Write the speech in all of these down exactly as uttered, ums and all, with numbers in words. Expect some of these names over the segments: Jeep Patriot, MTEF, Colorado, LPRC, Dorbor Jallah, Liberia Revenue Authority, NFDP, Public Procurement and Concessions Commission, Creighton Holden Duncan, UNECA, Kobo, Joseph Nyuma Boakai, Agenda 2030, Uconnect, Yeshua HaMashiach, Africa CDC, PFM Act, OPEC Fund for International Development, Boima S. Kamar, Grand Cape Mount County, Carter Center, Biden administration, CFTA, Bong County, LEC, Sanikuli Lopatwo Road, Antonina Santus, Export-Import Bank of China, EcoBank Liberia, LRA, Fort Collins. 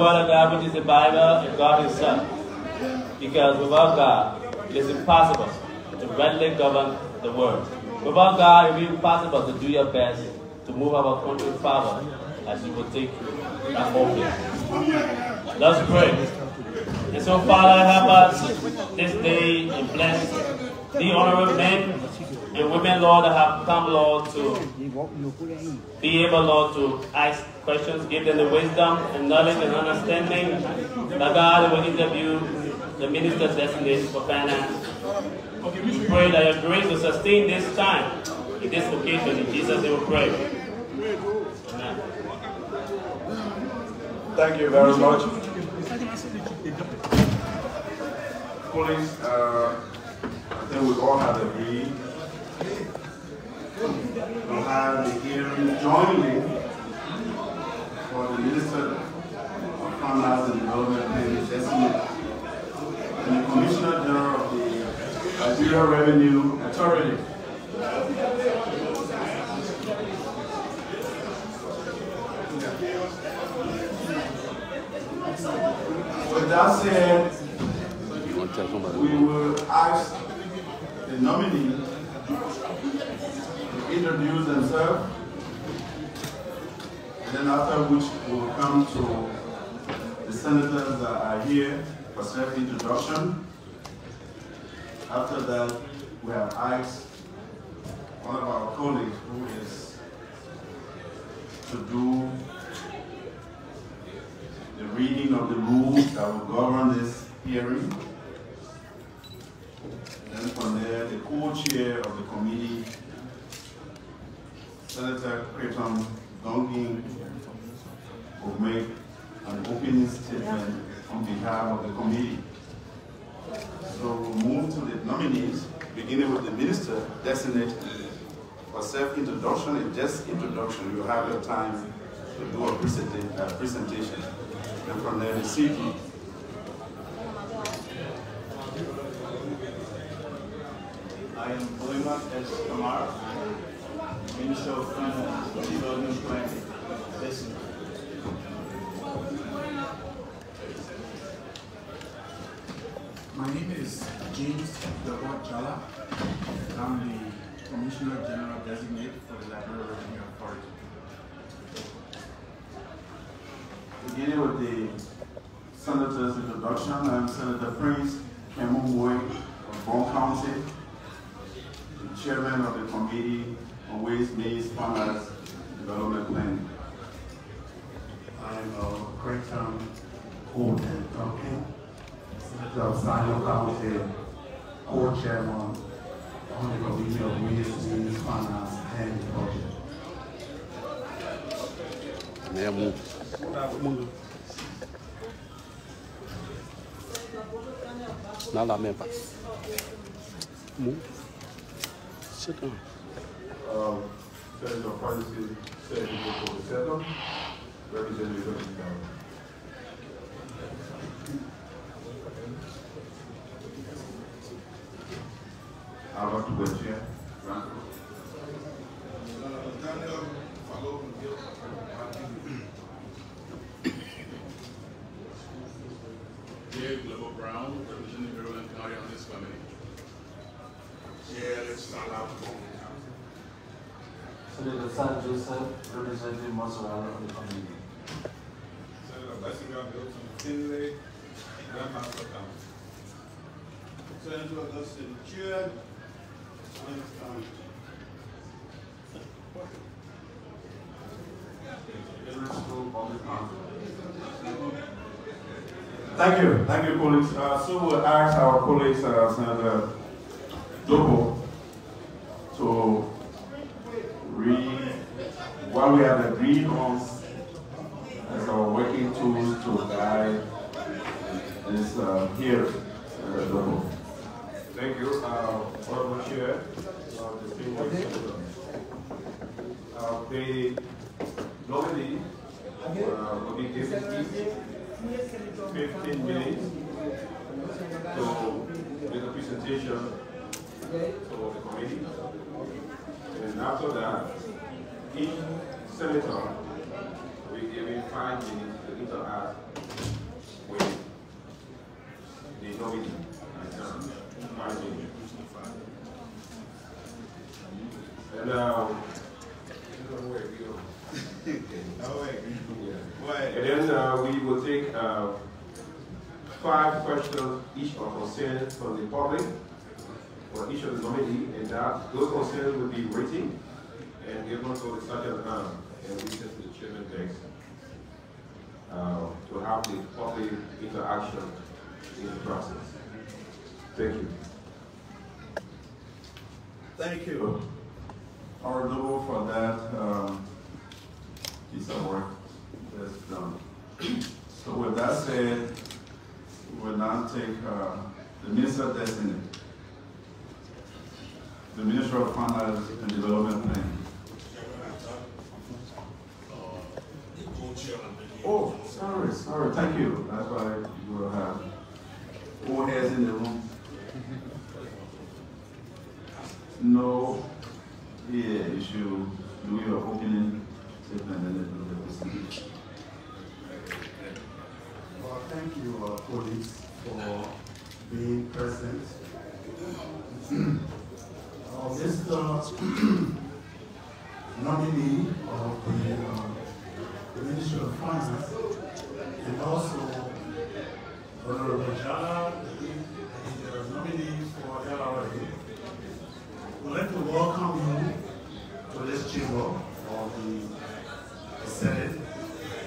while government is a Bible and God is Son. Because without God, it is impossible to rightly govern the world. Without God, it will be impossible to do your best to move our country forward as you will take that moment. Let's pray. And so, Father, help us this day and bless the honorable men and women, Lord, that have come, Lord, to be able, Lord, to ask questions, give them the wisdom and knowledge and understanding that God will interview the ministers designated for finance. We pray that your grace will sustain this time, in this occasion, in Jesus' name we pray. Amen. Thank you very much. Colleagues, uh, I think we all have agreed. We'll have the hearing jointly for the Minister of Finance and Development, and the Commissioner General of the Liberia Revenue Authority. With that said, we will ask the nominee to introduce themselves, and then after which we will come to the senators that are here for self-introduction. After that, we have asked one of our colleagues who is to do the reading of the rules that will govern this hearing. Then from there, the co-chair of the committee, Senator Creighton Donkin, will make an opening statement on behalf of the committee. So we'll move to the nominees, beginning with the minister designate for self-introduction and just introduction. You'll have your time to do a presenta uh, presentation. And from there, the C P. I am Boima S. Kamar, Minister of Finance and Development Bank. Listen. My name is James Dorbor Jallah. I'm the Commissioner General Designate for the Liberia Revenue Authority. Beginning with the Senator's introduction, I'm Senator Prince Kemumboy of Bong County, Chairman of the Committee on Ways, Means, Finance, Development Planning. I'm a Creighton Holden Duncan, Senator of Sino County, Co-Chairman on the Committee of Ways, Means, Finance, and Budget. Not that member. Move. Sit down. Um, Senator Francis, Senator Cobo, Representative of the Government. Albert Wetcher, Grand Cape. Daniel Falo, Dave Global Brown, representing the Grand Cape Mount County. Chair Salah Senator San Joseph, representing Mozzarella of the community. Senator Basinga Milton Finley, Grandmaster County. Senator Augustine Chair, Williams County. Thank you, thank you, colleagues. Uh, so we'll ask our colleagues, uh, Senator Dobo, to read what we have agreed on as our working tools to guide this uh, here, Senator Dobo. Thank you, Honorable Chair, distinguished senators. The nominee will be given fifteen minutes to make a presentation for the committee, and after that, each senator will be given five minutes to interact then uh, we will take uh, five questions each on concern from the public for each of the committee, and that those concerns will be written and given to the Sergeant Hand and we send to the Chairman Dex uh, to have the public interaction in the process. Thank you. Thank you, Honorable, for that um, piece of work that's done. So with that said, we will now take uh, the Minister Designate, the Minister of Finance and Development Bank. Oh, sorry, sorry, thank you. That's why you will have all heads in the room. No, yeah, you should do your opening statement and then do the presentation. Well, thank you, uh, colleagues, for being present. uh, Mister nominee of the, uh, the Ministry of Finance, and also Dorbor Jallah, the nominee for L R A. We'd like to welcome you to this chamber of the Senate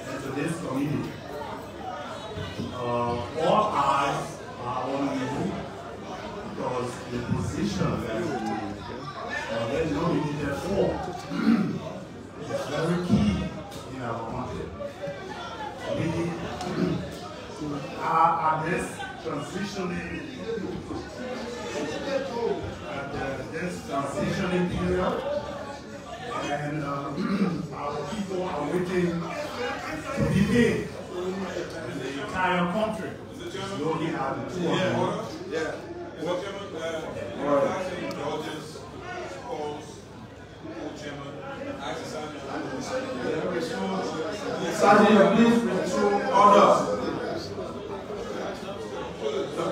and to this committee. Uh, all eyes are on you because the position that you are nominated for is very key in our country. We are at this transitioning at uh, this transitioning period, and uh, our people are waiting to begin. Entire country. You only have two of them. All right. Please restore order.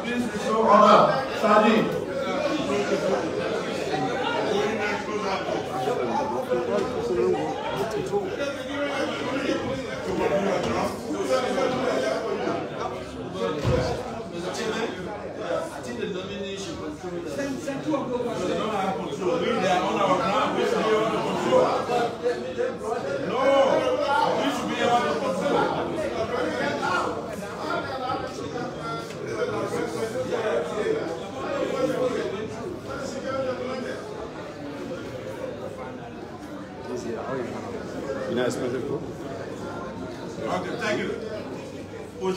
Please restore order. Sadi.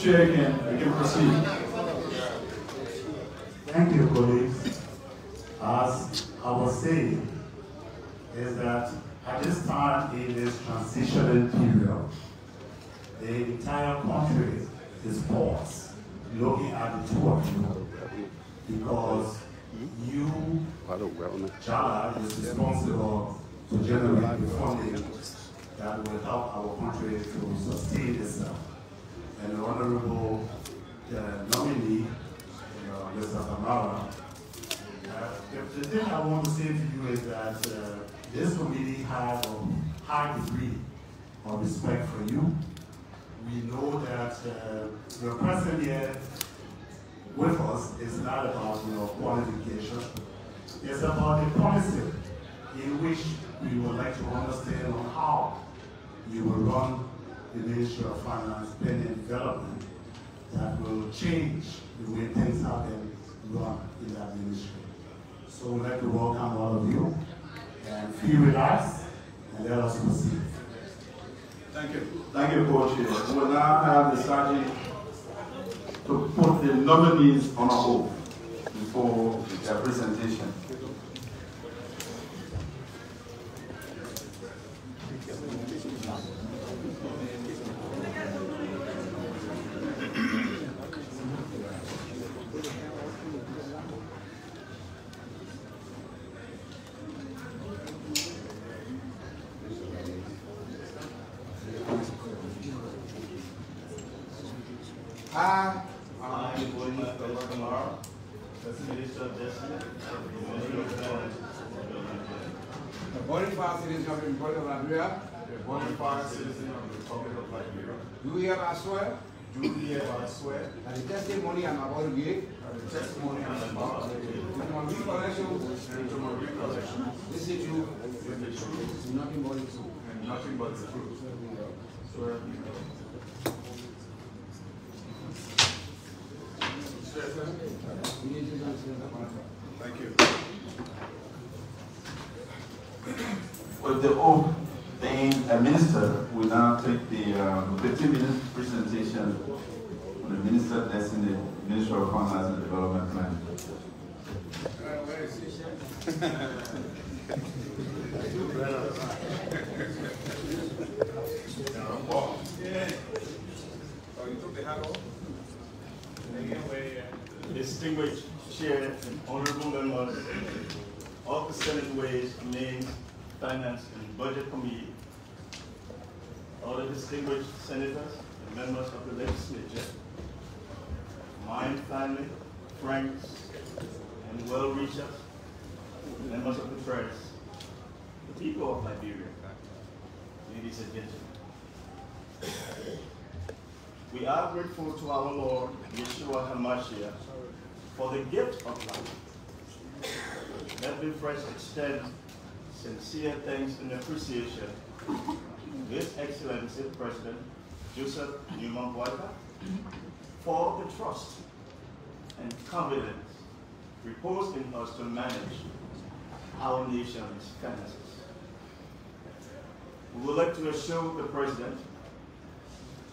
Chair again, we can proceed. Thank you, colleagues. As I was saying, is that at this time in this transitional period, the entire country is paused looking at the two of you because you, Jallah, is responsible to generate the funding that will help our country to sustain itself. And the Honorable uh, nominee, uh, Mister Amara. Uh, the, the thing I want to say to you is that uh, this committee has a high degree of respect for you. We know that uh, your presence here with us is not about your qualification. It's about the policy in which we would like to understand on how you will run the Ministry of Finance, Planning, Development, that will change the way things happen run in that ministry. So we'd like to welcome all of you, and feel relaxed, and let us proceed. Thank you. Thank you, Co-Chair. We will now have the Sergeant to put the nominees on our oath before their presentation. Body Fast Citizen of Liberia, the bona fide citizen of the Republic of Liberia. Do hereby swear? Do hereby swear? That the testimony I am about to give. That the testimony I am about to give. To my recollection. And to my recollection. This is true. This is true. This is nothing but the truth. And nothing but the truth. Swear. Thank you. With the oath, the minister will now take the uh, fifteen minute presentation from the minister that's in the Ministry of Finance and Development Plan. Oh, you took the hat off? Anyway, distinguished chair and honorable members of the Senate Ways, Main, Finance and Budget Committee, all the distinguished senators and members of the legislature, my family, friends, and well-reachers, members of the press, the people of Liberia, ladies and gentlemen. We are grateful to our Lord, Yeshua HaMashiach, for the gift of life. Let me first extend sincere thanks and appreciation to His Excellency President Joseph Nyuma Boakai for the trust and confidence reposed in us to manage our nation's finances. We would like to assure the President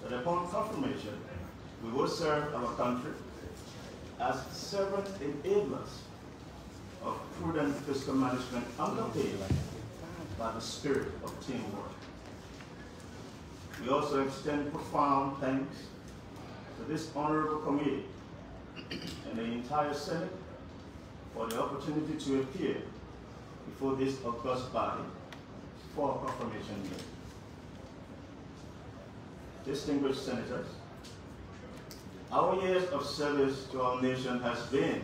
that upon confirmation, we will serve our country as servant enablers of prudent fiscal management underpinned by the spirit of teamwork. We also extend profound thanks to this honorable committee and the entire Senate for the opportunity to appear before this august body for confirmation meeting. Distinguished senators, our years of service to our nation has been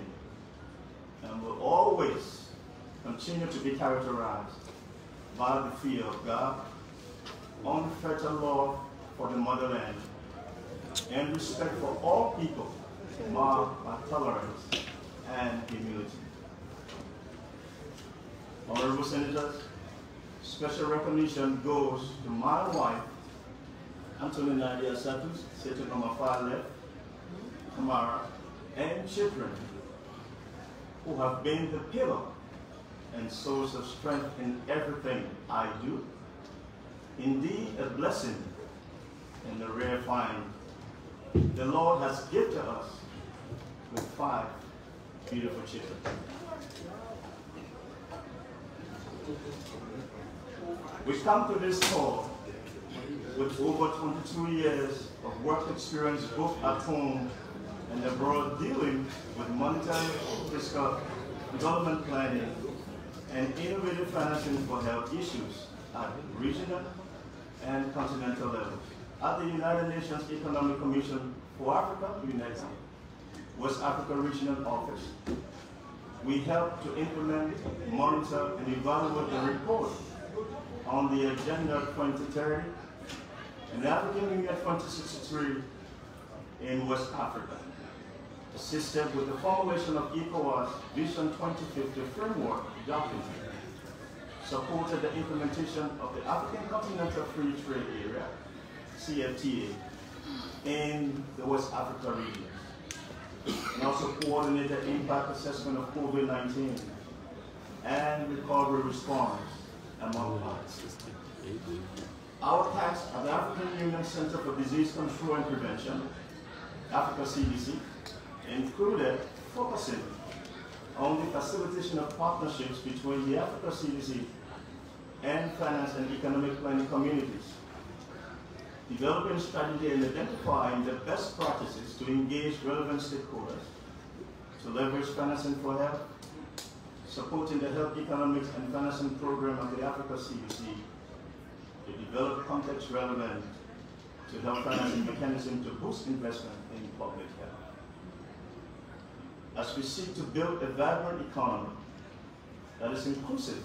and will always continue to be characterized by the fear of God, unfettered love for the motherland, and respect for all people marked by tolerance and humility. Honorable senators, special recognition goes to my wife, Antonina Santus, seated on my far left, Kamara, and children who have been the pillar and source of strength in everything I do. Indeed, a blessing and a rare find. The Lord has gifted us with five beautiful children. We come to this call with over twenty-two years of work experience both at home and abroad dealing with monetary, fiscal, government planning, and innovative financing for health issues at regional and continental levels. At the United Nations Economic Commission for Africa, UNECA, West Africa Regional Office, we help to implement, monitor, and evaluate the report on the Agenda twenty thirty and the African Union twenty sixty-three in West Africa, assisted with the formulation of ECOWAS Vision twenty fifty framework document, supported the implementation of the African Continental Free Trade Area, C F T A, in the West Africa region, and also coordinated impact assessment of COVID nineteen and recovery response among others. Our task at the African Union Center for Disease Control and Prevention, Africa C D C, included focusing on the facilitation of partnerships between the Africa C D C and finance and economic planning communities, developing strategy and identifying the best practices to engage relevant stakeholders, to leverage financing for health, supporting the health economics and financing program of the Africa C D C, to develop context relevant to health financing mechanism to boost investment in public health. As we seek to build a vibrant economy that is inclusive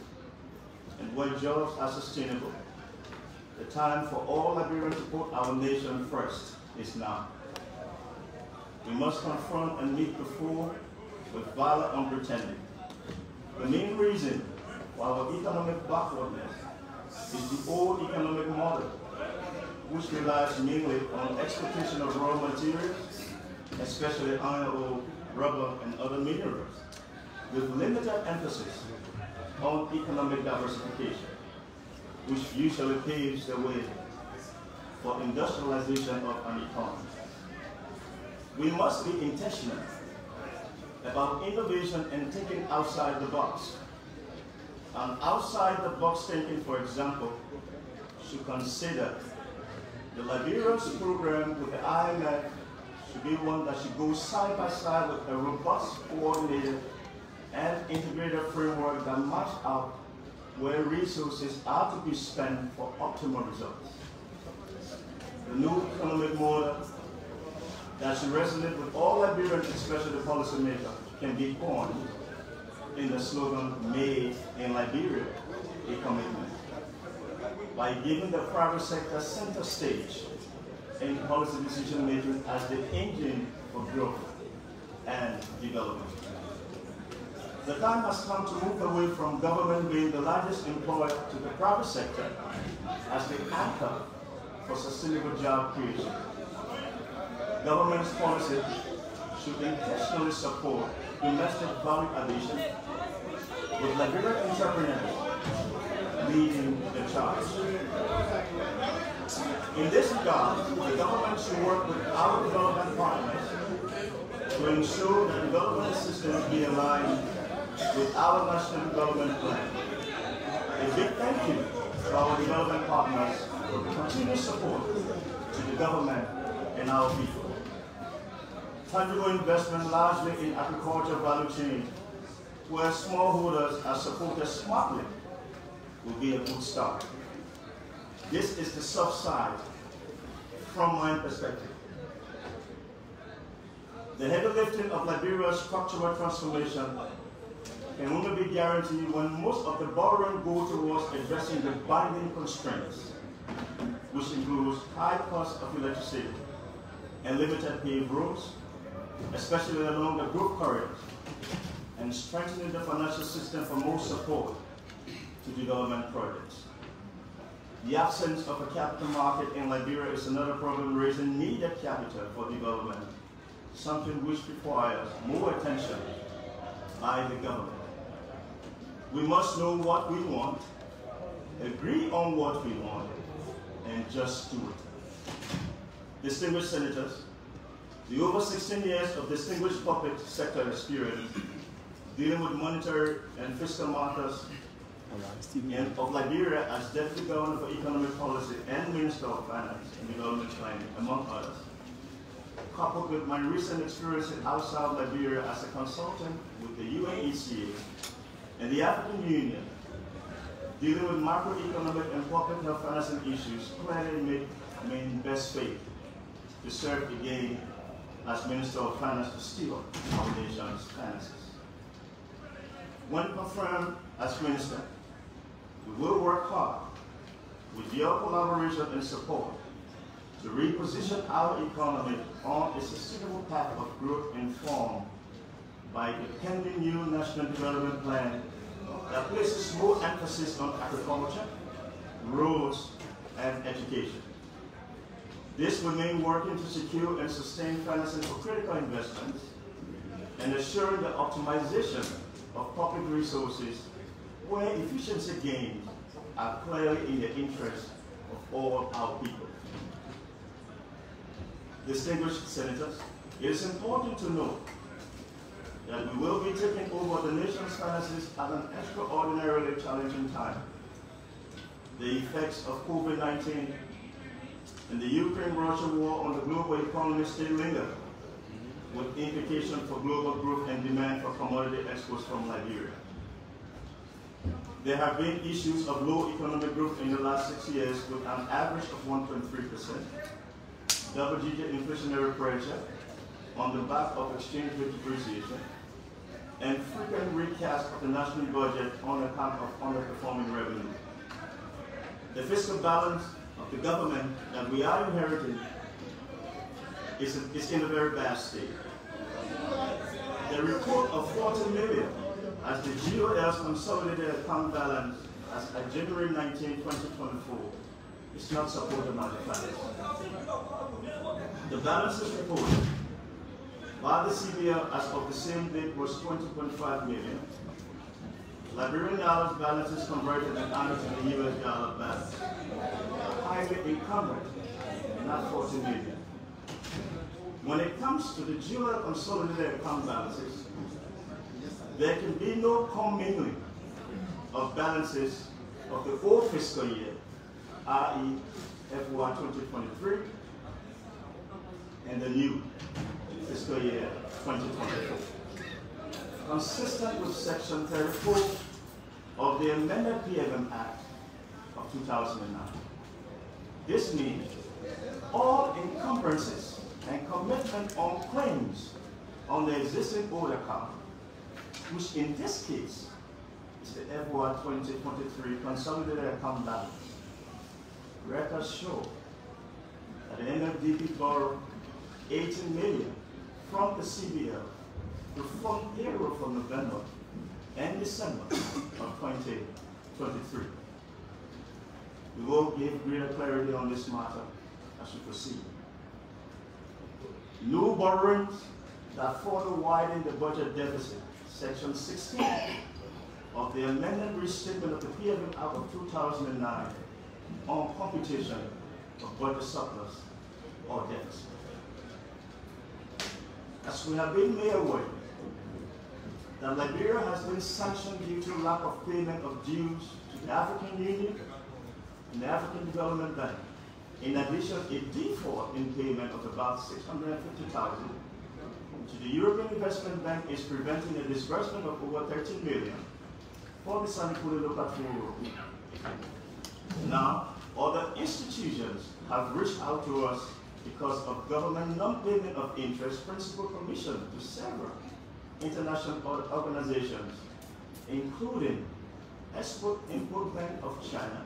and where jobs are sustainable, The time for all Liberians to put our nation first is now. We must confront and meet the foe with valor unpretending. The main reason for our economic backwardness is the old economic model, which relies mainly on exportation of raw materials, especially iron ore, rubber, and other minerals, with limited emphasis on economic diversification, which usually paves the way for industrialization of an economy. We must be intentional about innovation and thinking outside the box. And outside the box thinking, for example, should consider the Liberia's program with the I M F should be one that should go side by side with a robust, coordinated, and integrated framework that matches up where resources are to be spent for optimal results. The new economic model that should resonate with all Liberians, especially the policymakers, can be formed in the slogan, "Made in Liberia," a commitment. By giving the private sector center stage in policy decision making as the engine for growth and development. The time has come to move away from government being the largest employer to the private sector as the anchor for sustainable job creation. Government's policy should intentionally support domestic value addition, with Liberian entrepreneurs leading the charge. In this regard, the government should work with our development partners to ensure that the development systems be aligned with our national development plan. A big thank you to our development partners for the continued support to the government and our people. Tangible investment largely in agriculture value chain, where smallholders are supported smartly, will be a good start. This is the soft side from my perspective. The heavy lifting of Liberia's structural transformation can only be guaranteed when most of the borrowing go towards addressing the binding constraints, which includes high cost of electricity and limited paved roads, especially along the growth corridors, and strengthening the financial system for more support to development projects. The absence of a capital market in Liberia is another problem, raising needed capital for development, something which requires more attention by the government. We must know what we want, agree on what we want, and just do it. Distinguished senators, the over sixteen years of distinguished public sector experience dealing with monetary and fiscal matters and of Liberia as Deputy Governor for Economic Policy and Minister of Finance and Development Planning, among others, coupled with my recent experience in outside Liberia as a consultant with the U N E C A and the African Union, dealing with macroeconomic and public health financing issues, clearly make me in best faith to serve again as Minister of Finance to steal our nation's finances. When confirmed as Minister, we will work hard with your collaboration and support to reposition our economy on a sustainable path of growth informed by the pending new National Development Plan that places more emphasis on agriculture, roads, and education. This will mean working to secure and sustain financing for critical investments and assuring the optimization of public resources where efficiency gains are clearly in the interest of all our people. Distinguished senators, it is important to note that we will be taking over the nation's finances at an extraordinarily challenging time. The effects of COVID nineteen and the Ukraine-Russia war on the global economy still linger, with implications for global growth and demand for commodity exports from Liberia. There have been issues of low economic growth in the last six years with an average of one point three percent, double-digit inflationary pressure on the back of exchange rate depreciation, and frequent recast of the national budget on account of underperforming revenue. The fiscal balance of the government that we are inheriting is in, is in a very bad state. The report of forty million as the G O L's consolidated account balance as at January nineteenth, twenty twenty-four is not supported by the facts. The balances report by the C B L as of the same date was twenty point five million. Liberian dollars balances converted and added to the U S dollar balance. Highly encumbered, not forty million. When it comes to the G O L consolidated account balances, there can be no commingling of balances of the old fiscal year, that is. F Y twenty twenty-three, and the new fiscal year twenty twenty-four. Consistent with Section thirty-four of the amended P F M Act of two thousand nine. This means all encumbrances and commitment on claims on the existing old account, which in this case is the F Y twenty twenty-three consolidated account balance. Records show that the N F D P borrowed eighteen million from the C B L to fund payroll for November and December of twenty twenty-three. We will give greater clarity on this matter as we proceed. New borrowings that further widen the budget deficit, Section sixteen of the amended restatement of the P F M Act of two thousand nine on computation of budget surplus or deficit. As we have been made aware, that Liberia has been sanctioned due to lack of payment of dues to the African Union and the African Development Bank. In addition, a default in payment of about six hundred fifty thousand dollars to the European Investment Bank is preventing a disbursement of over thirteen million dollars for the Sanikuli Lopatwo Road. Now, other institutions have reached out to us because of government non-payment of interest principal commission to several international organizations, including Export-Import Bank of China,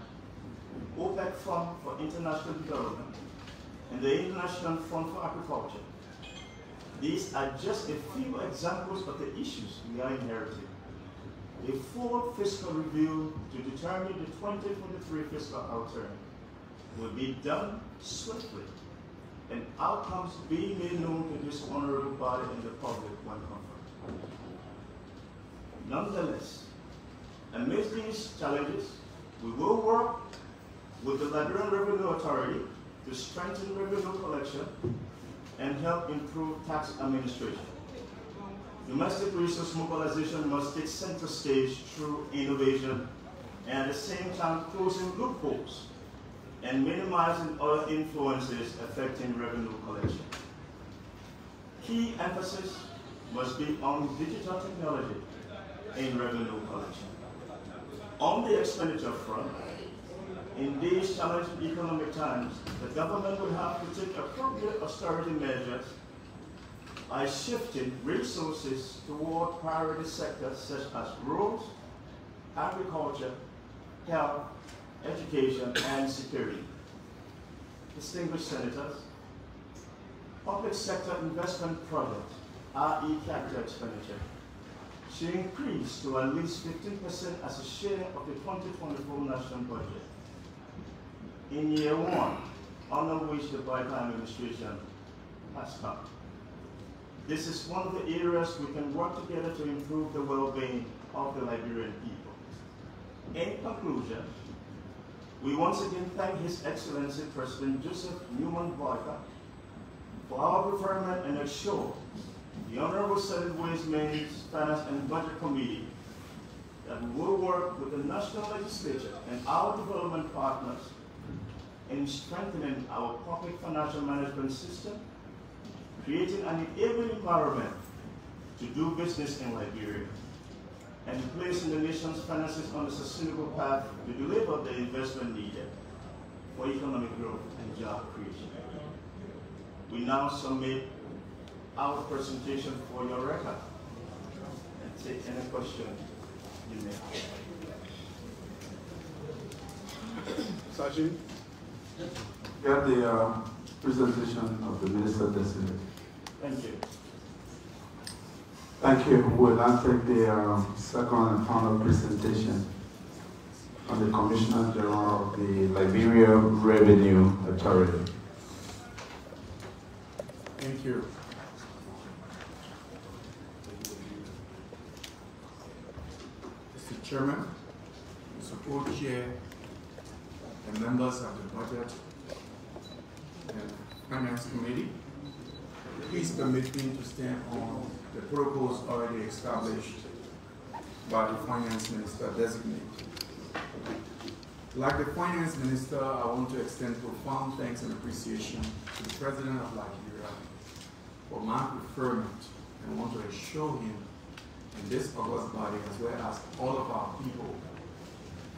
OPEC Fund for International Development, and the International Fund for Agriculture. These are just a few examples of the issues we are inheriting. A full fiscal review to determine the twenty twenty-three fiscal outturn will be done swiftly, and outcomes being made known to this honorable body and the public when confirmed. Nonetheless, amidst these challenges, we will work with the Liberia Revenue Authority to strengthen revenue collection and help improve tax administration. Domestic resource mobilization must take center stage through innovation and at the same time closing loopholes and minimizing other influences affecting revenue collection. Key emphasis must be on digital technology in revenue collection. On the expenditure front, in these challenging economic times, the government will have to take appropriate austerity measures by shifting resources toward priority sectors such as roads, agriculture, health, education, and security. Distinguished Senators, public sector investment projects, that is capital expenditure, should increase to at least fifteen percent as a share of the twenty twenty-four national budget in year one, under which the Biden administration has come. This is one of the areas we can work together to improve the well-being of the Liberian people. In conclusion, we once again thank His Excellency President Joseph Nyuma Boakai for our preferment and assure the Honorable Senate Ways, Means, Finance and Budget Committee that we will work with the National Legislature and our development partners in strengthening our public financial management system, creating an enabling environment to do business in Liberia, and placing the nation's finances on a sustainable path to deliver the investment needed for economic growth and job creation. We now submit our presentation for your record and take any question you may have. Sergeant, You have the uh, presentation of the Minister Designate. Thank you. Thank you. We'll now take the um, second and final presentation from the Commissioner General of the Liberia Revenue Authority. Thank you. Mister Chairman, support chair, and members of the Budget and Finance Committee, please permit me to stand on the protocols already established by the Finance Minister Designate. Like the Finance Minister, I want to extend profound thanks and appreciation to the President of Liberia for my preferment, and want to assure him in this august body, as well as all of our people,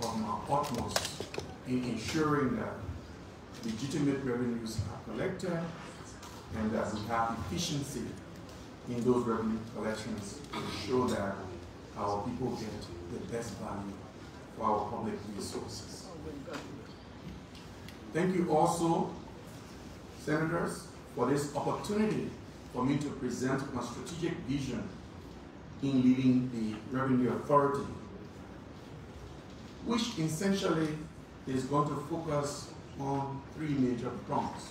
of my utmost in ensuring that legitimate revenues are collected and that we have efficiency in those revenue collections to ensure that our people get the best value for our public resources. Thank you also, Senators, for this opportunity for me to present my strategic vision in leading the Revenue Authority, which essentially is going to focus on three major prongs: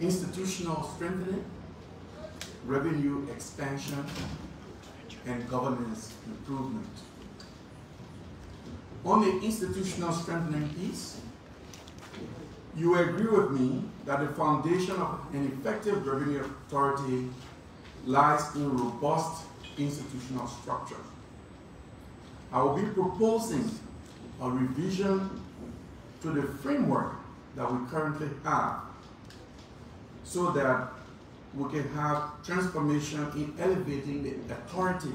institutional strengthening, revenue expansion, and governance improvement. On the institutional strengthening piece, you agree with me that the foundation of an effective revenue authority lies in robust institutional structure. I will be proposing a revision to the framework that we currently have so that we can have transformation in elevating the authority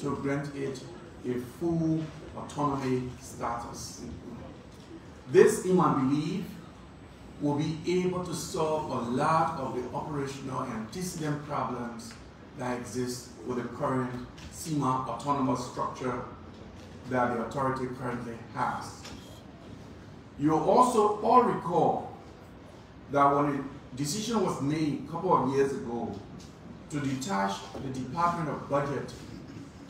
to grant it a full autonomy status. This, in my belief, will be able to solve a lot of the operational and antecedent problems that exist with the current C M A autonomous structure that the authority currently has. You'll also all recall that when a decision was made a couple of years ago to detach the Department of Budget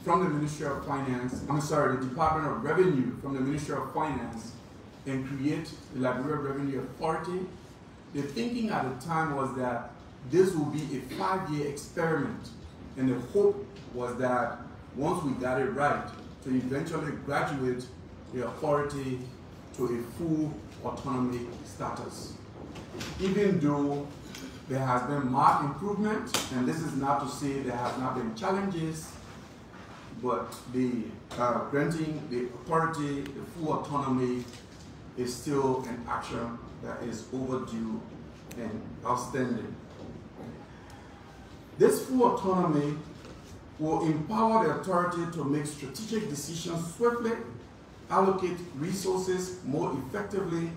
from the Ministry of Finance, I'm sorry, the Department of Revenue from the Ministry of Finance and create the Liberia Revenue Authority, the thinking at the time was that this would be a five-year experiment, and the hope was that once we got it right, to eventually graduate the authority to a full autonomy status. Even though there has been marked improvement, and this is not to say there has not been challenges, but the uh, granting the authority the full autonomy is still an action that is overdue and outstanding. This full autonomy will empower the authority to make strategic decisions swiftly, allocate resources more effectively,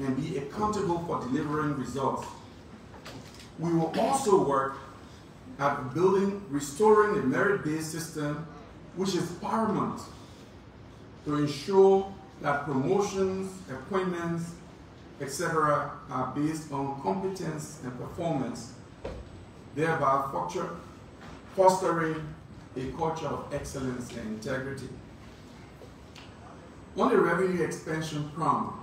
and be accountable for delivering results. We will also work at building, restoring a merit-based system, which is paramount to ensure that promotions, appointments, et cetera are based on competence and performance, thereby fostering a culture of excellence and integrity. On the revenue expansion prong,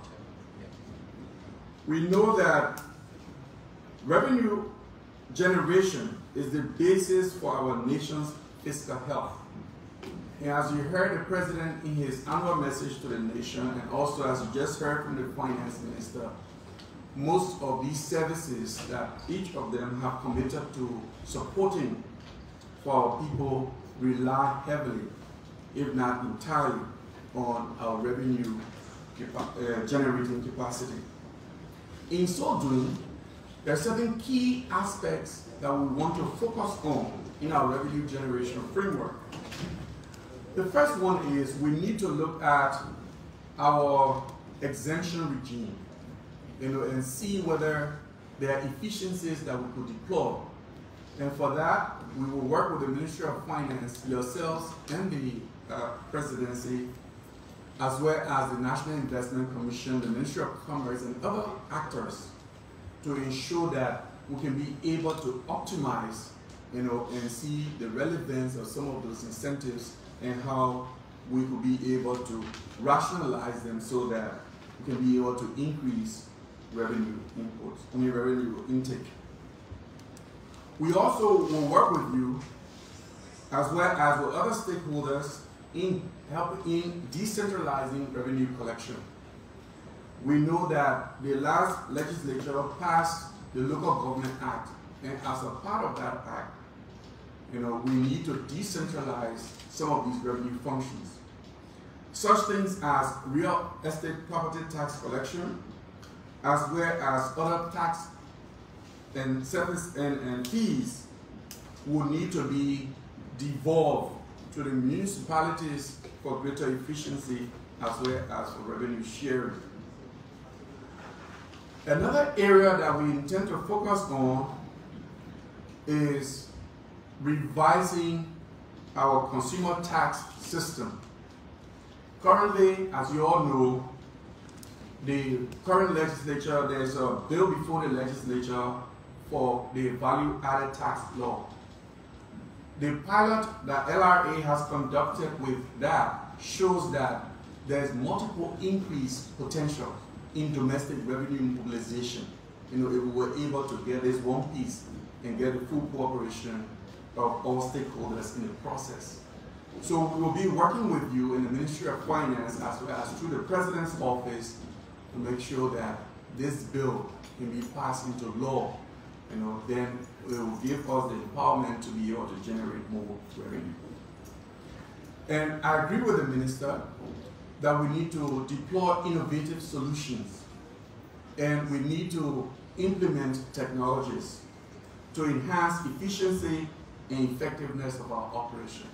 we know that revenue generation is the basis for our nation's fiscal health. And as you heard the President in his annual message to the nation, and also as you just heard from the Finance Minister, most of these services that each of them have committed to supporting for our people rely heavily, if not entirely, on our revenue uh, generating capacity. In so doing, there are certain key aspects that we want to focus on in our revenue generation framework. The first one is we need to look at our exemption regime, you know, and see whether there are efficiencies that we could deploy. And for that, we will work with the Ministry of Finance, yourselves, and the uh, Presidency as well as the National Investment Commission, the Ministry of Commerce, and other actors to ensure that we can be able to optimize, you know, and see the relevance of some of those incentives and how we could be able to rationalize them so that we can be able to increase revenue inputs, I mean revenue intake. We also will work with you as well as with other stakeholders in helping in decentralizing revenue collection. We know that the last legislature passed the Local Government Act, and as a part of that act, you know, we need to decentralize some of these revenue functions. Such things as real estate property tax collection, as well as other tax and service and, and fees will need to be devolved to the municipalities for greater efficiency as well as for revenue sharing. Another area that we intend to focus on is revising our consumer tax system. Currently, as you all know, the current legislature, there's a bill before the legislature for the value-added tax law. The pilot that L R A has conducted with that shows that there's multiple increase potential in domestic revenue mobilization. You know, if we were able to get this one piece and get the full cooperation of all stakeholders in the process. So we will be working with you in the Ministry of Finance as well as through the President's Office to make sure that this bill can be passed into law. You know, then it will give us the empowerment to be able to generate more revenue. And I agree with the Minister that we need to deploy innovative solutions and we need to implement technologies to enhance efficiency and effectiveness of our operation.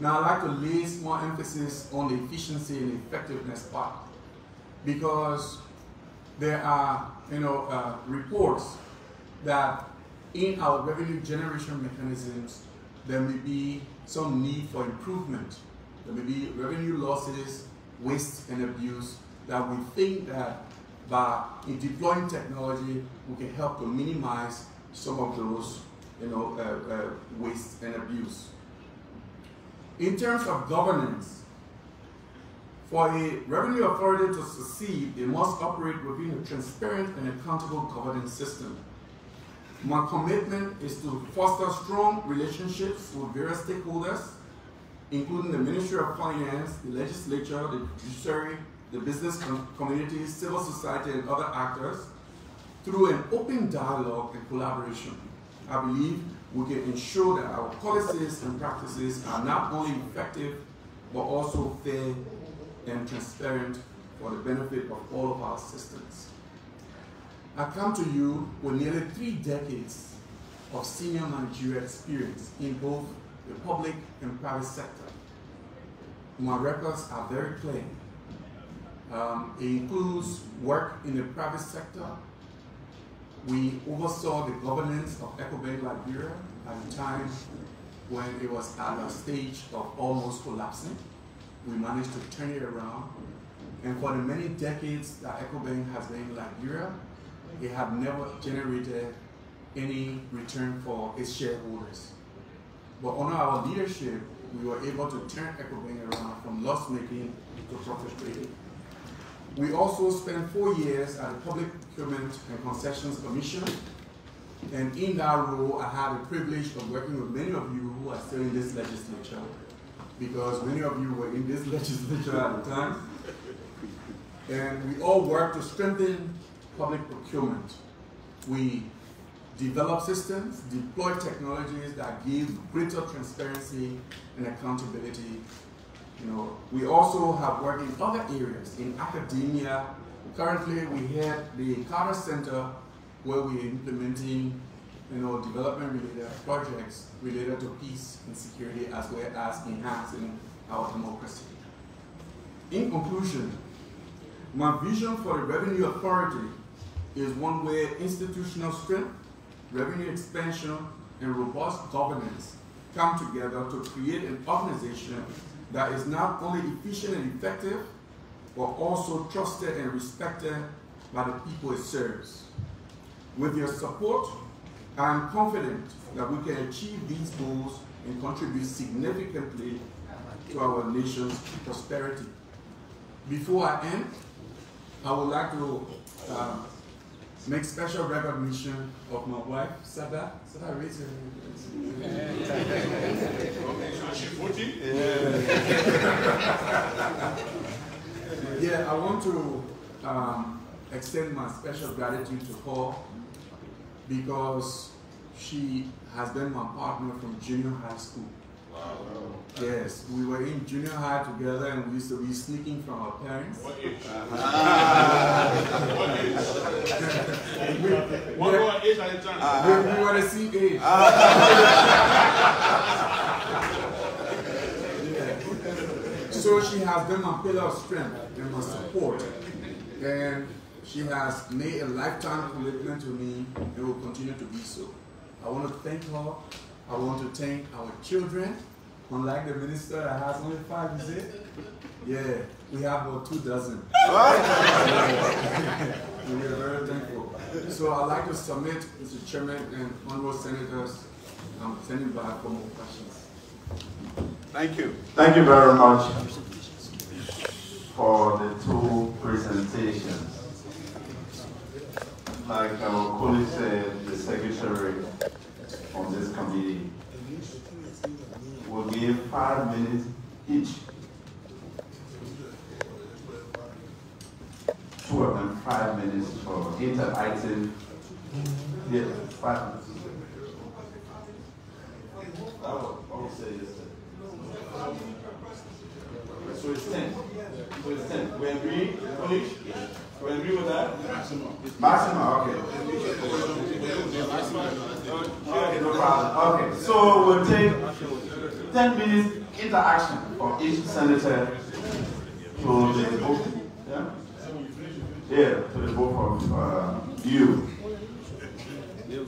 Now I'd like to lay more emphasis on the efficiency and effectiveness part, because there are, you know, uh, reports that in our revenue generation mechanisms there may be some need for improvement. There may be revenue losses, waste and abuse that we think that by deploying technology we can help to minimize some of those, you know, uh, uh, waste and abuse. In terms of governance, for a revenue authority to succeed, it must operate within a transparent and accountable governance system. My commitment is to foster strong relationships with various stakeholders, including the Ministry of Finance, the legislature, the judiciary, the business community, civil society, and other actors, through an open dialogue and collaboration. I believe we can ensure that our policies and practices are not only effective, but also fair and transparent for the benefit of all of our citizens. I come to you with nearly three decades of senior managerial experience in both the public and private sector. My records are very clear. Um, it includes work in the private sector. We oversaw the governance of EcoBank Liberia at a time when it was at a stage of almost collapsing. We managed to turn it around. And for the many decades that EcoBank has been in Liberia, it had never generated any return for its shareholders. But under our leadership, we were able to turn EcoBank around from loss-making to profit-making. We also spent four years at the Public Procurement and Concessions Commission, and in that role, I had the privilege of working with many of you who are still in this legislature, because many of you were in this legislature at the time, and we all worked to strengthen public procurement. We developed systems, deployed technologies that give greater transparency and accountability. You know, we also have worked in other areas, in academia. Currently, we have the Carter Center, where we are implementing, you know, development-related projects related to peace and security, as well as enhancing our democracy. In conclusion, my vision for the Revenue Authority is one where institutional strength, revenue expansion, and robust governance come together to create an organization that is not only efficient and effective, but also trusted and respected by the people it serves. With your support, I am confident that we can achieve these goals and contribute significantly to our nation's prosperity. Before I end, I would like to um, make special recognition of my wife, Sada. Sada, raise her hand. Yeah, I want to um, extend my special gratitude to her because she has been my partner from junior high school. Wow. Yes, we were in junior high together and we used to be sneaking from our parents. What age? Ah. What age? we, what yeah, age are you trying to we, we were the same age. Ah. Yeah. So she has been my pillar of strength and my support. And she has made a lifetime commitment to me and will continue to be so. I want to thank her. I want to thank our children. Unlike the minister that has only five, is it? Yeah, we have about two dozen. And we are very thankful. So I'd like to submit, Mister Chairman and honorable senators, I'm sending back for more questions. Thank you. Thank you very much for the two presentations. Like our colleague said, the secretary on this committee will give five minutes each two of them five minutes for inter item yeah five minutes. I will say this. So it's ten. So it's ten. We agree, finish? We agree with that? Maximum. Maximum, okay. Okay, no problem. Okay, so we'll take ten minutes interaction for each senator to the book. Yeah? Yeah, to the book of uh, you.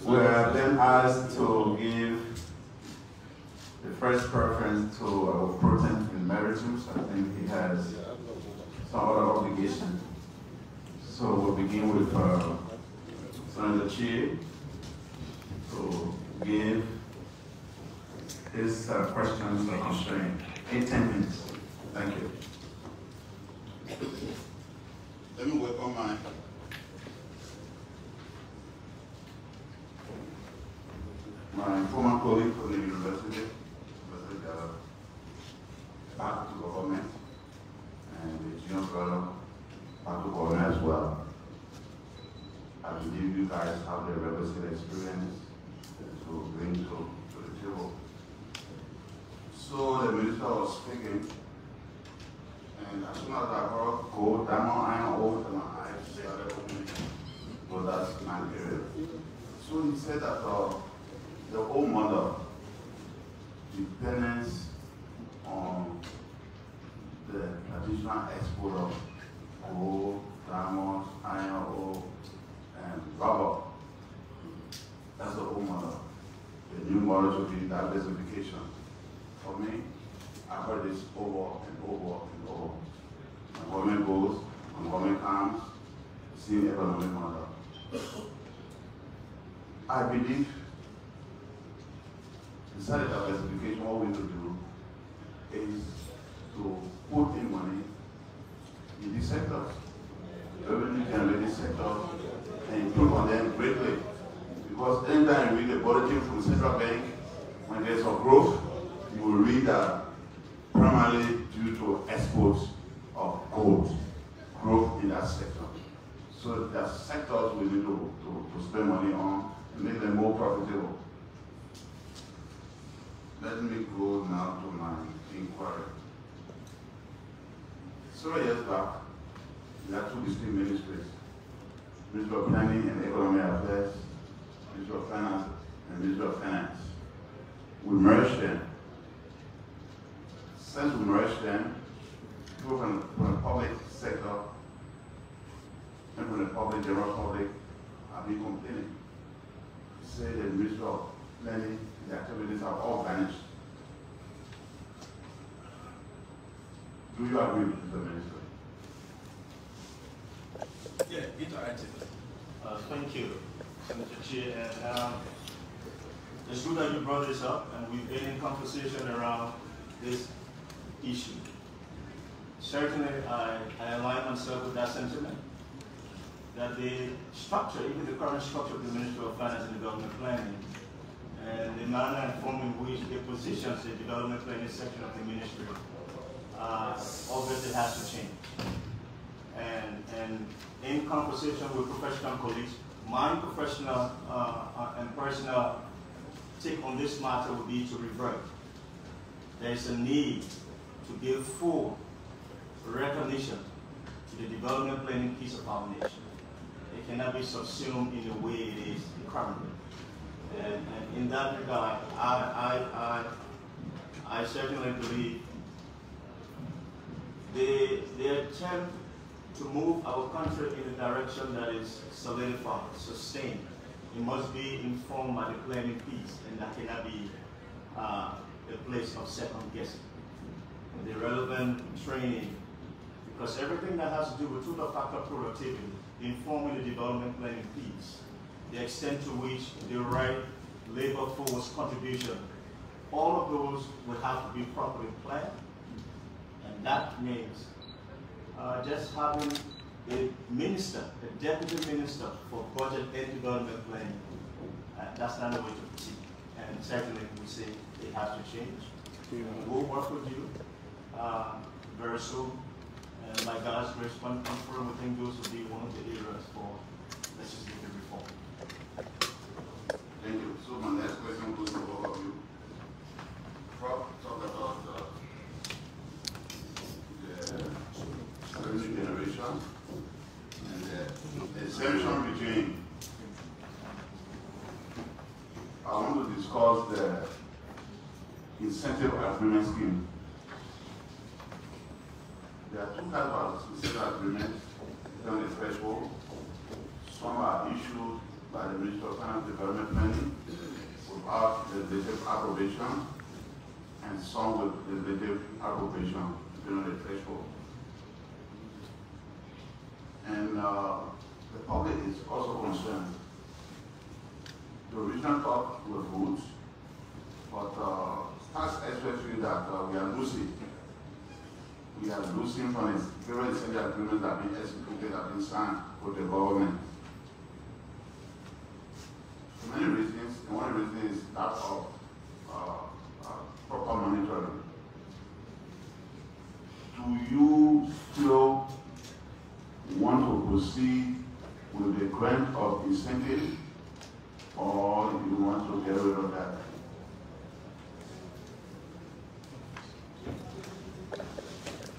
We're then asked to give the first preference to our Proton in Emeritus. I think he has some other obligation. So we'll begin with uh, Senator Chie to give his uh, questions or constraint in ten minutes. Thank you. Let me work on my. My former colleague from the university. Back to government and the junior fellow back to government as well. I believe you guys have the requisite experience to bring to, to the table. So the minister was speaking, and as soon as I heard gold, diamond, iron, over my eyes started opening. So that's my period. So he said that uh, the old model depends on the traditional export of gold, diamonds, iron ore, and rubber. That's the old model. The new model should be diversification. For me, I've heard this over and over and over. The government goes, the government comes, same economic model. I believe besides diversification, what we need to do is to put in money in these sectors, revenue generating sectors, and improve on them greatly. Because anytime you read the bulletin from the central bank, when there's a growth, you will read that primarily due to exports of gold, growth in that sector. So there are sectors we need to, to, to spend money on and make them more profitable. Let me go now to my inquiry. Several years back, there are two distinct ministries, Ministry of Planning and Economic Affairs, Ministry of Finance and Ministry of Finance. We merged them. Since we merged them, people from, from the public sector and from the public, general public, have been complaining. Say the Ministry of Planning, the activities are all vanished. Do you agree with the minister? items. Uh, thank you, Mister Chair. And, um, it's good that you brought this up, and we've been in conversation around this issue. Certainly, I, I align myself with that sentiment, that the structure, even the current structure of the Ministry of Finance and Development Planning, and the manner and form in which it positions the development planning section of the ministry, uh, obviously has to change. And, and in conversation with professional colleagues, my professional uh, and personal take on this matter would be to revert. There is a need to give full recognition to the development planning piece of our nation. It cannot be subsumed in the way it is currently. And, and in that regard, I, I, I, I certainly believe the, the attempt to move our country in a direction that is solidified, sustained, it must be informed by the planning piece, and that cannot be uh, a place of second guessing. The relevant training, because everything that has to do with total factor productivity, informing the development planning piece, the extent to which the right labor force contribution, all of those will have to be properly planned. And that means uh, just having a minister, a deputy minister for budget and development planning, uh, that's not the way to proceed. And certainly we say it has to change. Uh, we'll work with you uh, very soon. And by God's grace, one confirm, we think those will be one of the areas for legislative reform. Thank you. So my next question goes to all of you. Talk about uh, the revenue generation and the exemption regime. I want to discuss the incentive agreement scheme. There are two types of incentive agreements on the threshold. Some are issued by the Ministry of Finance Development Planning without legislative approbation, and some with legislative approbation during the threshold. And uh, the public is also concerned. The original thought was good, but uh, that's especially that uh, we are losing. We are losing from the various incentive agreements that have been executed, that have been signed with the government. Many reasons, and one reason is that of uh, uh, proper monitoring. Do you still want to proceed with the grant of incentive, or you want to get rid of that?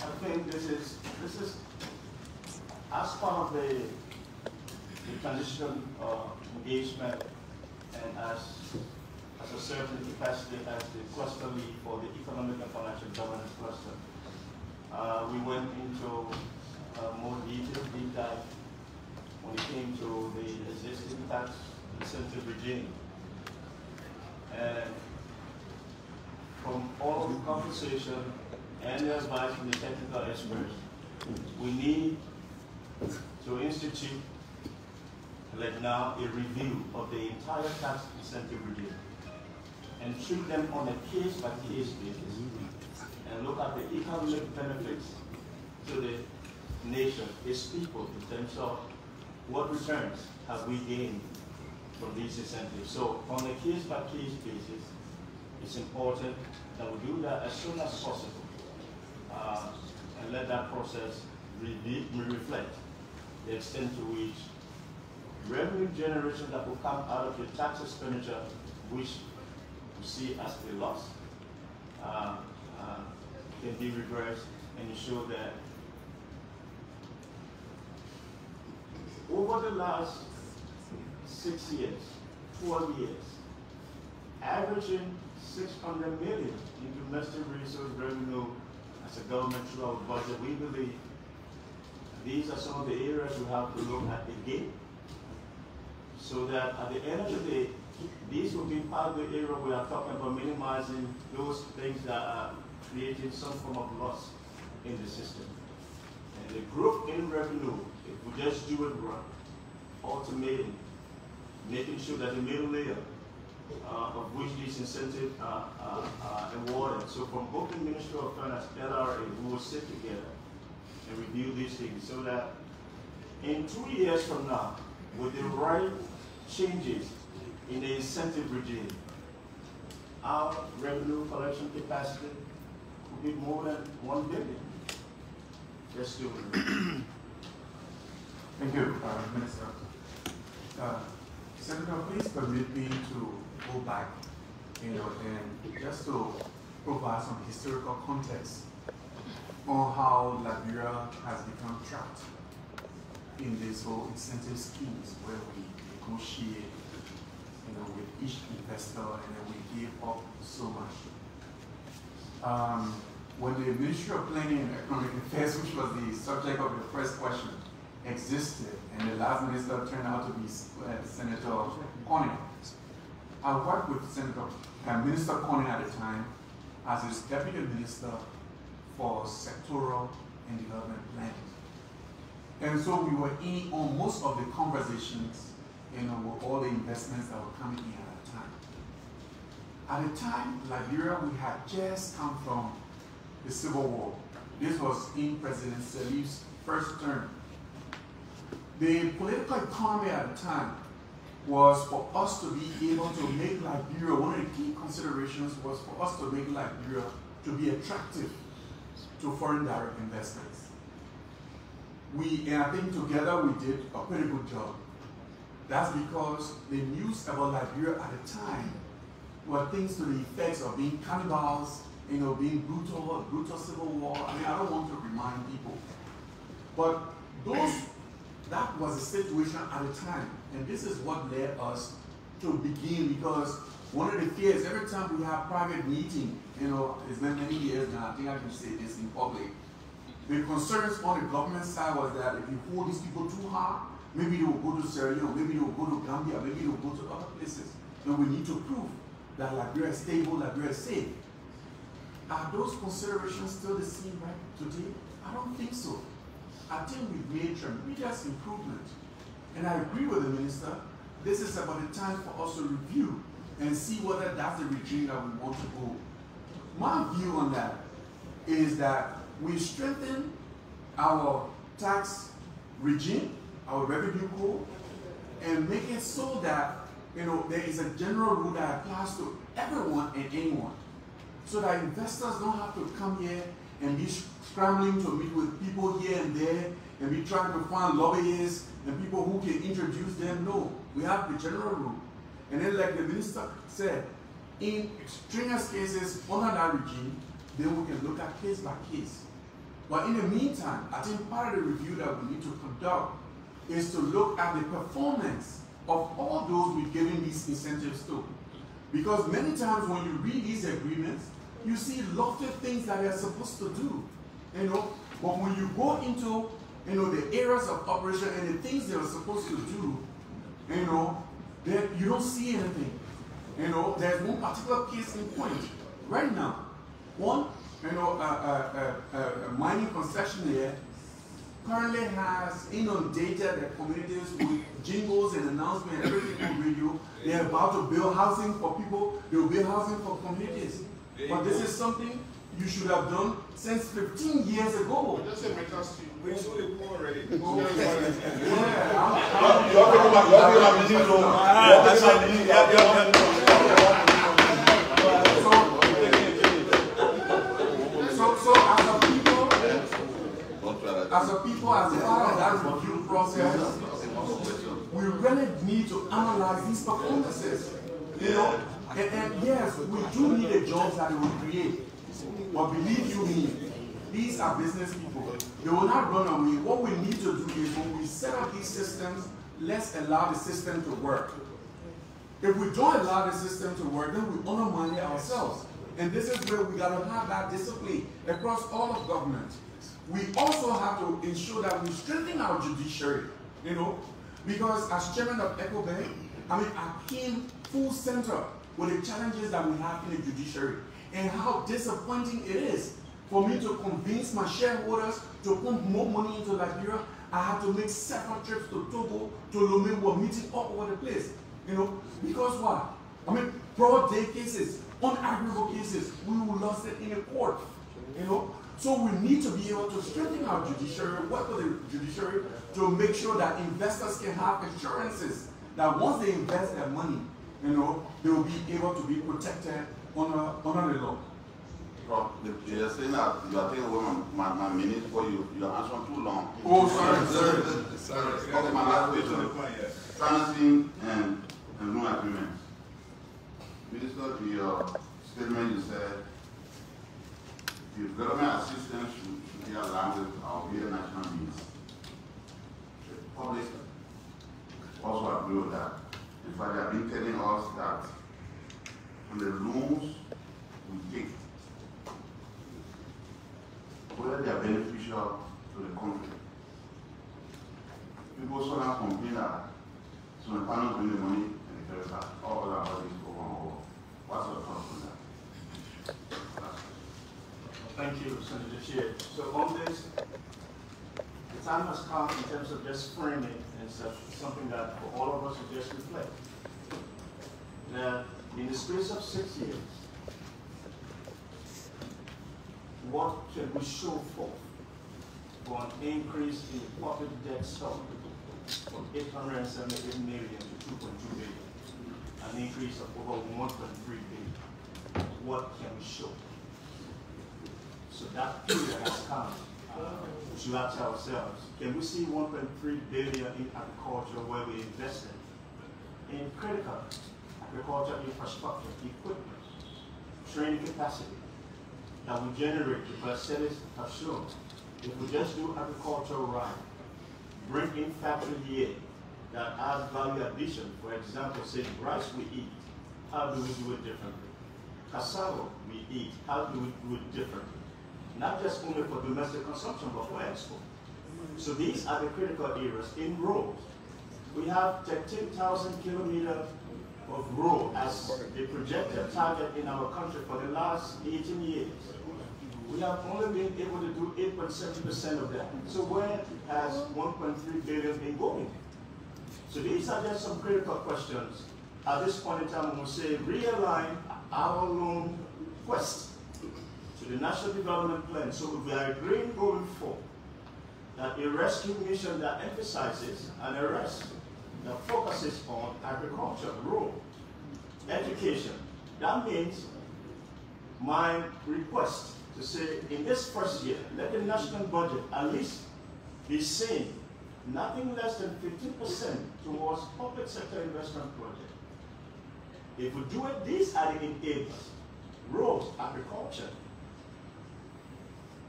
I think this is this is as part of the, the transition uh, engagement. And as, as a certain capacity as the cluster lead for the economic and financial governance cluster, uh, we went into uh, more detailed deep dive when it came to the existing tax incentive regime. And from all of the conversation and the advice from the technical experts, we need to institute like now a review of the entire tax incentive regime and treat them on a case-by-case basis and look at the economic benefits to the nation, its people, in terms of what returns have we gained from these incentives. So on a case-by-case basis, it's important that we do that as soon as possible uh, and let that process re reflect the extent to which revenue generation that will come out of the tax expenditure, which we see as a loss, uh, uh, can be reversed and ensure that over the last six years, twelve years, averaging six hundred million in domestic resource revenue as a government through our budget, we believe these are some of the areas we have to look at again. So that at the end of the day, these will be part of the area we are talking about minimizing those things that are creating some form of loss in the system. And the growth in revenue, if we just do it right, automating, making sure that the middle layer uh, of which these incentives are, are, are awarded. So from both the Ministry of Finance, L R A, we will sit together and review these things so that in two years from now, with the right changes in the incentive regime, our revenue collection capacity will be more than one billion. Let's do it. Thank you, uh, Minister. Uh, Senator, please permit me to go back, you know, and just to provide some historical context on how Liberia has become trapped in these whole incentive schemes where we negotiate, you know, with each investor, and then we give up so much. Um, when the Ministry of Planning and Economic Affairs, which was the subject of the first question, existed, and the last minister turned out to be uh, Senator Corning, I worked with Senator uh, Minister Corning at the time as his Deputy Minister for Sectoral and Development Planning. And so we were in on most of the conversations, you know, with all the investments that were coming in at the time. At the time, Liberia, we had just come from the Civil War. This was in President Salif's first term. The political economy at the time was for us to be able to make Liberia, one of the key considerations was for us to make Liberia to be attractive to foreign direct investments. We, and I think together we did a pretty good job. That's because the news about Liberia at the time were things to the effects of being cannibals, you know, being brutal, brutal civil war. I mean, I don't want to remind people. But those, that was the situation at the time. And this is what led us to begin, because one of the fears, every time we have private meeting, you know, it's been many years now, I think I can say this in public, the concerns on the government side was that if you hold these people too hard, maybe they will go to Sierra Leone, maybe they will go to Gambia, maybe they will go to other places. And we need to prove that Liberia is stable, Liberia is safe. Are those considerations still the same right today? I don't think so. I think we've made tremendous improvement. And I agree with the minister, this is about the time for us to review and see whether that's the regime that we want to go. My view on that is that we strengthen our tax regime, our revenue code, and make it so that, you know, there is a general rule that applies to everyone and anyone, so that investors don't have to come here and be scrambling to meet with people here and there and be trying to find lobbyists and people who can introduce them. No, we have the general rule. And then, like the minister said, in extraneous cases under that regime, then we can look at case by case. But in the meantime, I think part of the review that we need to conduct is to look at the performance of all those we're giving these incentives to. Because many times when you read these agreements, you see lofty things that they're supposed to do, you know. But when you go into, you know, the areas of operation and the things they are supposed to do, you know, that you don't see anything. You know, there's one particular case in point right now. One, you know, a, a, a, a mining concessionaire currently has inundated their communities with jingles and announcements, everything on radio. They're about to build housing for people. They'll build housing for communities. But this is something you should have done since fifteen years ago. We saw the poor already. Yeah, I'm. As a people, as part of that review process, we really need to analyze these performances. You know, and, and yes, we do need the jobs that they will create. But believe you me, these are business people. They will not run away. What we need to do is when we set up these systems, let's allow the system to work. If we don't allow the system to work, then we undermine it ourselves. And this is where we gotta have that discipline across all of government. We also have to ensure that we strengthen our judiciary, you know, because as chairman of EcoBank, I mean, I came full center with the challenges that we have in the judiciary and how disappointing it is for me to convince my shareholders to put more money into Liberia I had to make several trips to Togo, to Lomé, we were meeting all over the place. You know, because why? I mean, broad day cases, unarguable cases, we will lost it in a court. You know, so we need to be able to strengthen our judiciary, work with the judiciary to make sure that investors can have assurances that once they invest their money, you know, they will be able to be protected under, under the law. Well, you are saying that you are taking away my, my minute, or you, you are answering too long. Oh, sorry, sorry. Sorry, sorry. sorry. sorry. My last question. Financing and, and loan agreements. Minister, to your statement, you said the government assistance should, should be aligned with our real national needs. The public also agree with that. In fact, they have been telling us that on the loans we take, whether they are beneficial to the country. People sometimes complain that so the panel bring the money and the carry back. All other bodies go one over. What's your thoughts on that? Thank you, Senator Shea. So on this, the time has come in terms of just framing and such, something that for all of us to just reflect. That in the space of six years, what can we show for, for an increase in the public debt stock from eight hundred seventy-eight million to two point two billion, an increase of over one point three billion? What can we show? So that period has come. Uh, we should ask ourselves, can we see one point three billion in agriculture where we invested in critical agriculture infrastructure, equipment, training capacity, that we generate, because studies have shown, if we just do agriculture right, bring in factory here that adds value addition, for example, say rice we eat, how do we do it differently? Cassava we eat, how do we do it differently? Not just only for domestic consumption, but for export. So these are the critical areas. In roads, we have thirteen thousand kilometers of road as the projected target in our country for the last eighteen years. We have only been able to do eight point seven percent of that. So where has one point three billion been going? So these are just some critical questions. At this point in time, we'll say realign our loan quest to the National Development Plan. So we are agreeing going forward that a rescue mission that emphasizes an arrest that focuses on agriculture, rural, education. That means my request to say in this first year, let the national budget at least be seen nothing less than fifteen percent towards public sector investment project. If we do it, these are the enablers: roads, agriculture,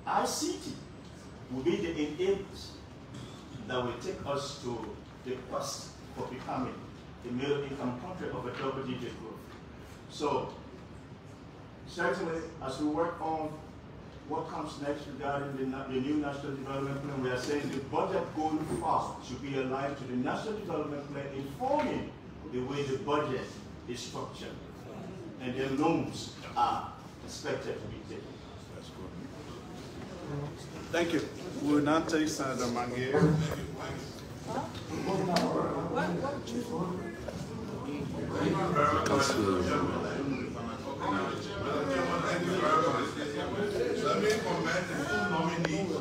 I C T will be the enablers that will take us to the quest for becoming a middle-income country of a double-digit growth. So, certainly, as we work on what comes next regarding the, the new National Development Plan, we are saying the budget going forward should be aligned to the National Development Plan, informing the way the budget is structured, and the loans are expected to be taken. Thank you. We will now take Senator Mangier. Let me commend the full nominee. It's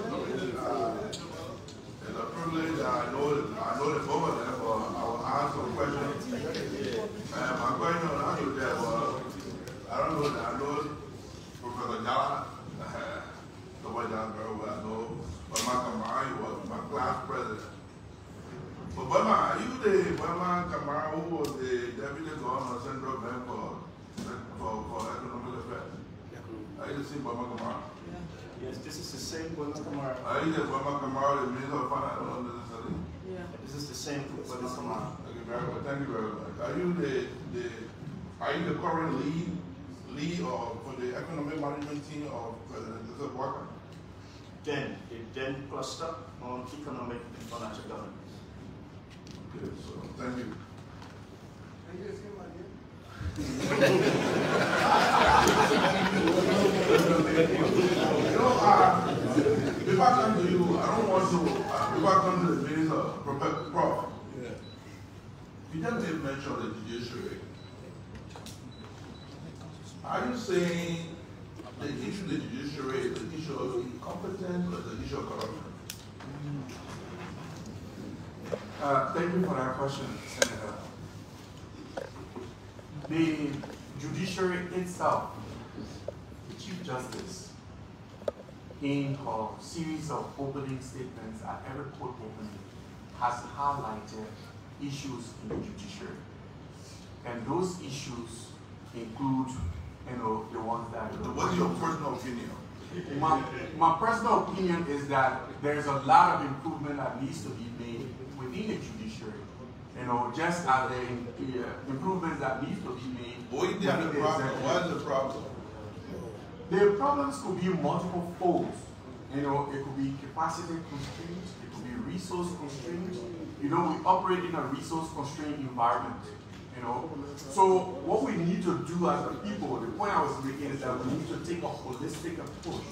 a privilege that I know the both of them, but I will ask some questions. My question on how you there, but I don't know that I know Professor Jallah, Dorbor Jallah very well. I know, but my Kamari was my class president. But Bama, you the Bama Kamara, who was the deputy governor of Central Bank for, for, for Economic Affairs? Are you the same Bama Kamara? Yeah. Yes, this is the same Bama Kamara. Are you the Bama Kamara, the Minister of Finance? I don't know necessarily. Yeah. This is the same Bama Kamara. Okay, very well. Thank you very much. Are you the, the, are you the current lead, lead of, for the economic management team of President Joseph Boakai? Then, the then cluster on economic and financial governance. Okay, so thank you. Are you the same one here? You know, uh, before I come to you, I don't want to, uh, before I come to the redundant measure of the judiciary. Are you saying the issue of the judiciary is the issue of incompetence or the issue of corruption? Uh, thank you for that question, Senator. The judiciary itself, the Chief Justice, in her series of opening statements at every court opening, has highlighted issues in the judiciary. And those issues include, you know, the ones that... What's your personal opinion? My, my personal opinion is that there's a lot of improvement that needs to be made within the judiciary. You know, just as the uh, improvements that need to be made. What is the problem? What is the problem? The problems could be multiple folds. You know, it could be capacity constraints, it could be resource constraints. You know, we operate in a resource-constrained environment. You know, so what we need to do as a people, the point I was making is that we need to take a holistic approach.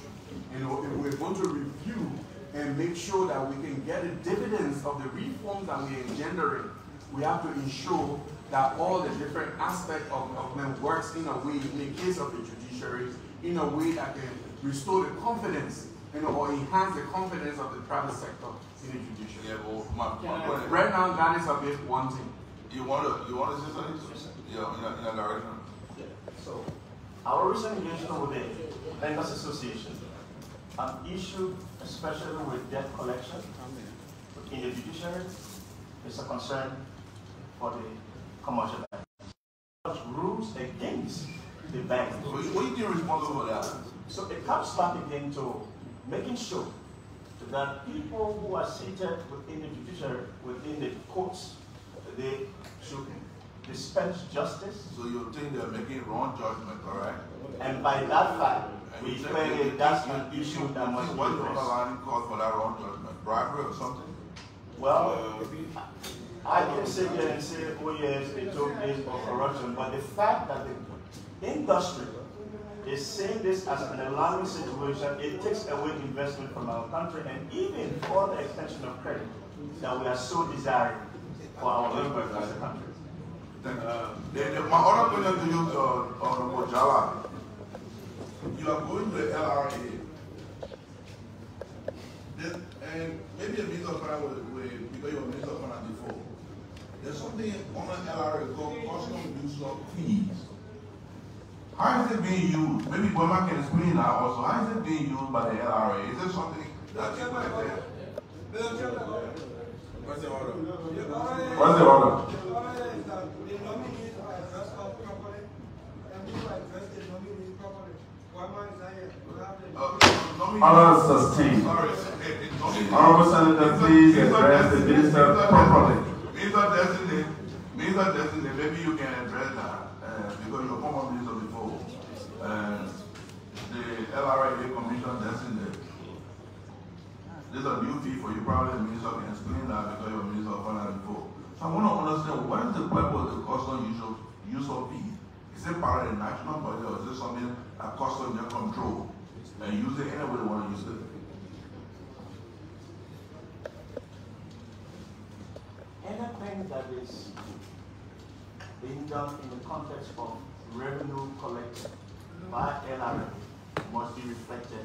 You know, if we're going to review and make sure that we can get the dividends of the reforms that we're engendering, we have to ensure that all the different aspects of government works in a way, in the case of the judiciary, in a way that can restore the confidence, you know, or enhance the confidence of the private sector in the judiciary. Yeah, well, my, my yeah. Right now, that is a bit wanting. You want to, you want to say something? Yeah, in that direction. Yeah. So, our recent engagement with the Lenders Association, an issue especially with debt collection in the judiciary, is a concern for the commercial banks. Rules against the bank. What do you responsible for that? So it comes back again to making sure that people who are seated within the judiciary, within the courts, they should dispense justice. So you think they're making wrong judgment, correct? And by that fact, and we clearly that's an issue that you must be addressed. What underlying cause for that wrong judgment? Bribery or something? Well, uh, I can sit there and say, oh yes, it took this for corruption, but the fact that the industry is seeing this as an alarming situation, it takes away investment from our country and even for the extension of credit that we are so desiring for our members as a country. Uh, the, the, my other question to you, Dorbor Jallah, you are going to the L R A. This, and maybe a Minister of Finance, because you were Minister of Finance before. There's something on an L R A called custom use of fees. How is it being used? Maybe Boma can explain that also. How is it being used by the L R A? Is it something that you like there? What's the order? What's the order? The order is that the nominees are addressed properly, and people are addressed the nominees properly. Honourable sustained. Honourable Senator, please address the minister properly. Minister Designate, Minister Designate, maybe you can address that uh, because you former minister before. Uh, the L R A Commission Designate. This is a new fee for you. Probably the minister can explain that because you were minister of finance before. So I want to understand what is the purpose of the custom use of fees. Is it part of the national budget or is it something that costs them their control and use it any way they want to use it? Anything that is being done in the context of revenue collected by L R A must be reflected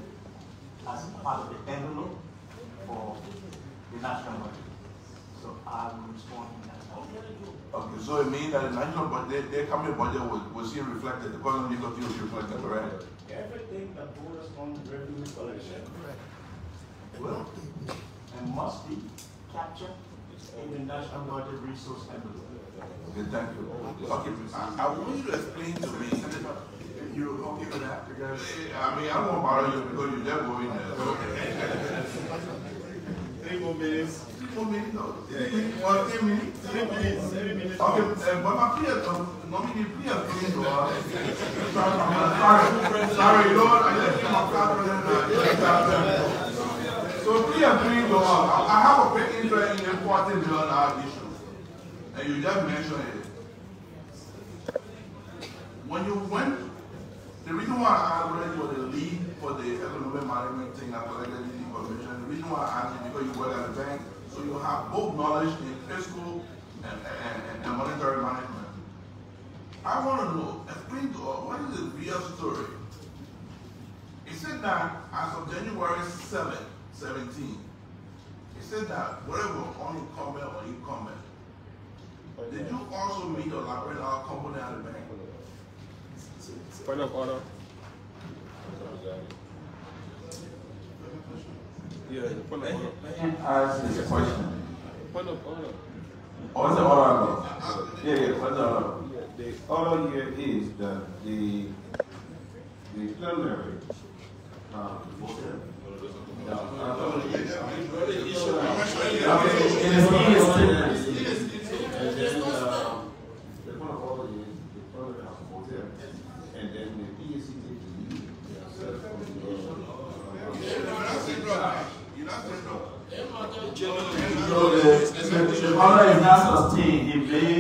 as part of the envelope for the national budget. So I will respond in that. Okay, so it means that the national budget, their company budget was, was here reflected, the cost of legal fees was reflected, correct? Everything that borders on revenue collection, correct, will and must be captured in the national budget resource envelope. Okay, thank you. Okay, I, I want you to explain to me. You're okay with that? Because I mean, I won't bother you because you're never going there. Three more minutes. Minutes, no. Yeah, yeah. Well, three minutes. Three minutes. Three minutes. Okay, uh, but my peers, normally peers, please. Sorry, sorry, Lord, I just came up with So peers, please, Lord, I have a big interest in importing the other issues, and you just mentioned it. When you went, the reason why I already was the lead for the economic management thing, I collected this information. The reason why I asked you because you work at the bank. So you have both knowledge in fiscal and, and, and, and and monetary management. I want to know, explain to us, what is the real story? It said that as of January seventh, seventeen, it said that whatever unincumbent or incumbent, okay. Did you also meet or elaborate our company at the bank? Point of order. Yeah, the point of order. Ask this question. Point of order. Oh, it's an order. Yeah, yeah, point of order. The order here is that the the plenary um, and then the E C the order is not sustained if they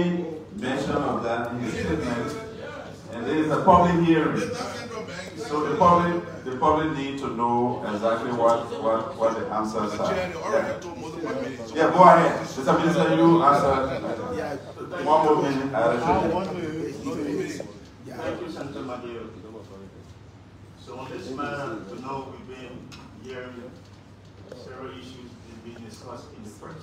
mention of that in the statement, and there is a public hearing. So the public, the public need to know exactly what what what the answers are. Yeah, yeah, go ahead, Mister Minister. You answer. One more minute. Thank you, Senator Madeo. So on this matter, we know we've been hearing several issues that have been discussed in the press.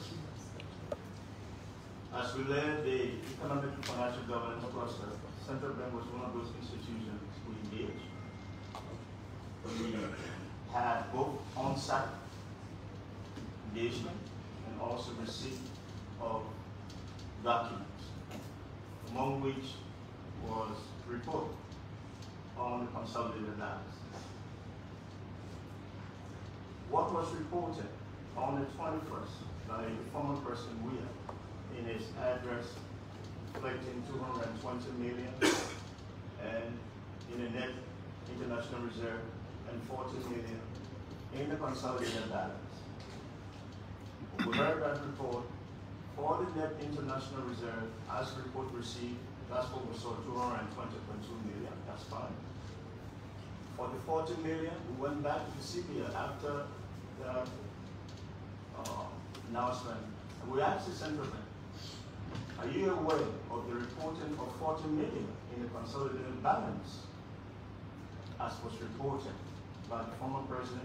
As we led the economic and financial governance process, Central Bank was one of those institutions we engaged. We had both on-site engagement and also receipt of documents, among which was report on the consolidated analysis. What was reported on the twenty-first by the former person we have in his address, collecting two hundred twenty million and in a net international reserve and forty million in the consolidated balance. We heard that report for the net international reserve as report received, that's what we saw, two hundred twenty point two million, that's fine. For the forty million, we went back to the C B L after the uh, announcement. We asked the Central Bank, are you aware of the reporting of forty million in the consolidated balance, as was reported by the former president?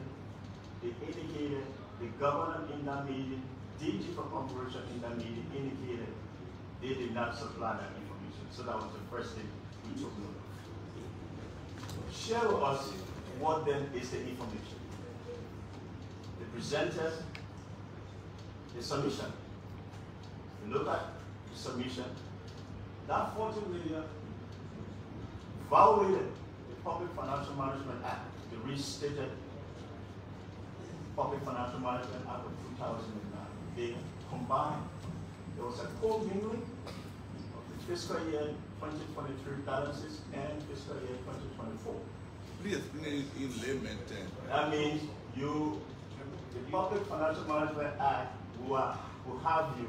They indicated, the governor in that meeting, D G for Corporation in that meeting indicated they did not supply that information. So that was the first thing we took note of. Show us what then is the information. They presented the submission. We look at the submission. That forty million violated the Public Financial Management Act, the restated Public Financial Management Act of two thousand nine. They combined. There was a co-mingling of the fiscal year twenty twenty-three balances and fiscal year twenty twenty-four. Please, please, in layman terms. That means you, the Public Financial Management Act will, will have you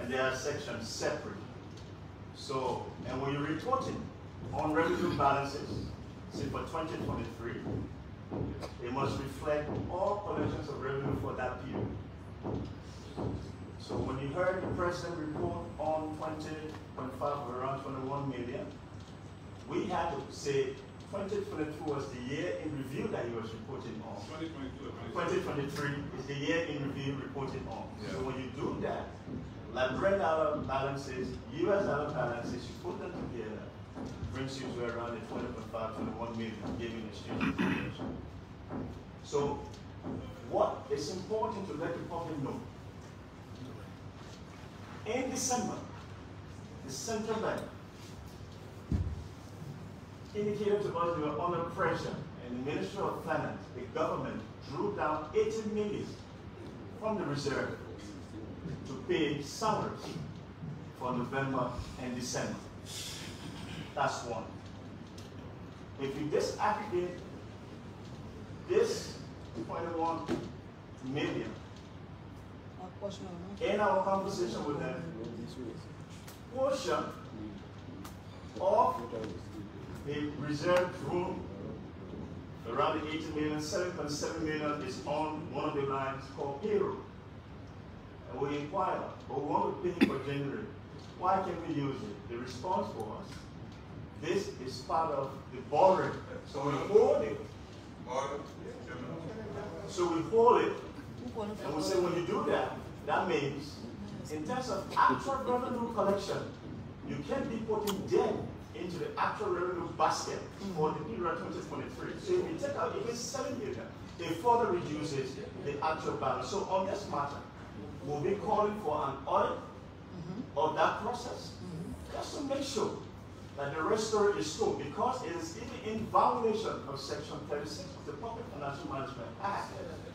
and there are sections separate. So, and when you're reporting on revenue balances, say for twenty twenty-three, it must reflect all collections of revenue for that period. So when you heard the president report on twenty point five or around twenty-one million, we had to say twenty twenty-two was the year in review that he was reporting on. twenty twenty-three is the year in review reporting on. Yeah. So when you do that, Liberian dollar balances, U S dollar balances, you put them together, brings you to around the twenty point five, twenty-one million, giving exchange information. So what is important to let the public know, in December, the Central Bank indicated to us they were under pressure, and the Ministry of Finance, the government, drew down eighty million from the reserve to pay salaries for November and December. That's one. If you disaggregate this twenty-one million in our conversation with them, portion of the reserve room, around the eighty million, seven point seven million is on one of the lines called payroll. And we inquire, but we want to pay for January. Why can we use it? The response was, this is part of the borrowing. So we hold it. So we hold it, and we say when you do that, that means in terms of actual revenue collection, you can't be putting debt into the actual revenue basket for the period twenty twenty-three. So if you take out even seven billion, it further reduces the actual balance. So on this matter, we'll be calling for an audit of that process, just to make sure that the rest story is true, because it is even in violation of Section thirty-six of the Public Financial Management Act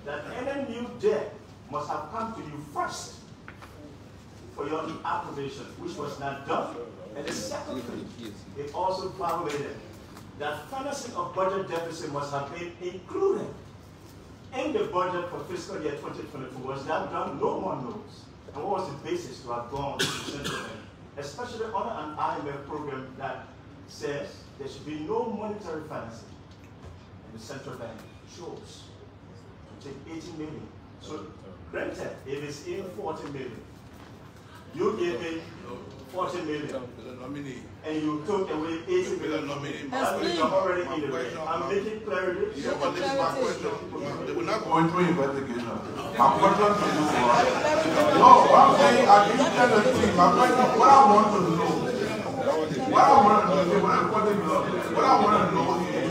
that any new debt must have come to you first for your approbation, which was not done. And the second thing, it also violated that financing of budget deficit must have been included in the budget for fiscal year twenty twenty-two. Was that done? No one knows. And what was the basis to have gone to the central bank, especially on an I M F program that says there should be no monetary financing? And the central bank chose to take eighty million. So granted, if it's in forty million, you gave it forty million, and you took away eighty million. That means you're already in the way. I'm making clarity. Yeah, but this is my question. We're not going through investigation. My question is, no, I'm saying I didn't tell the thing. My question, what I want to know, what I want to know, what I want to know here,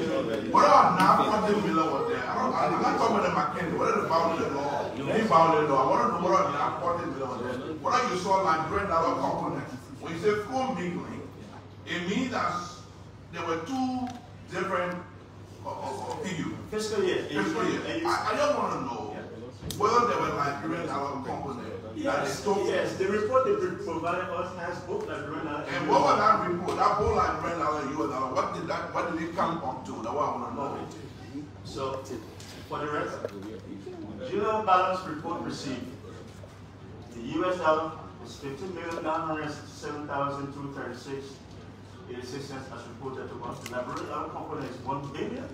what are now forty million was there? I did not talk about the McKinney. What are the bounds of the law? They bounded law. I want to know what are now forty million there. What you saw like three dollar components, when you say commingling, it means that there were two different uh, uh, figures. Fiscal year. Fiscal year. I, I don't want to know whether there were Liberian dollar components. Yes, yes, the report they provided us has both Liberian dollar. And what was that report? That whole Liberian dollar and U S dollar, what did that, what did it come up to? That's what I want to know. So, for the record, July balance report received. The U S dollar is fifteen million nine hundred seven thousand two hundred thirty-six point eighty-six cents as reported to us. The Liberian dollar component is one billion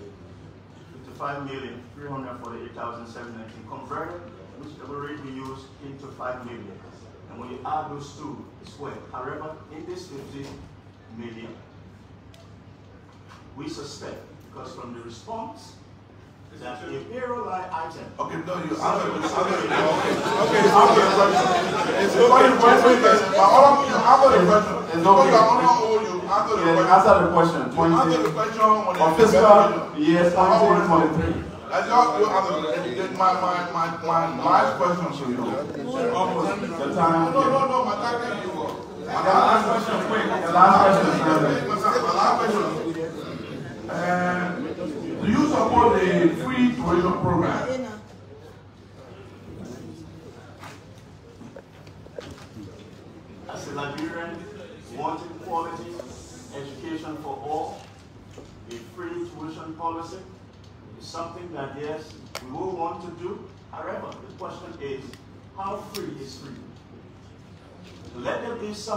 fifty-five million three hundred forty-eight thousand seven hundred nineteen. Converted, which the rate we use, into five million. And when you add those two, it's square. However, in this fifteen million, we suspect, because from the response, that the payroll line item. Okay, no, you answer it. Okay, answer the question. It's not the question. But all of you answer the question. It's okay. You answer the question. Answer the question. You answer the question on the fiscal year twenty twenty-three. That's all you answer. My my my my last question to you. The time. No, no, no. My time can't be over. The last question, quick. The last question. The last question. Do you support the free tuition program? As a Liberian wanting quality education for all, a free tuition policy is something that, yes, we will want to do. However, the question is, how free is free? Let there be some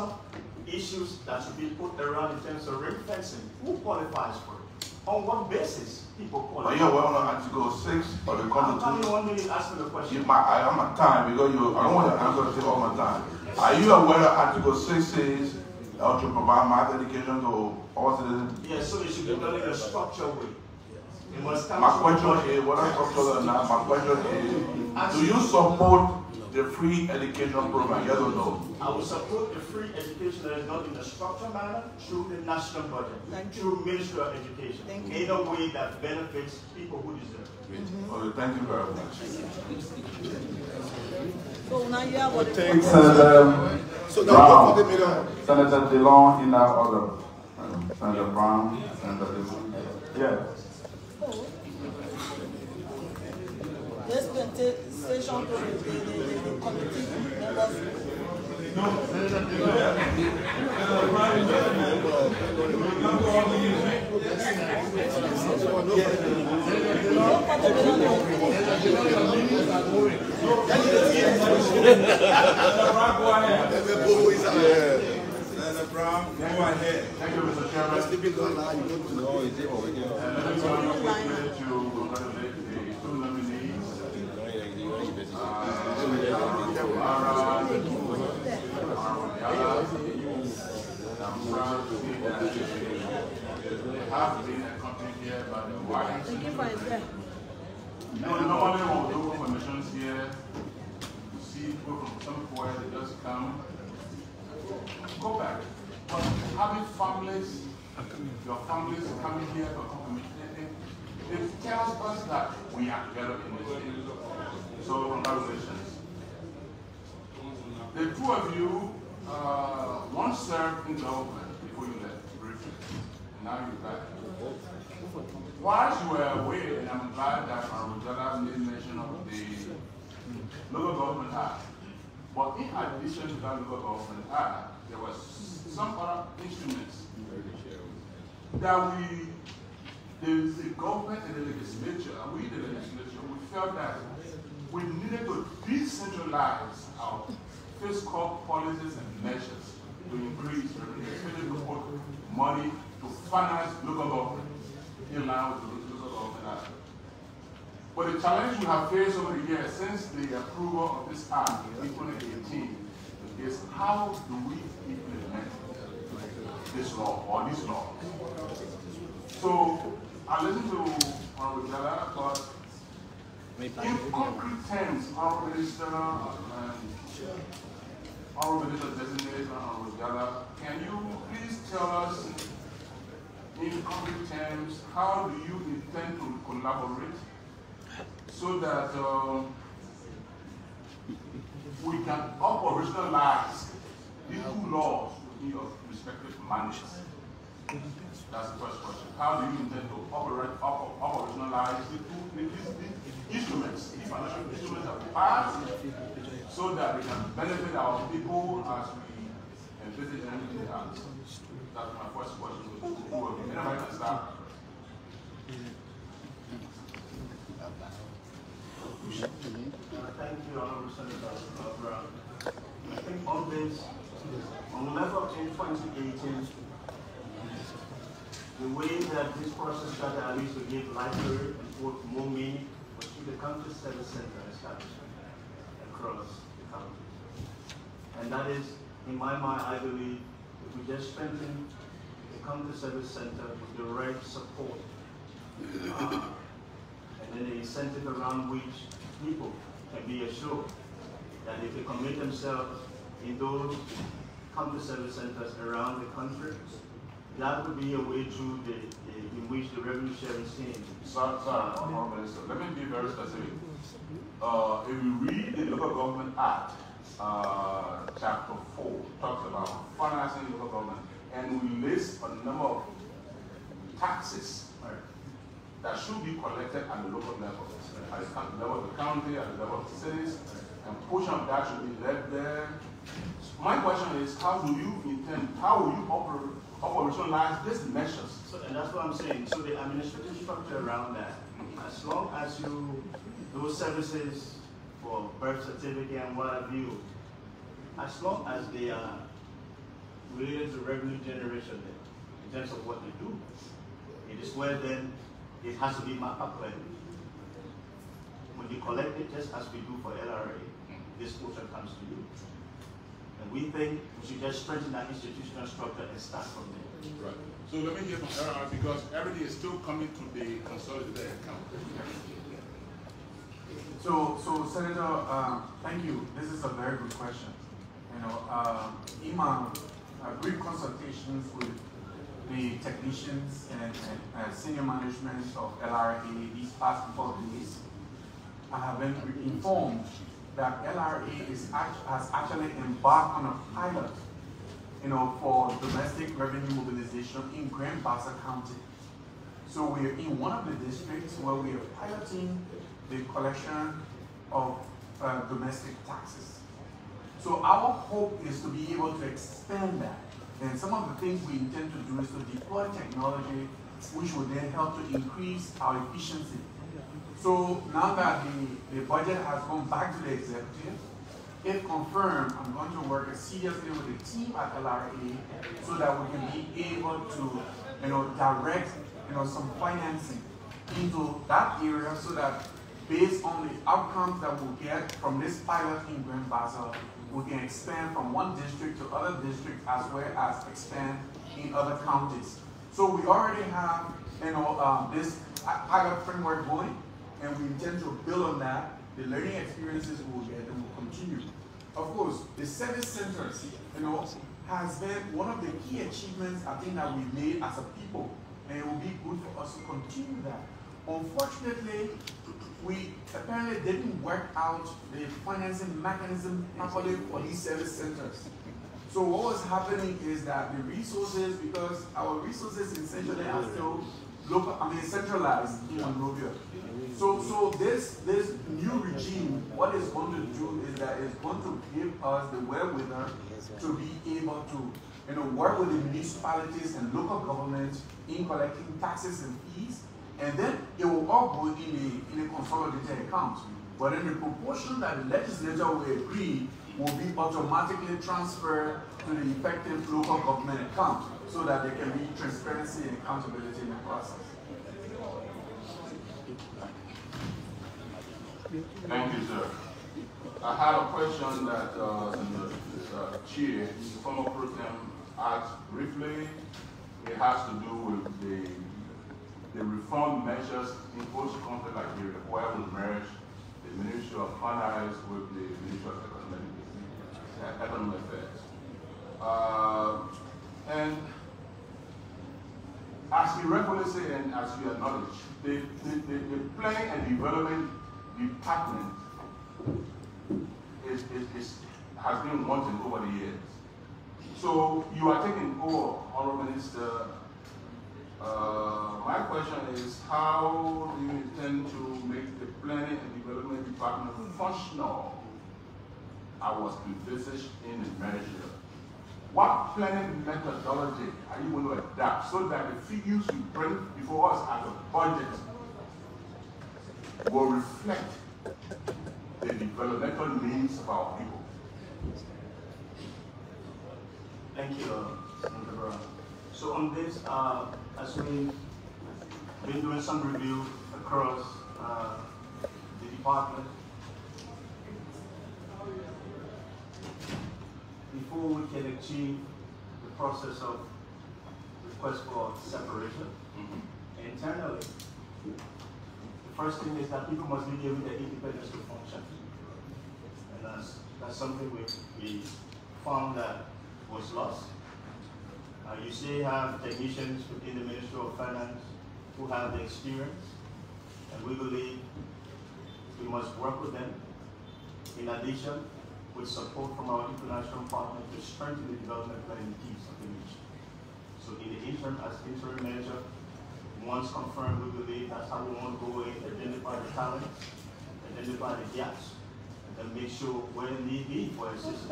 issues that should be put around in terms of ring fencing. Who qualifies for it? On what basis people call it? Yeah, well, I have to go six or the corner two. One minute, ask me the question. My, I am at time because you, I don't want to answer to all my time. Are you aware that Article six is uh, to provide math education to all citizens? Yes, so it should be done in a structured way. It must come. My question is, what are structural and not? My question is, do you support the free education program? Yes or no? I will support the free education that is not in a structured manner through the national budget, through Ministry of Education, in a way that benefits people who deserve it. Mm-hmm. Okay, thank you very much. So now you have what it takes. Senator Brown, Senator DeLong in that order. Senator Brown, Senator DeLong. Yeah. Let's station to the committee members. No, Senator Taylor. Senator Prime go ahead. Thank you, Mister Chairman. Uh, All right. something here, but the wine. Thank you for it, sir. No, normally we'll do commissions here to see people from somewhere, they just come. Go back. But having families, your families coming here for communicating, it tells us that we are together in this thing. So, congratulations. The two of you uh, once served in government before you left, briefly. Now you're back. While you were away, and I'm glad that Dorbor Jallah made mention of the Local Government Act. But in addition to that Local Government Act, there was some other instruments that we, the, the government and the legislature, and we the legislature, we felt that we needed to decentralize our fiscal policies and measures to increase revenue, money to finance local government in line with the Local Government Act. But the challenge we have faced over the years since the approval of this act in twenty eighteen is how do we implement this law or this law? So I listened to Dorbor Jallah, but in concrete terms, our minister and our minister designate Dorbor Jallah, can you please tell us in concrete terms how do you intend to collaborate so that um, we can operationalize these two laws in your respective manners? That's the first question. How do you intend to operate, op operationalize the two the instruments, the financial instruments that we pass, so that we can benefit our people as we envisage anything else? That's my first question. Who will be anybody can start? Thank you, Honorable Senator. I think on this, on the level of twenty eighteen, the way that this process started, I used to give lighter and put more meaning was through the country service center establishment across the country. And that is, in my mind, I believe, if we just strengthen the country service center with direct support uh, and then the incentive around which people can be assured that if they commit themselves in those country service centers around the country, that would be a way through the, the, in which the revenue sharing scheme. Sorry, sorry, Honourable Minister. Let me be very specific. Uh, if you read the Local Government Act, uh, Chapter four talks about financing local government, and we list a number of taxes that should be collected at the local level, at the level of the county, at the level of the cities, and portion of that should be left there. My question is, how do you intend, how will you operate? Operationalize these measures. So, and that's what I'm saying. So the administrative structure around that, as long as you those services for birth certificate and what have you, as long as they are related to revenue generation in terms of what they do, it is where then it has to be mapped up well. When you collect it, just as we do for L R A, this portion comes to you. And we think we should just strengthen that institutional structure and start from there. Right. So let me hear from L R A because everything is still coming to the consolidated account. So, so Senator, uh, thank you. This is a very good question. You know, uh, in my uh, brief consultations with the technicians and, and uh, senior management of L R A these past four days, I have been informed that L R A is act, has actually embarked on a pilot, you know, for domestic revenue mobilization in Grand Bassa County. So we're in one of the districts where we are piloting the collection of uh, domestic taxes. So our hope is to be able to expand that. And some of the things we intend to do is to deploy technology, which will then help to increase our efficiency. So now that the, the budget has gone back to the executive, if confirmed, I'm going to work seriously with the team at L R A so that we can be able to, you know, direct, you know, some financing into that area so that based on the outcomes that we'll get from this pilot in Grand Bassa, we can expand from one district to other districts as well as expand in other counties. So we already have you know, um, this I G A framework going, and we intend to build on that. The learning experiences we will get and will continue. Of course, the service centers, you know, has been one of the key achievements I think that we made as a people, and it will be good for us to continue that. Unfortunately, we apparently didn't work out the financing mechanism properly for these service centers. So what was happening is that the resources, because our resources essentially are still local, I mean centralized in Monrovia. So, so this this new regime, what it's going to do is that it's going to give us the wherewithal to be able to, you know, work with the municipalities and local governments in collecting taxes and fees, and then it will all go in a in a consolidated account. But in the proportion that the legislature will agree will be automatically transferred to the effective local government account, so that there can be transparency and accountability in the process. Thank you, sir. I had a question that uh, the uh, chair, the former pro tem, asked briefly. It has to do with the the reform measures imposed on the Liberia, where we merge the Ministry of Finance with the Ministry of Economic, uh, Economic Affairs. Uh, and as you regularly say and as you acknowledge, the, the, the, the planning and development department is, is, is, has been wanting over the years. So you are taking over, Honourable Minister. Uh, my question is, how do you intend to make the planning and development department functional? I was envisaged in the measure. What planning methodology are you going to adapt so that the figures you bring before us as a budget will reflect the developmental needs of our people? Thank you, Mister Brown. So on this, uh, as we've been doing some review across uh, the department, before we can achieve the process of request for separation mm-hmm. internally, the first thing is that people must be given the independence to function. And that's, that's something we, we found that was lost. Uh, you still have technicians within the Ministry of Finance who have the experience, and we believe we must work with them. In addition, with support from our international partners to strengthen the development planning teams of the nation. So in the interim, as interim measure, once confirmed, we believe that's how we want to go in, identify the talents, identify the gaps, and then make sure where need be for assistance.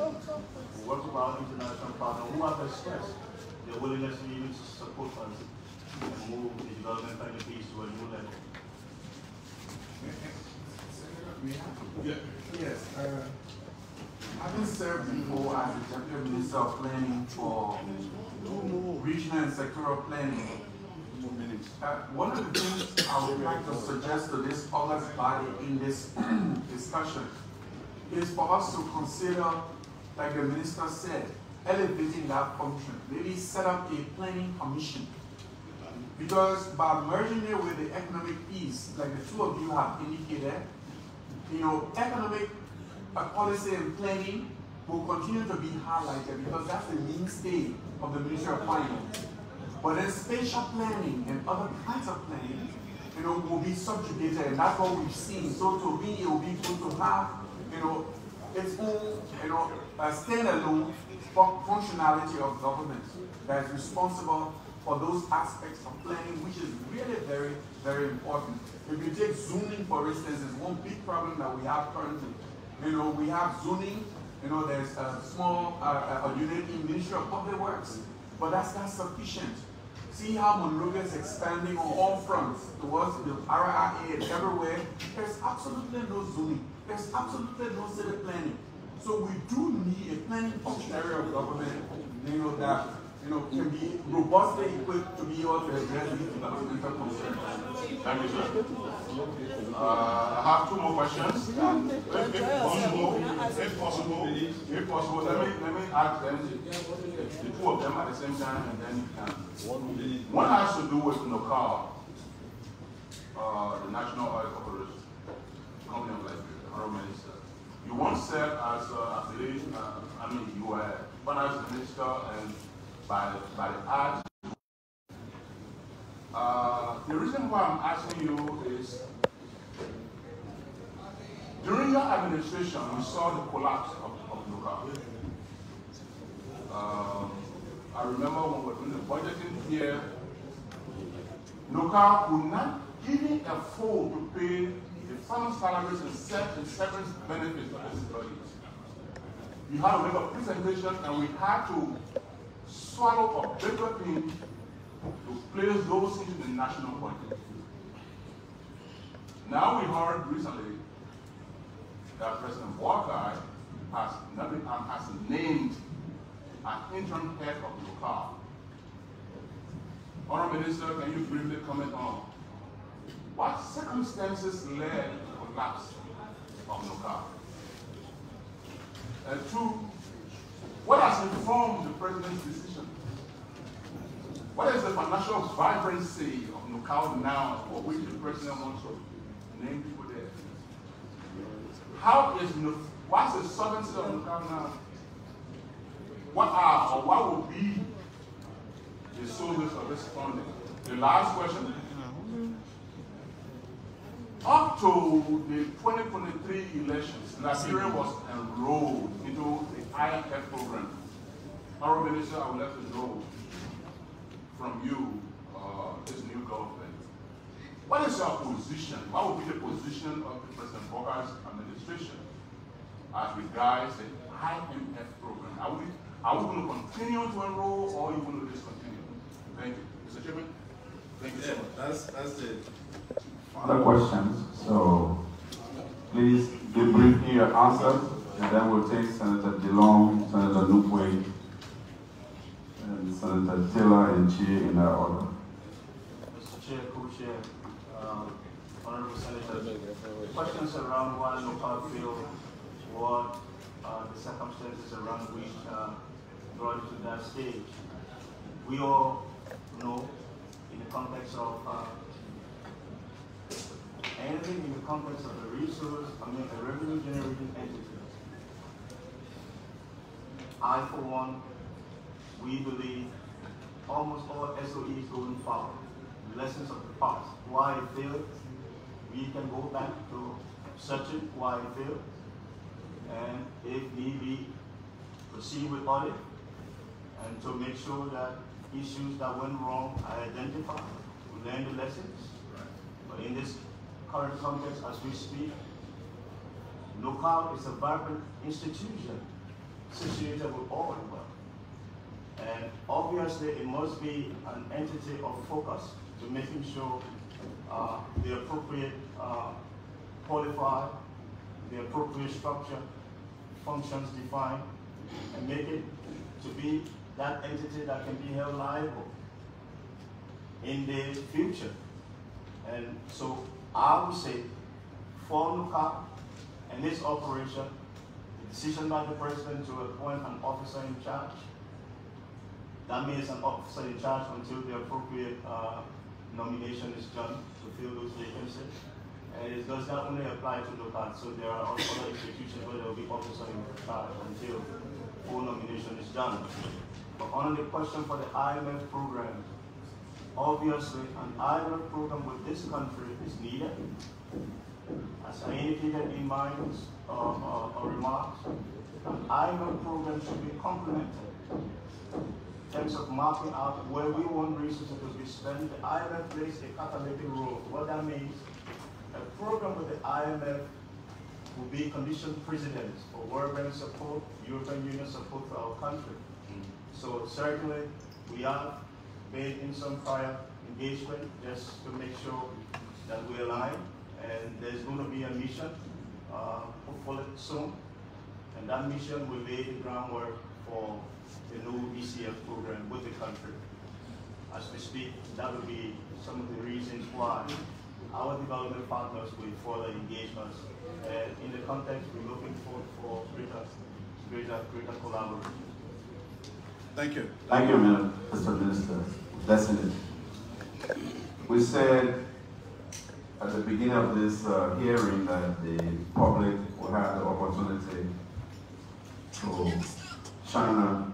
We work with our international partners who have expressed their willingness to even support us and move the development planning piece to a new level. Yeah. Yes. Uh, Having served before as Executive Minister of Planning for Regional and Sectoral Planning, uh, one of the things I would like to suggest to this august body in this discussion is for us to consider, like the Minister said, elevating that function. Maybe set up a planning commission. Because by merging it with the economic piece, like the two of you have indicated, you know, economic A policy and planning will continue to be highlighted because that's the mainstay of the Ministry of Finance. But then spatial planning and other kinds of planning, you know, will be subjugated, and that's what we've seen. So to me, it will be good to have, you know, its own, you know, a standalone functionality of government that is responsible for those aspects of planning, which is really very, very important. If you take zoning, for instance, is one big problem that we have currently. You know, we have zoning, you know, there's a small uh, a unit in Ministry of Public Works, but that's not sufficient. See how Monrovia is expanding on all fronts towards the R R A and everywhere. There's absolutely no zoning. There's absolutely no city planning. So we do need a planning functionary of government, you know, that, you know, can be robustly equipped to be able to address these developmental concerns. Thank you, sir. Uh, I have two more questions. If, if possible, if possible, if possible, let me let me ask them the, the two of them at the same time, and then you can. One has to do with NOCAL. asking you is, during your administration, we saw the collapse of, of NOCAL. Um, I remember when we were doing the budgeting here, NOCAL could not even afford to pay the farm salaries and severance benefits for its employees. We had to make a presentation and we had to swallow a bigger thing to place those things in the national budget. Now we heard recently that President Boakai has, has named an interim head of NOCAL. Honourable Minister, can you briefly comment on what circumstances led to the collapse of NOCAL? And two, what has informed the President's decision? What is the financial vibrancy of NOCAL now for which the President wants to name people there? How is, what's the solvency of NOCAL now? What are, or what will be the sources of this funding? The last question, up to the twenty twenty-three elections, Liberia was enrolled into the I M F program. Our Minister, I would like to know from you, uh, this new government, what is your position? What will be the position of the President Boakai's administration as regards the I M F program? Are we, are we going to continue to enroll, or are you going to discontinue? Thank you. Mister Chairman, thank you so much. That's, that's it. Other questions, so please give briefly your answers, and then we'll take Senator DeLong, Senator Nupwe, and Senator Taylor and Chi in that order. Mister Chair, Co-Chair, um, Honorable Senator, questions around why NOCAL failed, what uh, the circumstances around which uh, brought it to that stage. We all know, in the context of uh, anything in the context of a resource, I mean a revenue generating entity, I for one, we believe almost all S O Es going forward, lessons of the past, why it failed, we can go back to search it, why it failed, and if need be, proceed with audit, and to make sure that issues that went wrong are identified, we learn the lessons, but in this current context as we speak, NOCAL is a vibrant institution situated with all the world. And obviously it must be an entity of focus to making sure uh, the appropriate uh, qualified, the appropriate structure, functions defined, and make it to be that entity that can be held liable in the future. And so I would say, for NOCAL and its operation, the decision by the President to appoint an officer in charge, that means an officer in charge until the appropriate uh, nomination is done to fill those vacancies. And it does not only apply to NOCAL, so there are also other institutions where there will be officer in charge until full nomination is done. But on the question for the I M F program, obviously, an I M F program with this country is needed. As I indicated in my uh, uh, remarks, an I M F program should be complemented in terms of mapping out where we want resources to be spent. The I M F plays a catalytic role. What that means, a program with the I M F will be conditioned precedent for World Bank support, European Union support for our country. So certainly, we are made in some prior engagement just to make sure that we align, and there's going to be a mission uh, hopefully soon, and that mission will lay the groundwork for the new E C F program with the country. As we speak, that will be some of the reasons why our development partners will further engagements, and in the context we're looking for, for greater, greater, greater collaboration. Thank you. Thank you, Mister Minister. That's it. We said at the beginning of this uh, hearing that the public will have the opportunity to channel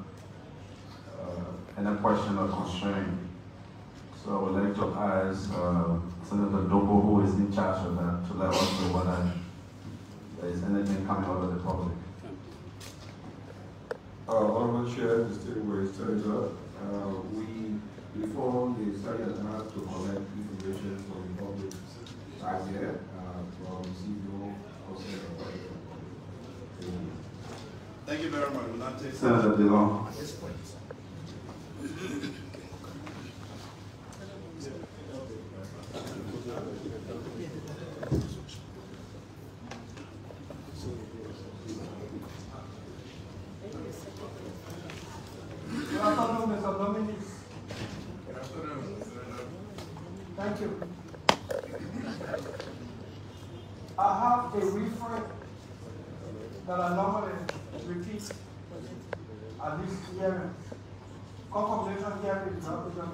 uh, any question or concern. So I would like to ask uh, Senator Dobo, who is in charge of that, to let us know whether there is anything coming out of the public. Uh, Honourable Chair, distinguished Senator, uh, we reformed the study and asked to collect information from the public last uh, year from C B O. Thank you very much. We'll not take Senator DeLong at this point. Good afternoon, Mister Dominic. Good afternoon, Senator. Thank you. I have a reference that I normally repeat at this hearing. Confirmation hearing is not the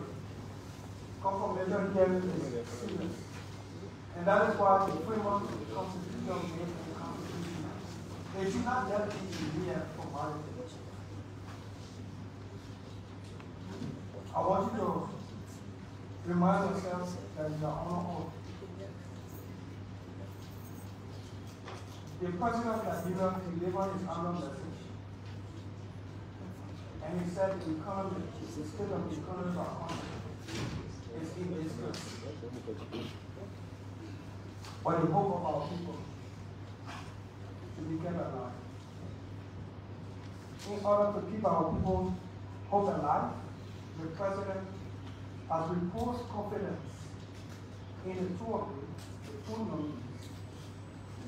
Confirmation hearing is serious. And that is why the framework of the Constitution made the Constitution. They should not let it be here for valid election. I want you to remind yourselves that you are on oath. The president of Liberia delivered his annual message. And he said the economy, the state of the economy of our country is in distress. But the hope of our people to be kept alive. In order to keep our people hope alive, the president has reposed confidence in the two of them, the two nominees,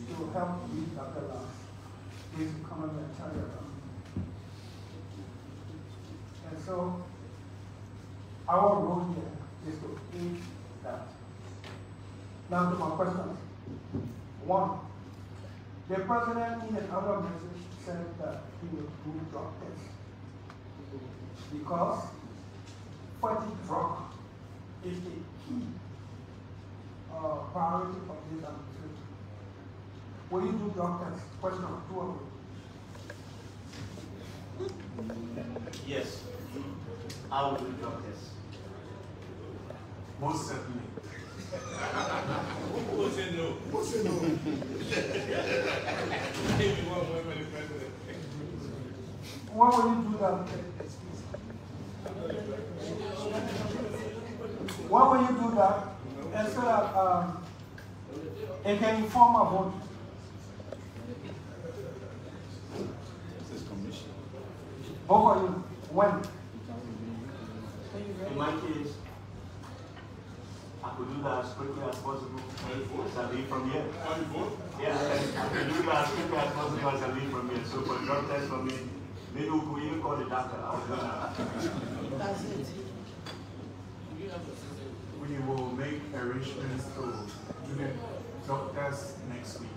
to help lead Liberia, this economy and territory. And so, our role here is to aid that. Now to my questions. One, the president in another message said that he would do drug tests because fighting drug is the key uh, priority of this administration. Will you do doctors? Question of two of them. Yes, I will do doctors. Most certainly. Who will say no? Who will say no? Why will you do that? Why will you do that? And so that um, it can inform our vote. Both of you, when? In my case, I could do that as quickly as possible as I leave from here. Yeah, I could do that as quickly as possible as I leave from here. So for drug test for me, maybe we could even call the doctor. I would do that. That's it. We will make arrangements to do the drug test next week.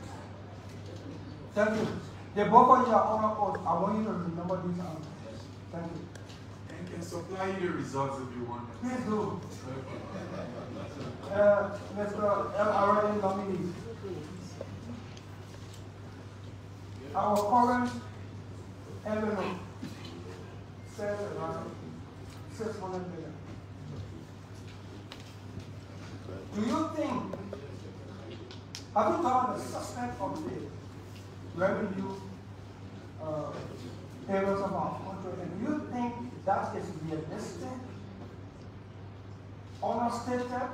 Thank you. The both of you are on oath. I want you to remember this answer. Thank you. And can supply you the results if you want. Please do. uh, Mister L R A nominee. Our current L N O says around six hundred million. Do you think, have you done the suspense of the revenue uh, tables of our country, and you think that is realistic, understated,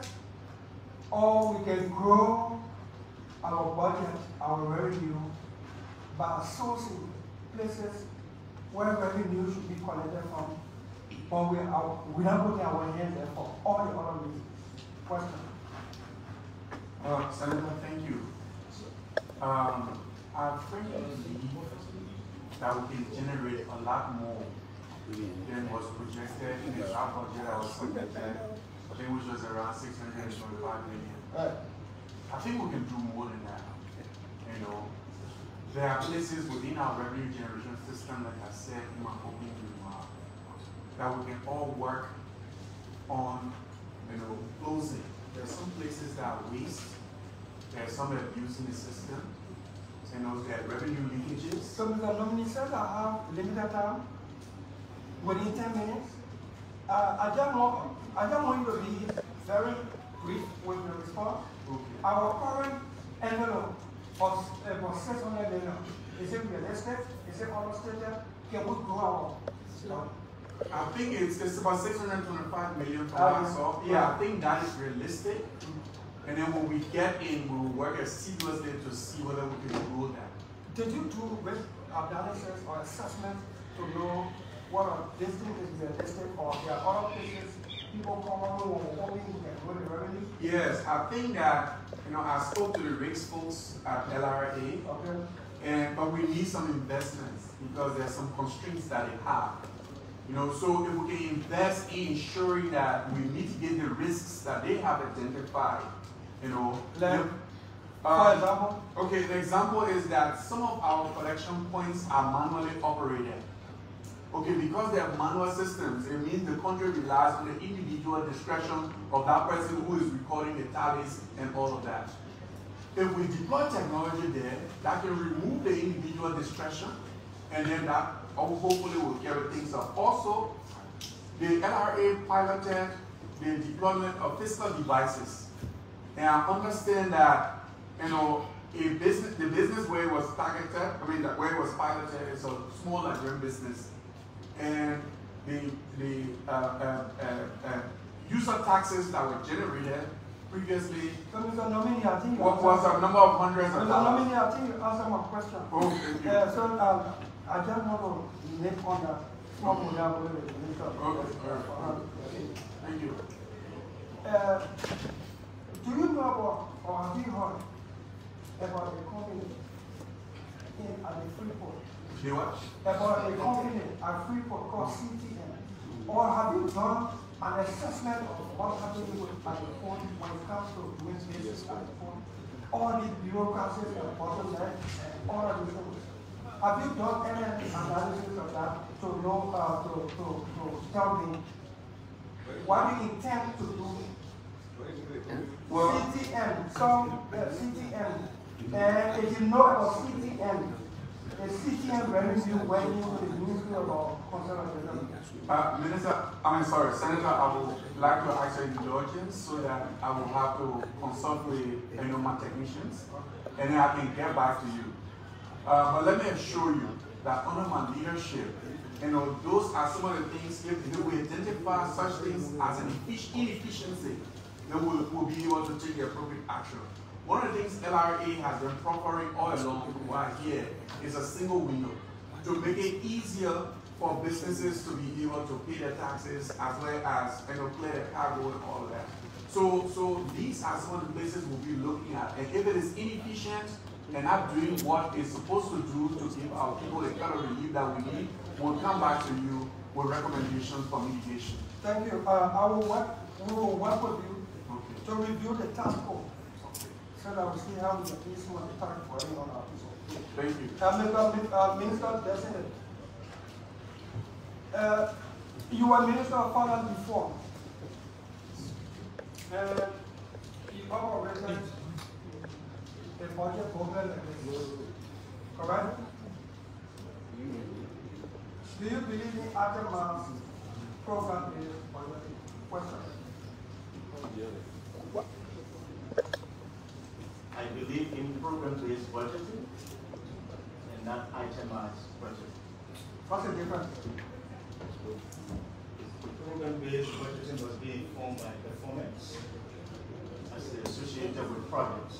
or we can grow our budget, our revenue, by sourcing places where revenue should be collected from, but we are we are putting our hands there for all the other reasons. Question. Uh, Senator, thank you. Um, I firmly believe that we can generate a lot more than was projected in the draft budget that was submitted, I think which was around six hundred twenty-five million. I think we can do more than that. You know, there are places within our revenue generation system, like I said in my opening remark, that we can all work on, you know, closing. There are some places that are waste. There are some abuse in the system. And those that revenue leakages. So Mister Dominic said I have limited time, within ten minutes. Uh, I, just want, I just want you to be very which was the response. Okay. Our current envelope of six hundred million is it real estate? Is it all stated? Can we grow our? I think it's, it's about six hundred twenty-five million from um, myself. Yeah, I think that is realistic. Mm-hmm. And then when we get in, we'll work as seamlessly to see whether we can grow that. Did you do with analysis or assessment to know what are these things is realistic or there are other places people come on and only you can grow the revenue? Yes, I think that, you know, I spoke to the rigs folks at L R A, okay. and, but we need some investments because there are some constraints that they have. You know, so if we can invest in ensuring that we mitigate the risks that they have identified, you know. Like, uh, for example? Okay, the example is that some of our collection points are manually operated. Okay, because they are manual systems, it means the country relies on the individual discretion of that person who is recording the tallies and all of that. If we deploy technology there, that can remove the individual discretion, and then that hopefully will carry things up. Also, the L R A piloted the deployment of fiscal devices. And I understand that, you know, a business, the business where it was targeted, I mean, where it was piloted is a small Nigerian business. And the, the uh, uh, uh, uh, user taxes that were generated previously so, Mister Nomini, I think what was a number of hundreds of dollars. Mister Nomini, I think you answered my question. Oh, thank you. Uh, so, um, I just want to make on that from the level of the Minister of Defense. Thank you. Uh, do you know about, or have you heard about a company in at the Freeport? You what? About a company at Freeport called C T M. Or have you done an assessment of what happened with at the port when it comes to doing business at the port? All the bureaucracies and bottlenecks and all of the things. Have you done any analysis of that to know, uh, to, to, to tell me what you intend to do? Well, C T M, some uh, C T M, and if you know about C T M, the C T M revenue went into the Ministry of Conservatism. Uh, Minister, I mean, sorry, Senator, I would like to ask your indulgence so that I will have to consult with you know, my technicians, and then I can get back to you. Uh, but let me assure you that under my leadership, you know, those are some of the things if we identify such things as an inefficiency, then we'll, we'll be able to take the appropriate action. One of the things L R A has been proffering all along right here is a single window to make it easier for businesses to be able to pay their taxes as well as you know, clear their cargo and all of that. So, so these are some of the places we'll be looking at. And if it is inefficient, and not doing what it's supposed to do to give our people the kind of relief that we need, we'll come back to you with recommendations for mitigation. Thank you. Uh, I will work, we will work with you okay. to review the task force okay. so that we see how we can use what the task force on our people. Thank you. Uh, Minister, President, uh, you were Minister of Finance before. Uh, you are already the budget program correct? Do you believe in Atema's program is already budgeting? I believe in program-based budgeting and not itemized budgeting. What's the difference? Program-based budgeting was being informed by performance as associated with projects.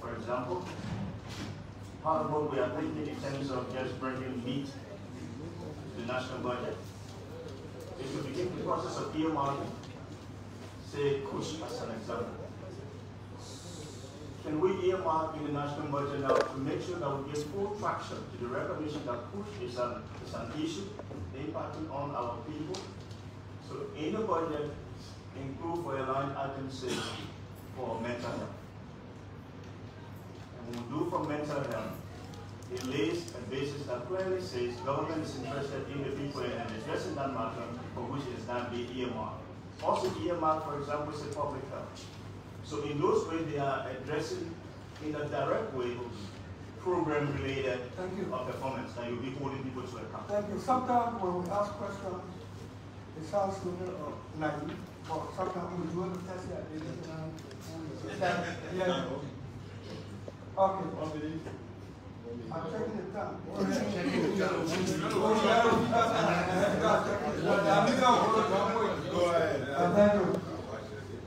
For example, how about we are thinking in terms of just bringing meat to the national budget? If we begin the process of earmarking, say Kush as an example, can we earmark in the national budget now to make sure that we give full traction to the recognition that Kush is an, is an issue impacting on our people? So in the budget, include for a line item, say, for mental health. We do for mental health, it lays a basis that clearly says government is interested in the people and addressing that matter for which it is not being earmarked. Also, earmark, for example, is a public health. So in those ways, they are addressing in a direct way program-related performance that you'll be holding people to account. Thank you. Sometimes when we ask questions, it sounds a little naive. Okay. I'm checking the time. I'm checking the time. Go ahead.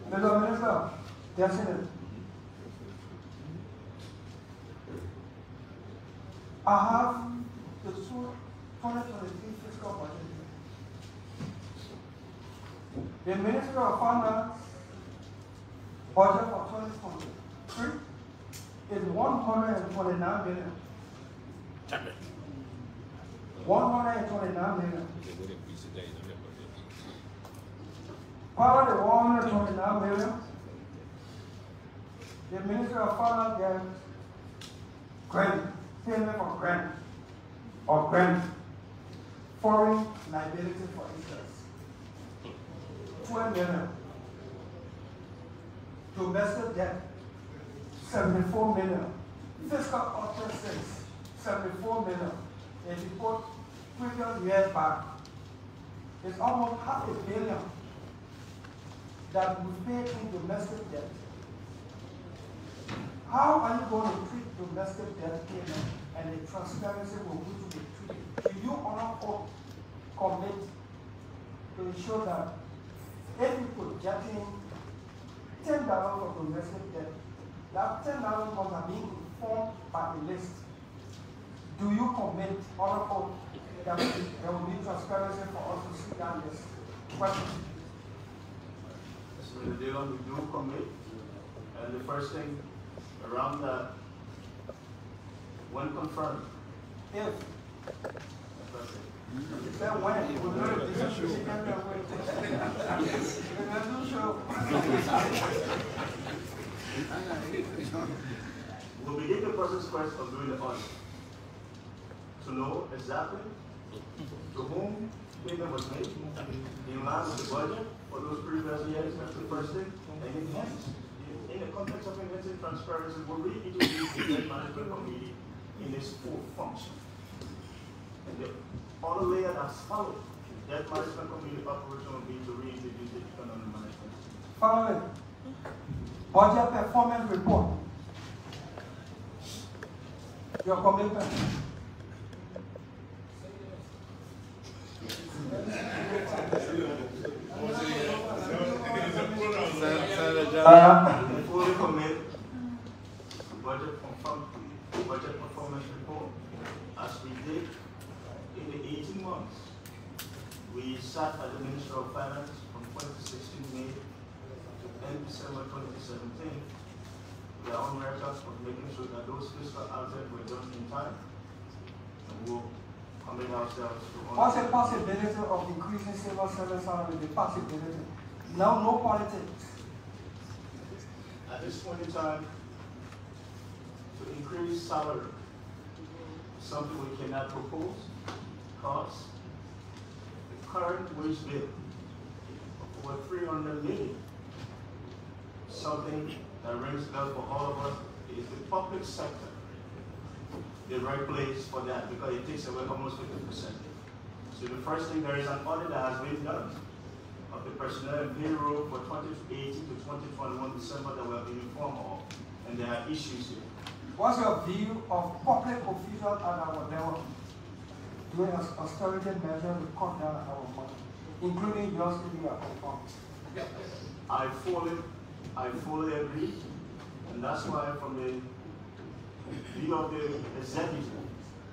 Mister Minister, yes, it is. I have the twenty twenty-three fiscal budget. The Minister of Finance budget for twenty twenty-three is one hundred twenty-nine million. one hundred twenty-nine million. Part of the one hundred twenty-nine million, the Minister of Finance gets grant, payment of grant, or grant, foreign liability for interest, twelve million. Domestic debt, seventy-four million. Fiscal officers, seventy-four million. If you put previous years back, it's almost half a billion that we pay in domestic debt. How are you going to treat domestic debt payment and the transparency will need to be treated? Do you honor or commit to ensure that if you could get in ten dollars of domestic debt, that ten dollars must be informed by a list? Do you commit honor or that there will be transparency for us to see that list? Question. So the deal we do commit, and the first thing around that, when confirmed, if then when it will not be an issue, we'll begin the process first of doing the audit to know exactly to whom payment was made in line with the budget. For those previous years, that's the first thing. And in, in the context of enhancing transparency, we really need to use the debt management committee in its full function. And the other layer that's followed, the debt management committee operation will be to reintroduce the economic management. Finally, budget performance report. Your commitment. Uh, Before we commit the budget, budget performance report, as we did in the eighteen months, we sat as the Minister of Finance from twenty sixteen May to end December twenty seventeen. We are on record for making sure that those fiscal assets were done in time, and we'll commit ourselves to. What's the possibility of increasing civil service salary? The possibility. Now, no politics. At this point in time, to increase salary is something we cannot propose because the current wage bill of over three hundred million, something that rings bells for all of us, is the public sector the right place for that because it takes away almost fifty percent. So the first thing, there is an audit that has been done of the personnel and payroll for twenty eighteen to twenty twenty-one December that we have been informed of, and there are issues here. What's your view of public official at our level doing as austerity measures to cut down our money, including yours if you are confirmed? I fully, I fully agree, and that's why from the view of the executive,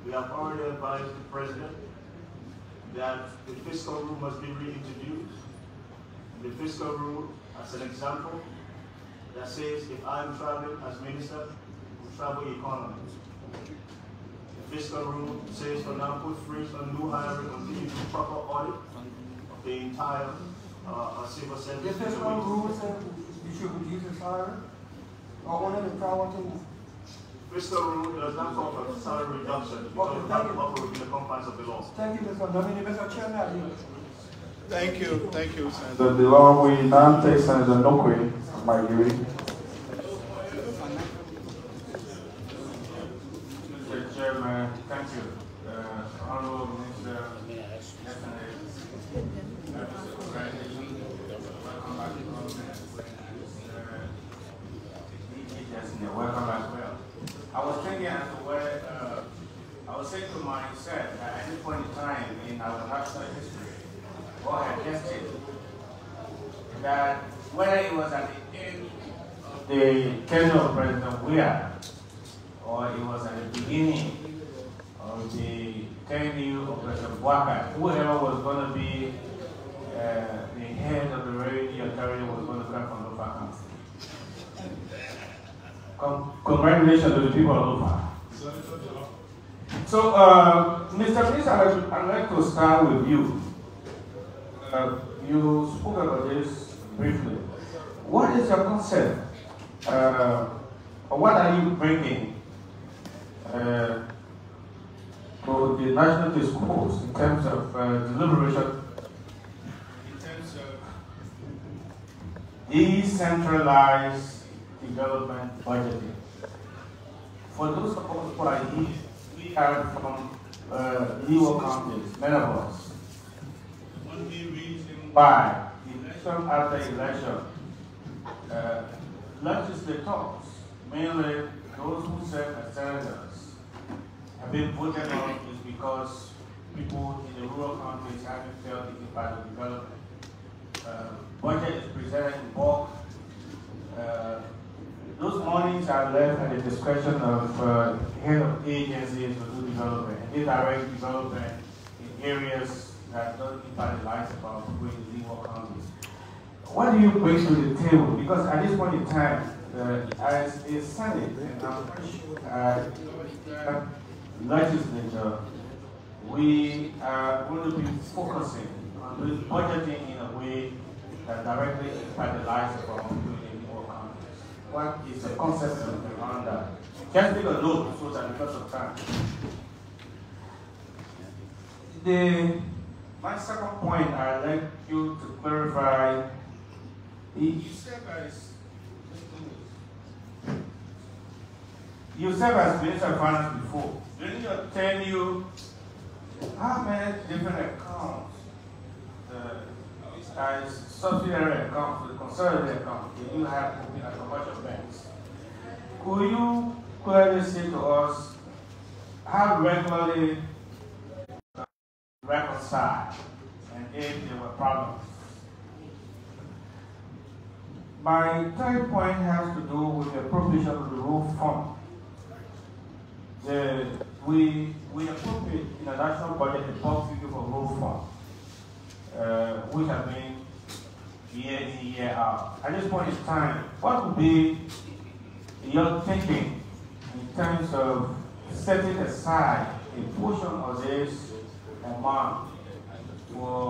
we have already advised the president that the fiscal rule must be reintroduced. The fiscal rule, as an example, that says if I am traveling as minister, we travel economy. The fiscal rule says for now put freeze on new hiring, continue to proper audit of the entire uh, civil service. The fiscal rule says you should reduce the salary or only the travel thing. Fiscal rule does not call for salary reduction because that will operate in the confines of the law. Thank you, Mister Dominic. Mister Chairman. Thank you, thank you, Senator. The law we now take Senator Nokwe, my dear. Mister Chairman, thank you. Uh, Honorable Minister, yesterday, members of the organization, welcome you're welcome as well. I was thinking as to where, uh, I was saying to myself that at any point in time in our national history, or had tested that whether it was at the end of the tenure of President Weah, or it was at the beginning of the tenure of President Boakai, whoever was going to be uh, the head of the revenue authority was going to come from Lofa Council. Con congratulations to the people of Lofa. So, uh, Mister Minister, I'd like to start with you. Uh, you spoke about this briefly. What is your concept? Uh, what are you bringing uh, to the national discourse in terms of uh, deliberation, in terms of decentralized development budgeting? For those of us who are here, we are from uh, rural counties, many of us. By election after election, uh, legislators, mainly those who serve as senators, have been voted on is because people in the rural counties haven't felt the impact of development. Uh, budget is presented in bulk. Uh, those monies are left at the discretion of uh, head of agencies to do development, and they direct development in areas that don't impact the lives of our people in the rural counties. What do you bring to the table? Because at this point in time, uh, as a Senate, and I'm pretty sure that uh, legislature, we are going to be focusing on budgeting in a way that directly impacts the lives of our people in the rural counties. What is the concept around that? Just take a look, so that because of time. The My second point, I'd like you to clarify. You serve as, you serve as Minister of Finance before. During your tenure, how many different accounts, uh, subsidiary accounts, the consolidated accounts, that you have in a commercial banks? Could you clearly say to us how regularly reconcile and if there were problems? My third point has to do with the provision of the roof fund. The, we we appropriate in the national budget the bulk figure for roof fund, uh, which has been year in, year out. At this point in time, what would be your thinking in terms of setting aside a portion of this amount for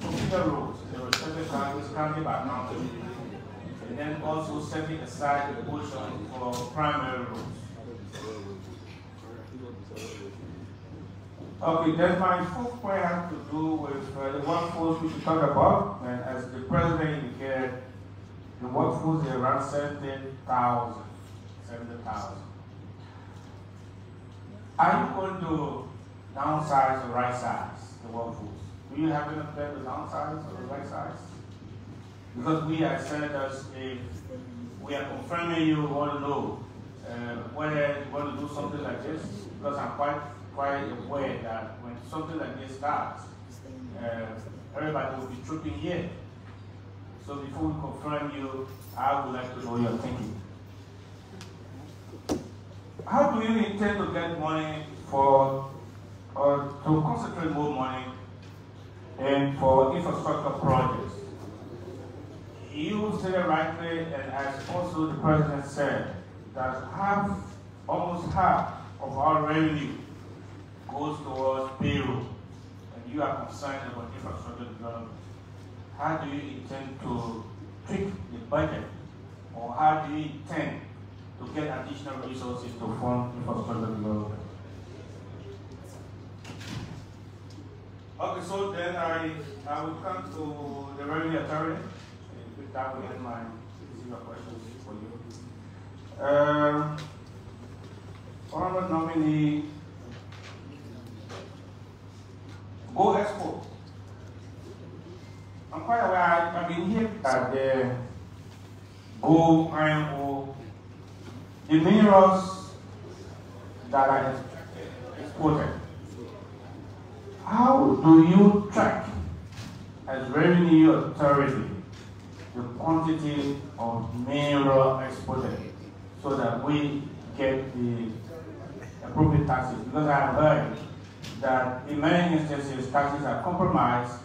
computer roads, there were seven counties, county by county, and then also setting aside a portion for primary roads? Okay, then my fourth point has to do with uh, the workforce we should talk about, and as the president indicated, the workforce is around seventy thousand. seventy thousand. Are you going to downsize or right size the workforce? Do you have any plan to downsize or right size? Because we as senators, if we are confirming you, want to know uh, whether you want to do something like this. Because I'm quite quite aware that when something like this starts, uh, everybody will be tripping here. So before we confirm you, I would like to know your thinking. How do you intend to get money for, or to concentrate more money and for infrastructure projects? You said it rightly, and as also the president said, that half, almost half of our revenue goes towards payroll, and you are concerned about infrastructure development. How do you intend to tweak the budget, or how do you intend to get additional resources to fund infrastructure development? Okay, so then I, I will come to the revenue authority. That will end my questions for you. Um, Honorable nominee, Go Expo. I'm quite aware, I've been here that the Go I M O the minerals that are exported. How do you track, as revenue authority, the quantity of mineral exported so that we get the appropriate taxes? Because I have heard that in many instances taxes are compromised.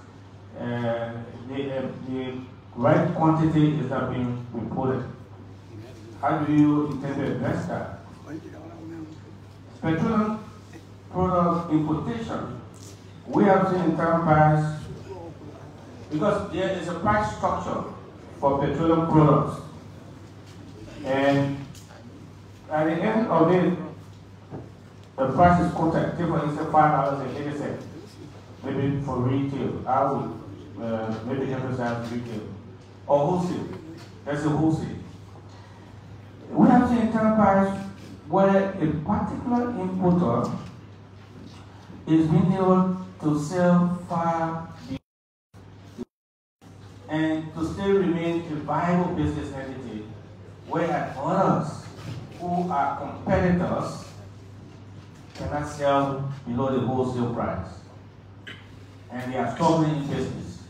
Uh, the, uh, the right quantity is not being reported. How do you intend to address that? Petroleum product importation, we have seen in time past, because there is a price structure for petroleum products, and at the end of it, the price is quoted. Take for instance five dollars and eighty cents, maybe for retail. I would uh, maybe emphasize retail or wholesale. That's a wholesale. We have seen in time past where a particular importer is being able to sell far and to still remain a viable business entity, whereas others who are competitors cannot sell below the wholesale price, and they are struggling in business.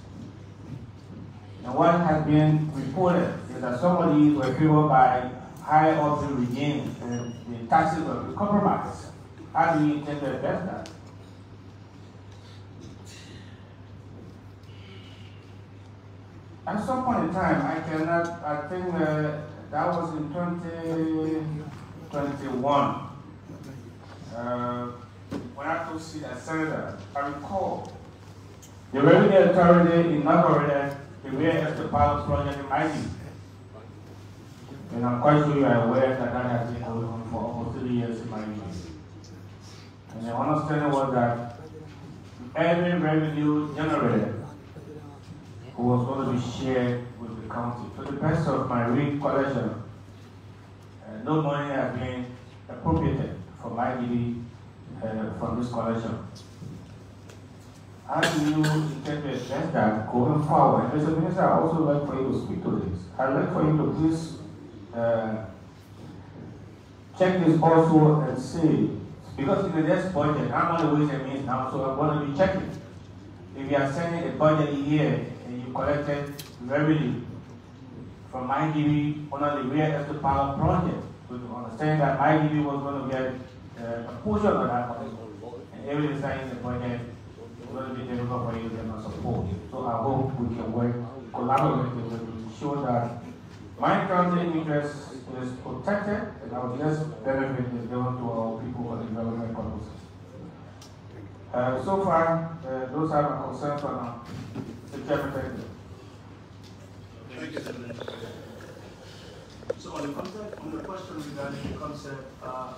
And what has been reported is that somebody were favored by high up to regain the, the taxes of the compromise. How do you intend to address that? At some point in time, I cannot, I think uh, that was in twenty twenty-one. Uh, when I took seat as senator, I recall the Revenue Authority in Liberia, the Real Estate Pilot Project in Miami. And I'm quite sure you are aware that that has been going on for almost three years in my university. And the understanding was that every revenue generated was going to be shared with the county. To the best of my recollection, uh, no money has been appropriated for my duty uh, from this collection. How do you intend to address that going forward? Mister Minister, I also like for you to speak to this. I'd like for you to please Uh, check this also and see, because in the next budget, I'm on the Ways and Means now, so I'm going to be checking. If you are sending a budget here and you collected revenue from I D B under the Real Estate Power Project, we understand that I D B was going to get uh, a portion of that budget, and every sign in the budget is going to be difficult for you to support. So I hope we can work collaboratively to ensure that my country interest is protected, and our just benefit is given to our people for development purposes. Uh, so far, uh, those are my concerns for now. Mister Chairman, thank you. Thank you, Mister Minister. So on the concept, on the question regarding the concept, uh,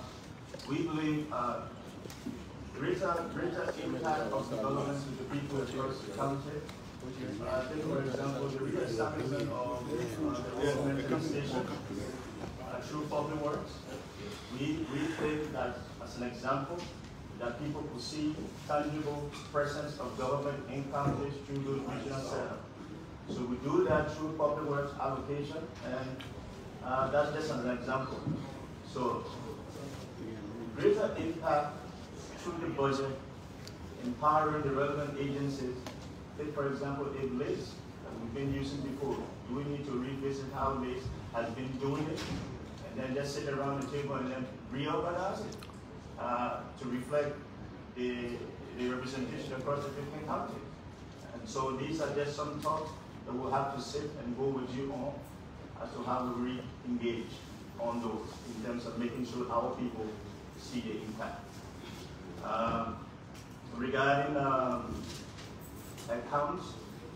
we believe uh, greater greater impact of development to the people across the country. Uh, take for example the re-establishment of uh, the real station uh, through public works. We, we think that, as an example, that people could see tangible presence of government in counties through the regional setup. So we do that through public works allocation, and uh, that's just an example. So greater impact through the budget, empowering the relevant agencies. Take, for example, a L A C E that we've been using before. Do we need to revisit how L A C E has been doing it? And then just sit around the table and then reorganize it uh, to reflect the, the representation across the different counties. And so these are just some thoughts that we'll have to sit and go with you on as to how we re-engage on those in terms of making sure our people see the impact. Um, regarding um, accounts,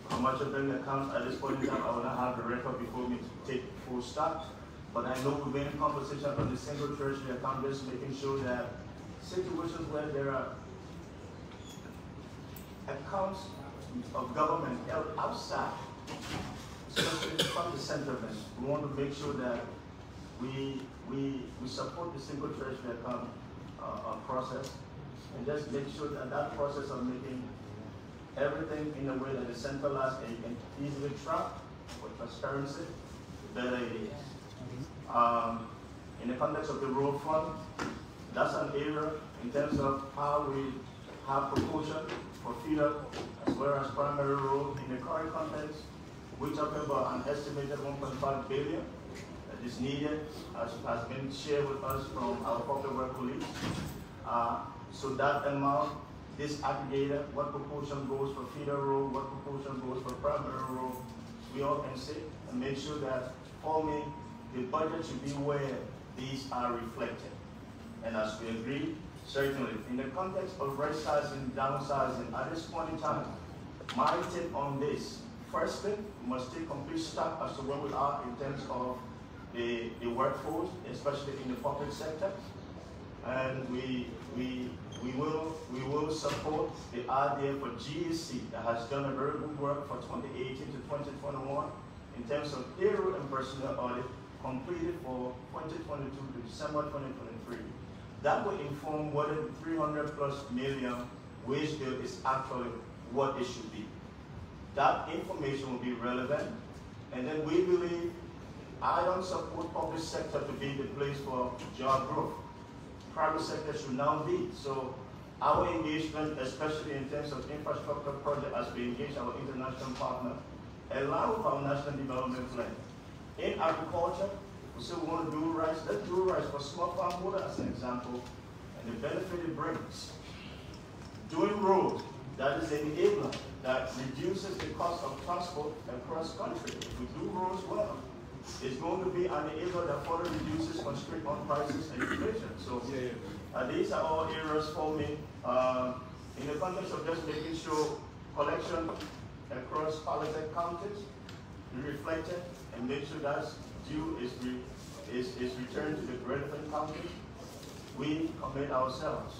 how much of them accounts at this point in time, I will not have the record before me to take full stop. But I know we've been in conversation on the single treasury account, just making sure that situations where there are accounts of government held outside, especially from the sentiment, we want to make sure that we we we support the single treasury account uh, uh, process, and just make sure that that process of making everything in a way that is centralized and you can easily track for transparency, better it is. Um, in the context of the World Fund, that's an area in terms of how we have proportion for feeder as well as primary role in the current context. We're talking about an estimated one point five billion dollars that is needed, as has been shared with us from our corporate work colleagues. Uh, so that amount, this aggregator, what proportion goes for feeder role, what proportion goes for primary role, we all can say and make sure that for me, the budget should be where these are reflected. And as we agreed, certainly, in the context of right-sizing, downsizing, at this point in time, my tip on this, firstly, we must take complete stock as to where we are in terms of the, the workforce, especially in the public sector. And we, we, we, will, we will support the idea for G E C that has done a very good work for twenty eighteen to twenty twenty-one in terms of payroll and personnel audit completed for twenty twenty-two to December twenty twenty-three. That will inform whether the three hundred plus million wage bill is actually what it should be. That information will be relevant. And then we believe, I don't support public sector to be the place for job growth. Private sector should now be. So our engagement, especially in terms of infrastructure project, as we engage our international partner, along with our national development plan. In agriculture, so we want to do rice, let's do rice for small farm water as an example, and the benefit it brings. Doing roads, that is an enabler that reduces the cost of transport across country. If we do roads well, it's going to be an enabler that further reduces constraint on prices and inflation. So uh, these are all areas for me uh, in the context of just making sure collection across political counties reflected and make sure that's due is, re, is, is returned to the relevant countries. We commit ourselves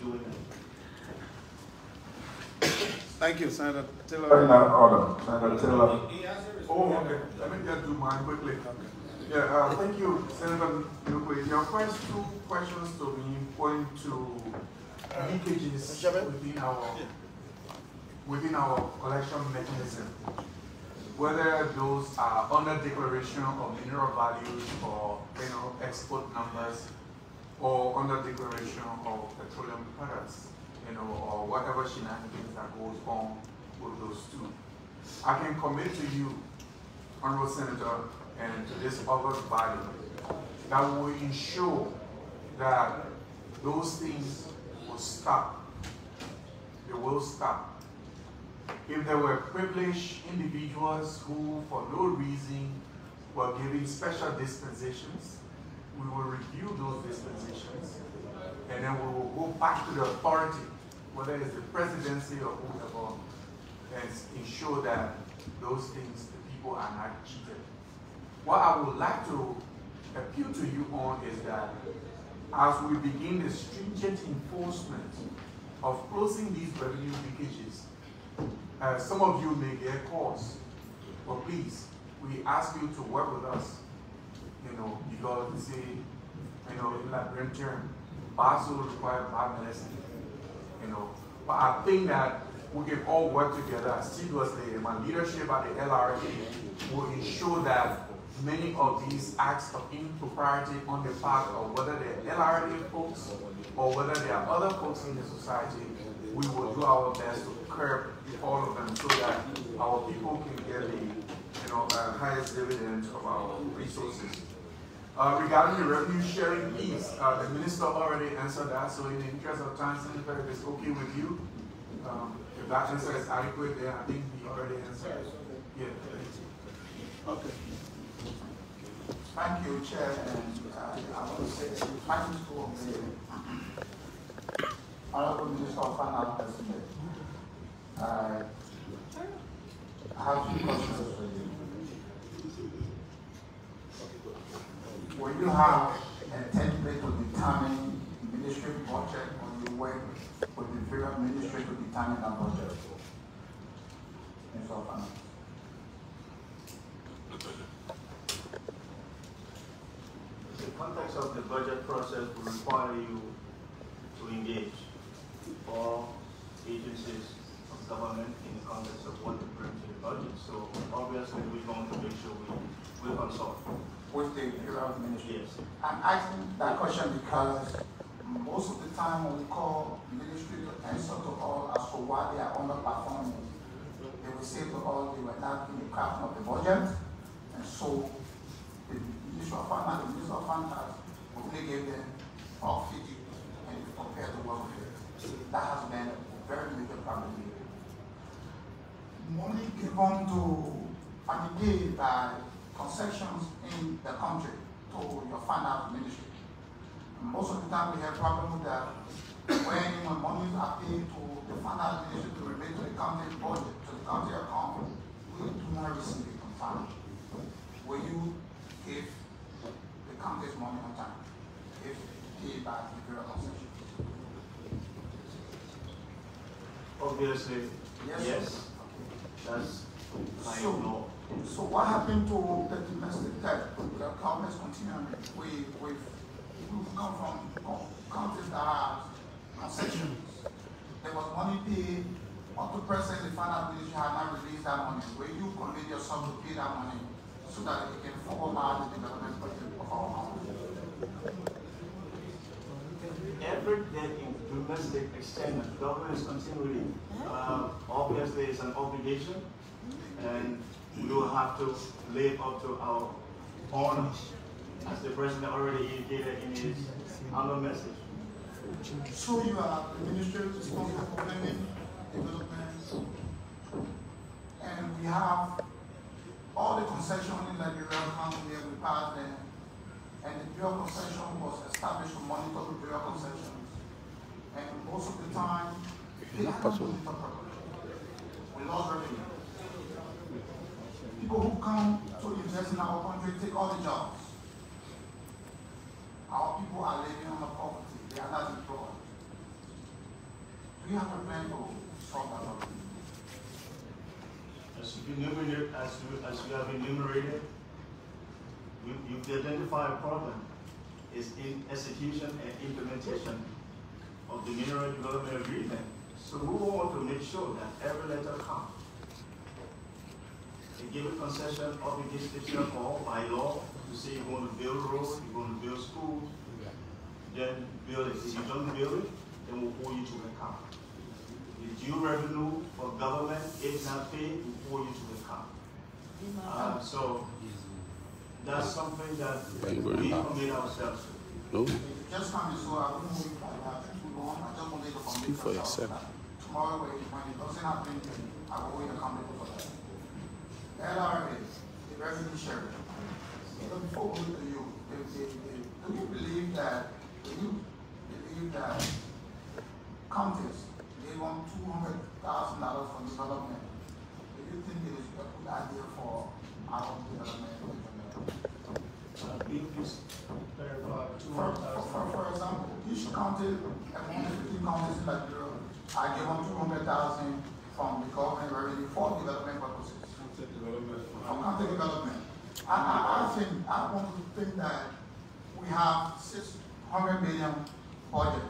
to doing it. Thank you, Senator Taylor. Order. Senator Taylor. Oh, okay. Let me just do mine quickly. Yeah, uh, thank you, Senator Nyuma. Your first two questions to me point to leakages within our, within our collection mechanism. Whether those are under declaration of mineral values or you know, export numbers or under declaration of petroleum products, you know, or whatever shenanigans that goes on with those two. I can commit to you, Honorable Senator, and to this other body that will ensure that those things will stop. They will stop. If there were privileged individuals who, for no reason, were giving special dispensations, we will review those dispensations, and then we will go back to the authority, whether it's the presidency or whoever, and ensure that those things, the people are not cheated. What I would like to appeal to you on is that as we begin the stringent enforcement of closing these revenue leakages, Uh, some of you may get calls, but please, we ask you to work with us. You know, because they say, you know, in that grand term, Basel requires bad medicine. You know, but I think that we can all work together assiduously. My leadership at the L R A will ensure that many of these acts of impropriety on the part of whether they're L R A folks or whether there are other folks in the society, we will do our best to curb all of them so that our people can get the you know, uh, highest dividend of our resources. Uh, regarding the revenue sharing piece, uh, the minister already answered that, so in the interest of time, Senator, if it's okay with you, um, if that answer is adequate, then I think we already answered it. Yeah. Okay. Thank you, Chair, and uh, I want to say thank you for the Honorable Minister of Finance. Uh, I have two questions for you. Will you have a template to determine ministry budget when you work with the various ministry to determine that budget? Minister Finance. The context of the budget process will require you to engage all agencies of government in the context of what they bring to the budget. So obviously we're going to make sure we, we consult. with the Bureau of Ministries. I'm asking that question because most of the time when we call ministry to answer to all as to why they are underperforming, they will say to all they were not in the craft of the budget, and so the Ministry of Finance, the Ministry of Finance only gave them about fifty percent compared to what we did. That has been a very major problem here. Money given to Panicate by concessions in the country to your finance ministry. Most of the time we have problems that when money is paid to the finance ministry to relate to the country budget, to the country account, we do not receive it on time. Will you give the country's money on time if paid by the Bureau of Concessions? Obviously, yes. yes. Okay. That's so, no. So what happened to the domestic debt? The government's continuing with, with we've come from countries that are concessions. There was money paid, but the president, the finance ministry had not released that money. Will you commit yourself to pay that money so that it can follow out the development budget of our country? Every debt in domestic external government is continuing. Uh, obviously, it's an obligation. And we will have to live up to our honor, as the president already indicated in his honor message. So you are the minister responsible for planning, development, and we have all the concessions in Liberia County here we passed them, and the Bureau Concession was established to monitor the Bureau Concessions, and most of the time, they have not been properly. We lost revenue. People who come to invest in our country take all the jobs. Our people are living on the poverty. They are not employed. Do you have a plan to solve that problem? As you enumerate, as you, as you have enumerated, you, you've identified a problem. It's in execution and implementation of the Mineral Development Agreement. So we want to make sure that every letter counts. They give a concession obligation for by law to say you're going to build roads, you're going to build schools, then build it. If you don't build it, then we'll hold you to account. The due revenue for government, if not paid, we'll hold you to account. Uh, so that's something that we commit ourselves to. Just coming, so I won't move by that. I just want to make a commitment. Tomorrow, when it doesn't happen, I will wait a comment for that. L R A, the revenue sharing. So before we look at you, do you believe that do you believe that counties they want two hundred thousand dollars for development? Do you think it is a good idea for our development? Uh, please clarify two hundred thousand. For, for example, each county, among fifteen counties in Liberia, are given two hundred thousand from the government revenue for development purposes. Development. From country development. I, I, I think, I want to think that we have six hundred million budget.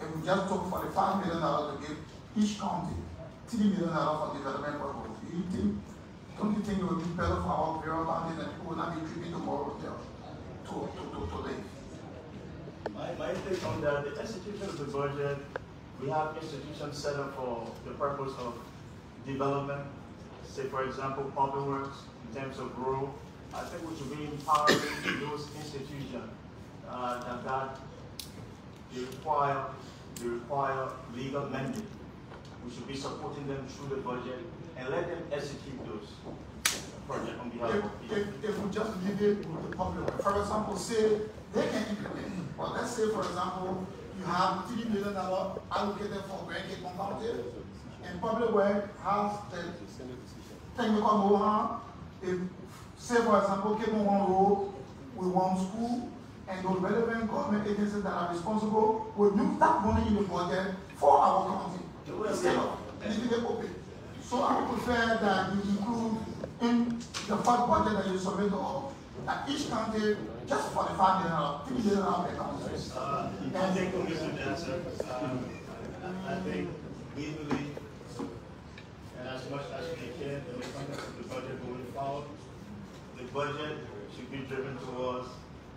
If we just took forty-five million dollars to give each county three million dollars for development purpose, do you think, don't you think it would be better for our Bureau of Funding that people will not be tripping tomorrow to, to, to, to today? My, my take on that, the institution of the budget, we have institutions set up for the purpose of development. Say, for example, public works in terms of growth. I think we should be empowering those institutions uh, that, that they require they require legal mandate. We should be supporting them through the budget and let them execute those projects on behalf if, of people. If, if we just leave it with the public, for example, say they can implement. Well, let's say, for example, you have three million dollars allocated for Grand Cape Mount County, and public work has the technical know-how. If, say for example, Kobo Road with one school, and the relevant government agencies that are responsible will use that money in the budget for our county instead of leaving it open. So I would prefer that you include in the first budget that you submit all that each county just forty-five million dollars, three million dollars per county. Uh, I think Commissioner answer. Um, I think we believe. As much as we can in the context of the budget going forward. The budget should be driven towards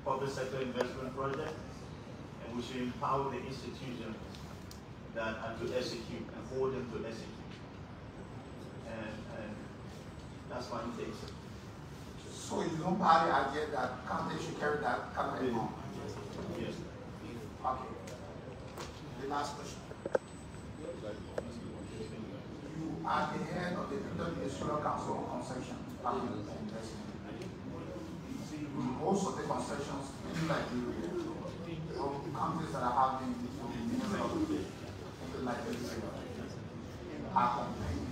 public sector investment projects, and we should empower the institutions that are to execute and hold them to execute. And, and that's my take. So you don't buy the idea that companies should carry that kind of amount? Yes. Okay. The last question. You are the head of the Ministerial Council on Concession Planning and Investment. Most of the concessions in Liberia from countries that are having millions of Liberia are complaining.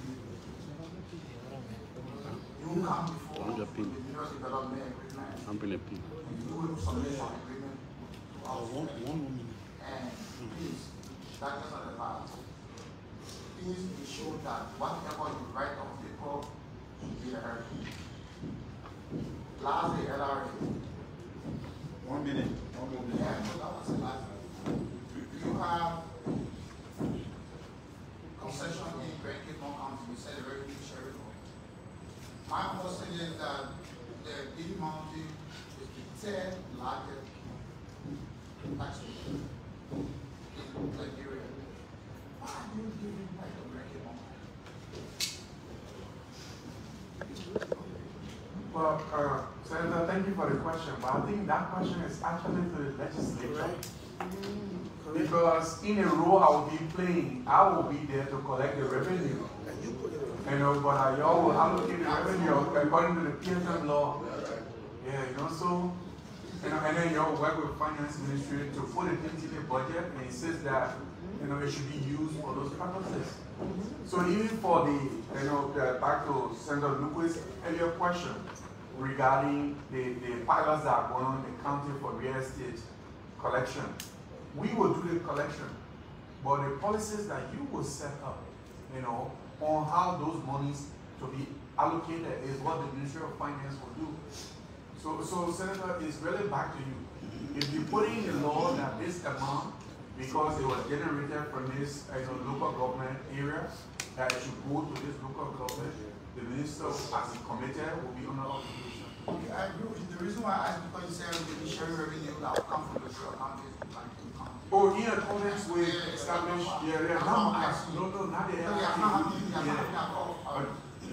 You come before the Liberia Development Agreement, you do submission agreement to our government, and please, that is not the fact. Please ensure that whatever you write off the court should be heard. Lastly, L R A. One minute. One minute. Yeah, so that was the last one. You have concession in Grand Cape Mount County. You said a very big sharing. My question is that the big mountain is the third largest tax station in Liberia. Why are you giving like a Grand Cape Mount County? Well, uh, Senator, thank you for the question, but I think that question is actually to the legislature. Mm-hmm. Because in a role I will be playing, I will be there to collect the revenue. You know, but I all will allocate the revenue according to the P F M law. Yeah, you know, so, you know, and then y'all work with finance ministry to put it into the budget and insist that, you know, it should be used for those purposes. So even for the, you know, the, back to Senator Lucas' earlier question regarding the, the pilots that are going on in the county for real estate collection, we will do the collection, but the policies that you will set up, you know, on how those monies to be allocated is what the Ministry of Finance will do. So, so Senator, it's really back to you. If you put in the law that this amount, because it was generated from this you know, local government area, that it should go to this local government, the minister, as a committee, will be under obligation. Okay, I agree with you. The reason why I asked because you said the sharing revenue that will come from the rural counties to bank income. Oh, in accordance with established area. No, no, not the area.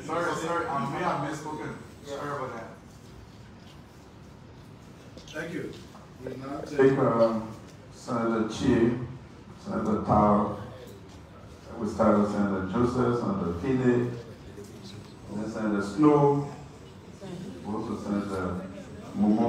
Sorry, sorry, I may have misspoken. Sorry about that. Thank you. We'll now take um, Senator Chie, Senator Tao, we start with Senator Joseph, Senator Pine, then Senator Snow, also Senator Momo.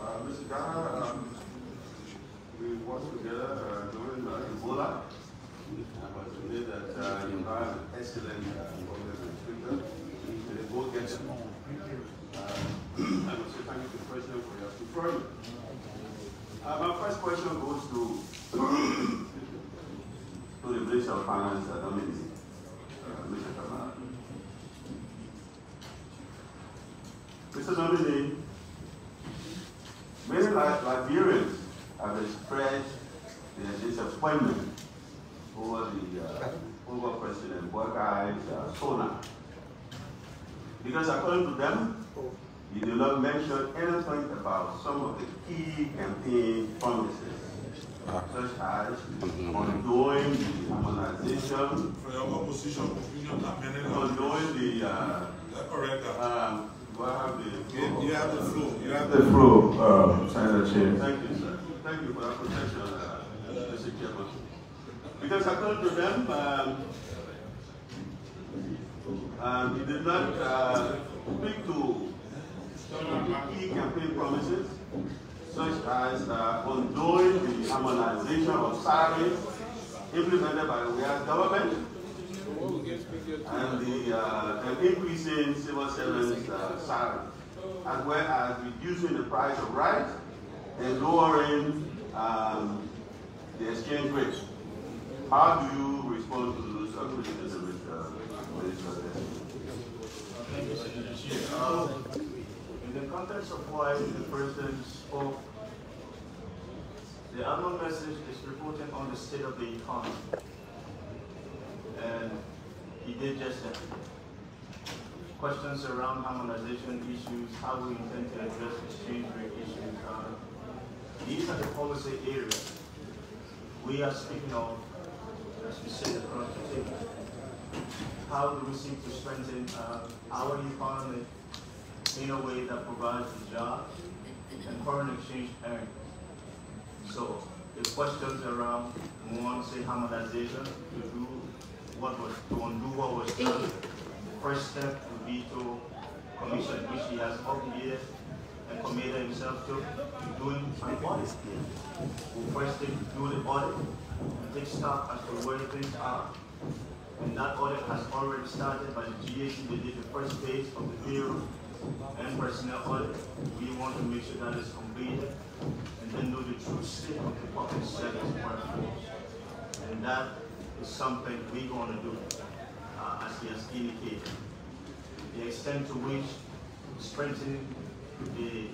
Uh, Mister Jallah, um, we worked together uh, during uh, Ebola. I must admit that uh, you have an excellent program and they both get it on. I must say thank you to the President for your preferment. Uh, my first question goes to, to the Minister of Finance, uh, Mister Kamara. Mister Dominic, many Liberians have expressed their disappointment over the uh, over President Boakai's uh, sauna, because according to them, you do not mention anything about some of the key campaign promises, such as ongoing the harmonization, ongoing the. Uh, uh, do I have the flow? You have the flow. You have the flow, uh, Senator Chair. Thank you, sir. Thank you for that protection, uh, Mister Chairman. Because according to them, um, um, you did not uh, speak to key campaign promises, such as uh, ongoing the harmonization of salaries implemented by the government, and the, uh, an increase in civil servants' uh, salary, as well as reducing the price of rice and lowering um, the exchange rate. How do you respond to those activities? Uh, in the context of why the President spoke, the annual message is reporting on the state of the economy. And he did just that. Questions around harmonization issues, how we intend to address exchange rate issues. Uh, these are the policy areas we are speaking of, as we said, across the table. How do we seek to strengthen uh, our economy in a way that provides jobs and foreign exchange earnings? So the questions around, we want to say harmonization, to do what was, to undo what was done. First step would be to commission, which he has obligated and committed himself to doing an audit. We'll first thing, do the audit and take stock as to where things are. And that audit has already started by the G A C. They did the first phase of the bureau and personnel audit. We want to make sure that is completed and then know the true state of the public sector workforce. And that is something we're going to do, uh, as he has indicated. The extent to which strengthening the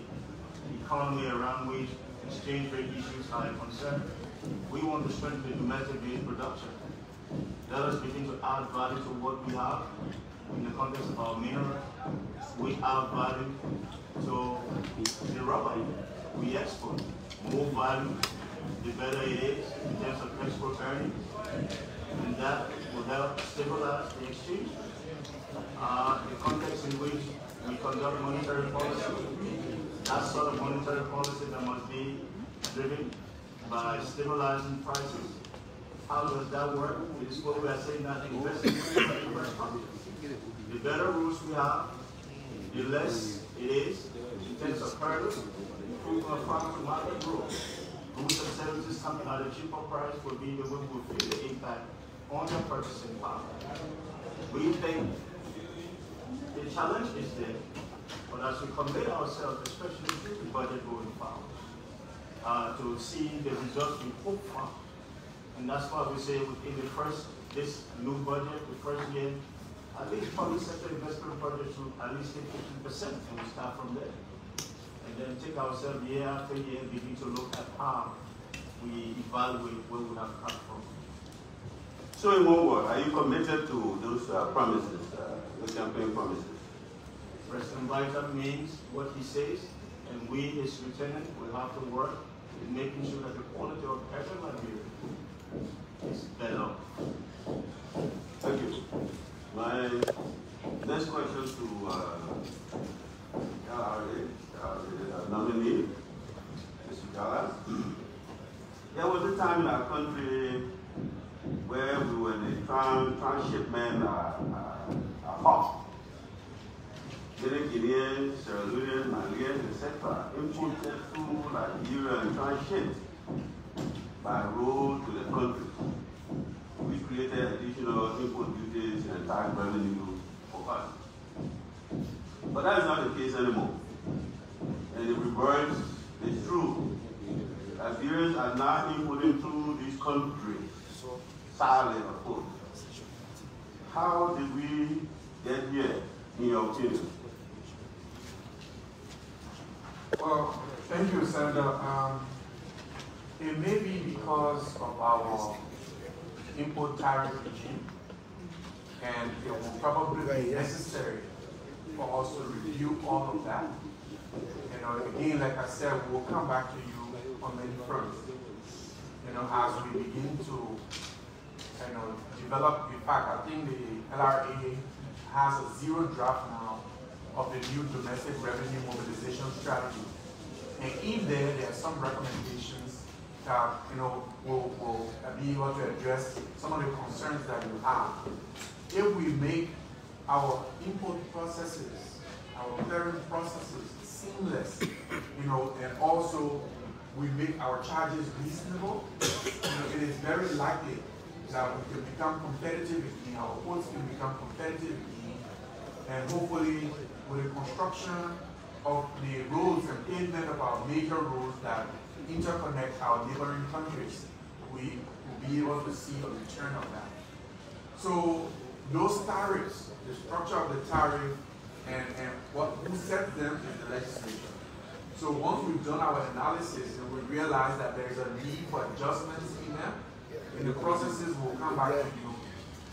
economy around which exchange rate issues are a concern, we want to strengthen the domestic based production. Let us begin to add value to what we have in the context of our minerals. We add value to the rubber we export. More value, the better it is in terms of export earnings, and that will help stabilize the exchange. Uh, the context in which we conduct monetary policy, that sort of monetary policy that must be driven by stabilizing prices. How does that work? It is what we are saying that investment is the better rules we have, the less it is in terms of hurdles, improvement of farm to market growth. Goods and services coming at a cheaper price will be the one who will feel the impact on the purchasing power. We think the challenge is there, but as we commit ourselves, especially to the budget going forward, uh, to see the results we hope for. And that's why we say in the first, this new budget, the first year, at least public sector investment projects should at least take fifteen percent, and we start from there. And then take ourselves year after year, begin to look at how we evaluate where we have come from. So in one word, are you committed to those uh, promises, uh, those campaign promises? President Biden means what he says, and we, his lieutenant, will have to work in making sure that the quality of everyone here is better. Thank you. My next question to uh, L R A, uh, nominee, Mister Jallah. There was a time in our country where we were the trans transshipment uh, uh, hub. Many Guineans, Sierra Leonean, Malians, et cetera, imported through Liberia and transshipped by road to the country. We created additional import duties and tax revenue for us. But that is not the case anymore. And the reverse is true. Liberians are now importing through these countries, sadly, of course. How did we get here, in your opinion? Well, thank you, Senator. Um, It may be because of our import tariff regime, and it will probably be necessary for us to review all of that. You know, again, like I said, we will come back to you on many fronts. You know, as we begin to, you know, develop. In fact, I think the L R A has a zero draft now of the new domestic revenue mobilization strategy, and in there, there are some recommendations that, you know, will will be able to address some of the concerns that you have. If we make our import processes, our clearing processes seamless, you know, and also we make our charges reasonable, you know, it is very likely that we can become competitive again, our ports can become competitive again, and hopefully with the construction of the roads and pavement of our major roads that interconnect our neighboring countries, we will be able to see a return of that. So those tariffs, the structure of the tariff, and, and what, who sets them is the legislature. So once we've done our analysis and we realize that there is a need for adjustments in them, and the processes will come back to you,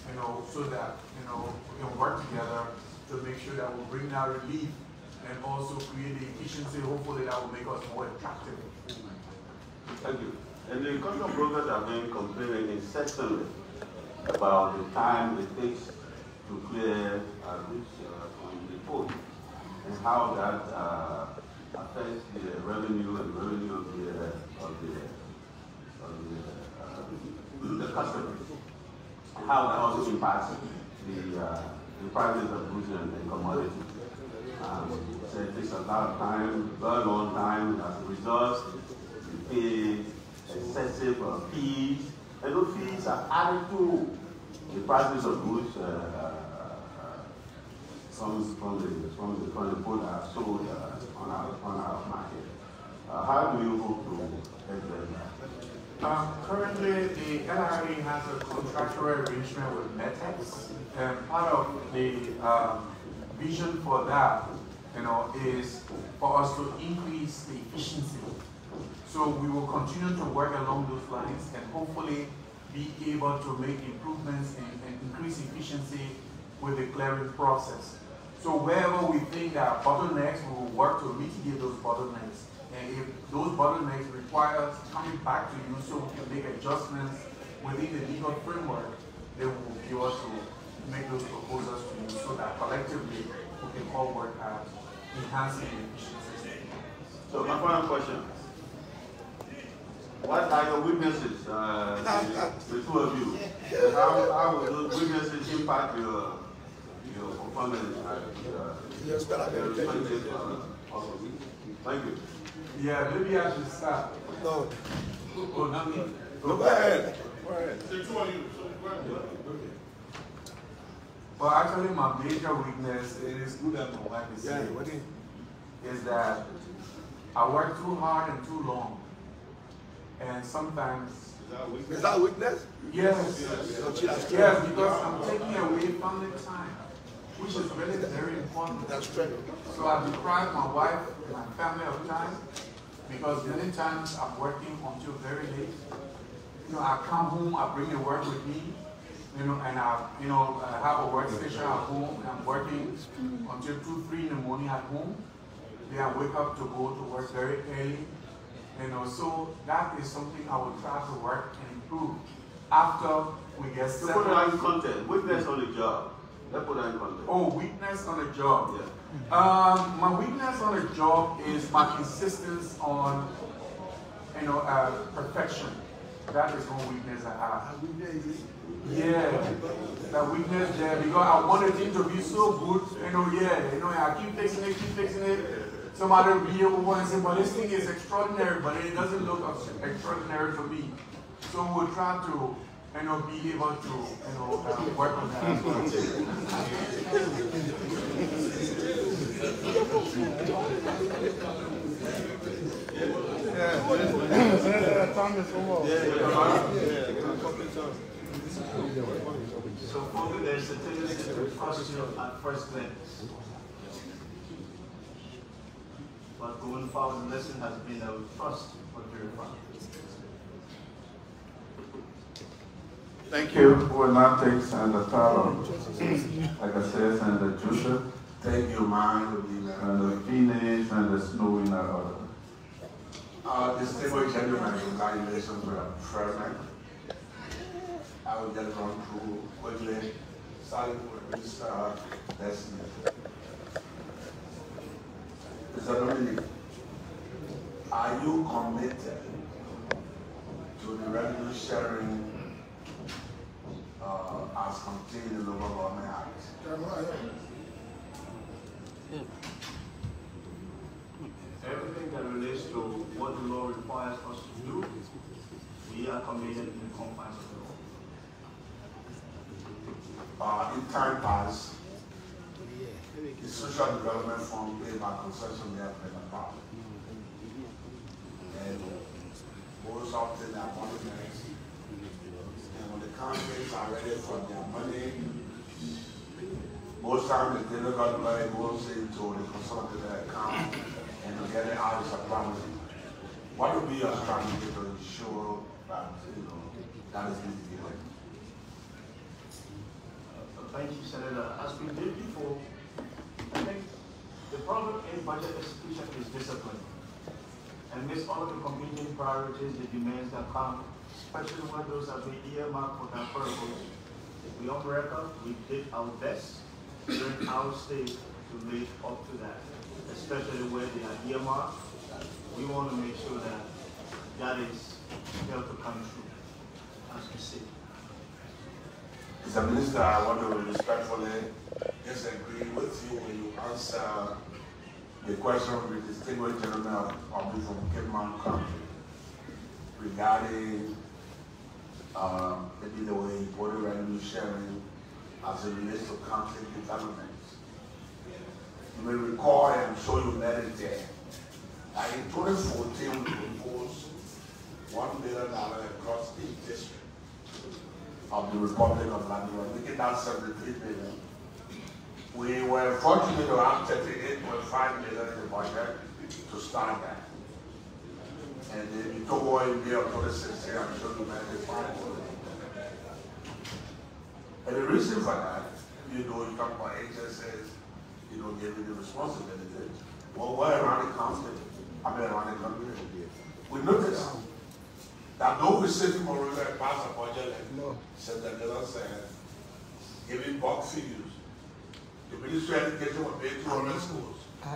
you know, so that, you know, we can work together to make sure that we bring that relief and also create the efficiency, hopefully that will make us more attractive. Thank you. And the agricultural brokers are going complaining incessantly about the time it takes to clear uh, routes uh, on the port and how that uh, affects the revenue and revenue of the uh, of the of the, uh, the customers. How that also impacts the uh, the prices of goods and commodities. Um, so it takes a lot of time, very long time. As a result, you pay excessive uh, fees. And those fees are added to the prices of goods uh, uh, from, from the from the from the port are sold uh, on our on our market. Uh, how do you hope to address that? Um, currently, the L R A has a contractual arrangement with METEX, and part of the uh, vision for that, you know, is for us to increase the efficiency. So we will continue to work along those lines and hopefully be able to make improvements and, and increase efficiency with the clearing process. So wherever we think there are bottlenecks, we will work to mitigate those bottlenecks. And if those bottlenecks require us coming back to you so we can make adjustments within the legal framework, then we will be able to make those proposals to you so that collectively we can all work at enhancing efficiency. So my final question. What are your weaknesses, uh, the, the two of you? And how, how will those weaknesses impact your your performance? Uh, yes, but I can take it. Thank you. Yeah, maybe I should start. No. Oh, not me. Go ahead. Go ahead. The two of you. Go ahead. Well, actually, my major weakness, it is good that my wife is yeah, saying, what is, is that I work too hard and too long. And sometimes is that weakness? Is that weakness? Yes. Yes, yes, yes, yes, because I'm taking away family time, which is really very important. That's true. So I deprive my wife and my family of time because many times I'm working until very late. You know, I come home, I bring the work with me, you know, and I, you know, I have a workstation at home. And I'm working until two, three in the morning at home. Then I wake up to go to work very early. You know, so that is something I will try to work and improve after we get settled. Put that in content. Weakness on the job. Let's put that in content. Oh, weakness on the job. Yeah. Um, my weakness on the job is my insistence on, you know, uh, perfection. That is one weakness I have. Yeah, that weakness there, yeah, because I want the thing to be so good. You know, yeah, you know, I keep fixing it, keep fixing it. Somebody will be over and say, but this thing is extraordinary, but it doesn't look extraordinary to me. So we'll try to, you know, be able to, you know, uh, work on that as well. So probably there's a tendency to trust you at first glance. But going forward, the lesson has been a trust for your family. Thank you for Natex and the Taro, like I said, and the Joseph. Thank you, man, and the Venus and the Snow in our order. Our distinguished gentlemen and congratulations were present. I will just run through quickly, starting with Mister Destiny. Mister Dominic, are you committed to the revenue sharing uh, as contained in the Local Government Act? Everything that relates to what the law requires us to do, we are committed in compliance with the law. the time passed, the Social Development Fund gave our concession there for the power. And most of them are monuments. And when the countries are ready for their money, most times the federal government goes into the consolidated account and to get it out of supply. What would be your strategy to ensure that, you know, that is mitigated? Uh, thank you, Senator. As we did before, I think the problem in budget execution is discipline. And miss all of the competing priorities, the demands that come, especially when those have been earmarked for that purpose. We on record, we did our best during our state to live up to that, especially where they are earmarked. We want to make sure that that is held to come true, as you see. Mister Minister, I want to respectfully disagree with you when you answer the question of the distinguished gentleman from Cape Mount County regarding uh, maybe the way border revenue sharing as it relates to county development. You may recall, and I'm sure you met it there, that in twenty fourteen we proposed one billion dollars across each district of the Republic of Liberia, making that seventy-three billion dollars. We were fortunate to have thirty-eight point five million dollars in the budget to start that. And then in Kobo in the year of twenty sixteen, I'm sure you met the final. And the reason for that, you know, you talk about agencies, you know, giving the responsibility. Well, we're around the country, I mean around the community. We noticed that though we sit in Morocco and pass a budget like Senator Miller said, giving bulk figures, the Ministry of Education will pay two hundred schools.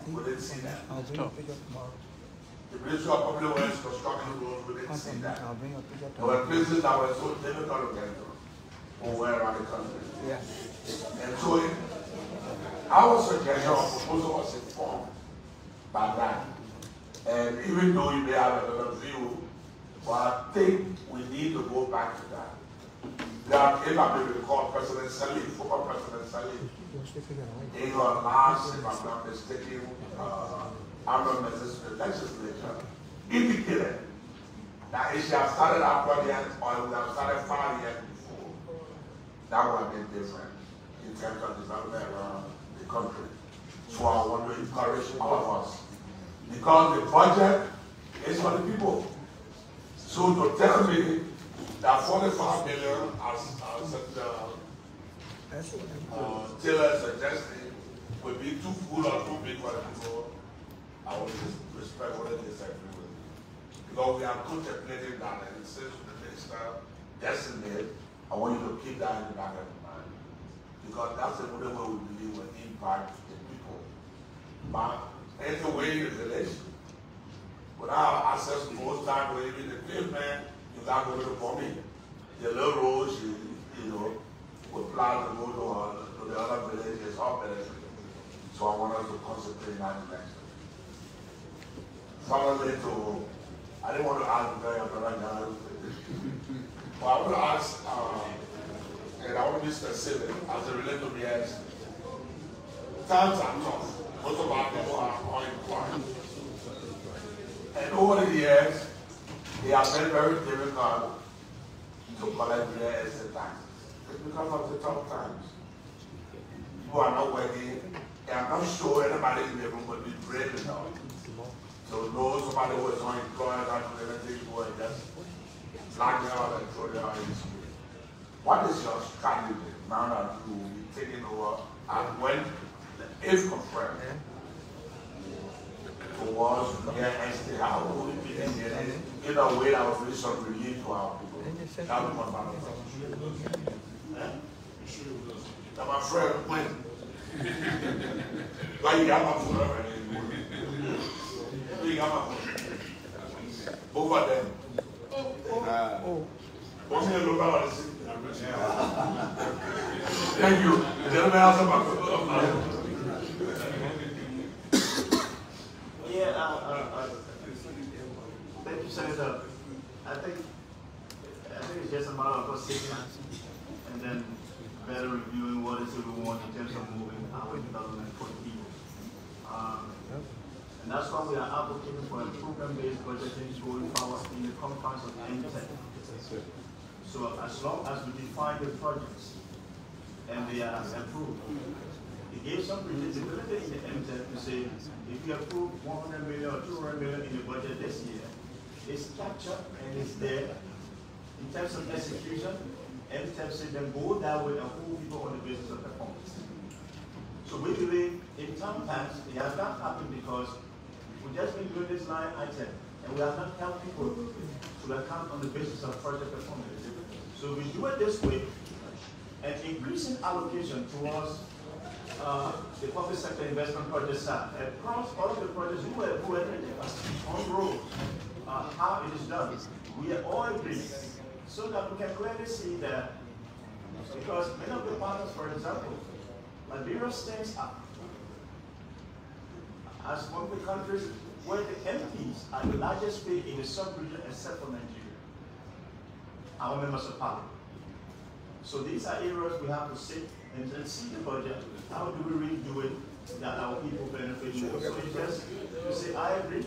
We didn't see that. The Ministry of Public Works constructing roads, we didn't see that. There were places that were so difficult to get to. Over around the country. Yes. And so it, our suggestion or proposal was informed by that. And even though you may have another view, but I think we need to go back to that. Now, if I may recall, President Salih, former President Salih, in her last, if I'm not mistaken, uh, Honorable Legislature, indicated that if she had started our project or it would have started five years, that would have been different in terms of development around the country. So I want to encourage all of us, because the budget is for the people. So to tell me that forty-five million, as Taylor suggested, would be too full or too big for the people, I would respectfully disagree with you. Because we are contemplating that, and since the minister designated, I want you to keep that in the back of your mind, because that's the only way we believe will impact the people. But there's a way in the village, without access to most time, where even the pavement, you're not going to for me. The little roads, you, you know, will plan to go to, uh, to the other villages or better. So I want us to concentrate in that direction. Finally, to, I didn't want to ask the guy, but right now, well, I want to ask, uh, and I want to be specific as it relates to the answer. Times are tough. Most of our people are unemployed. And over the years, they have been very difficult to collect their estate taxes. It's because of the tough times. People are not working, and I'm not sure anybody in the room would be brave enough to know somebody who is unemployed and everything going just. Black girl and throw their eyes. What is your strategy now that you will be taking over and when the if confirmed towards the estate, how will it be ended in a way that will be some relief to our people? That will come back. That my friend when like you got my food already. You got my food. Over there. Oh, oh, oh. Thank you. Yeah, uh, uh, thank you, Senator. I think, I think it's just a matter of us sitting and then better reviewing what is it we want in terms of moving our development for people. Um, and that's why we are advocating for a program-based budgeting going forward in the confines of M TEP. So as long as we define the projects and they are approved, it gives some predictability in the M TEP to say, if you approve one hundred million or two hundred million in the budget this year, it's captured and it's there. In terms of execution, M TEP said then go that way and hold people on the basis of performance. So we believe in sometimes it has not happened because we've just been doing this line item and we have not helped people to account on the basis of project performance. So we do it this way, and increasing allocation towards Uh, the public sector investment projects are across all the projects who were who were on road, uh, how it is done. We are all agreed so that we can clearly see that, because many of the partners, for example, Liberia stands up as one of the countries where the M Ps are the largest paid in the sub-region except for Nigeria, our members of parliament. So these are areas we have to sit and then see the budget. How do we really do it that our people benefit more? So it's just to say, I agree.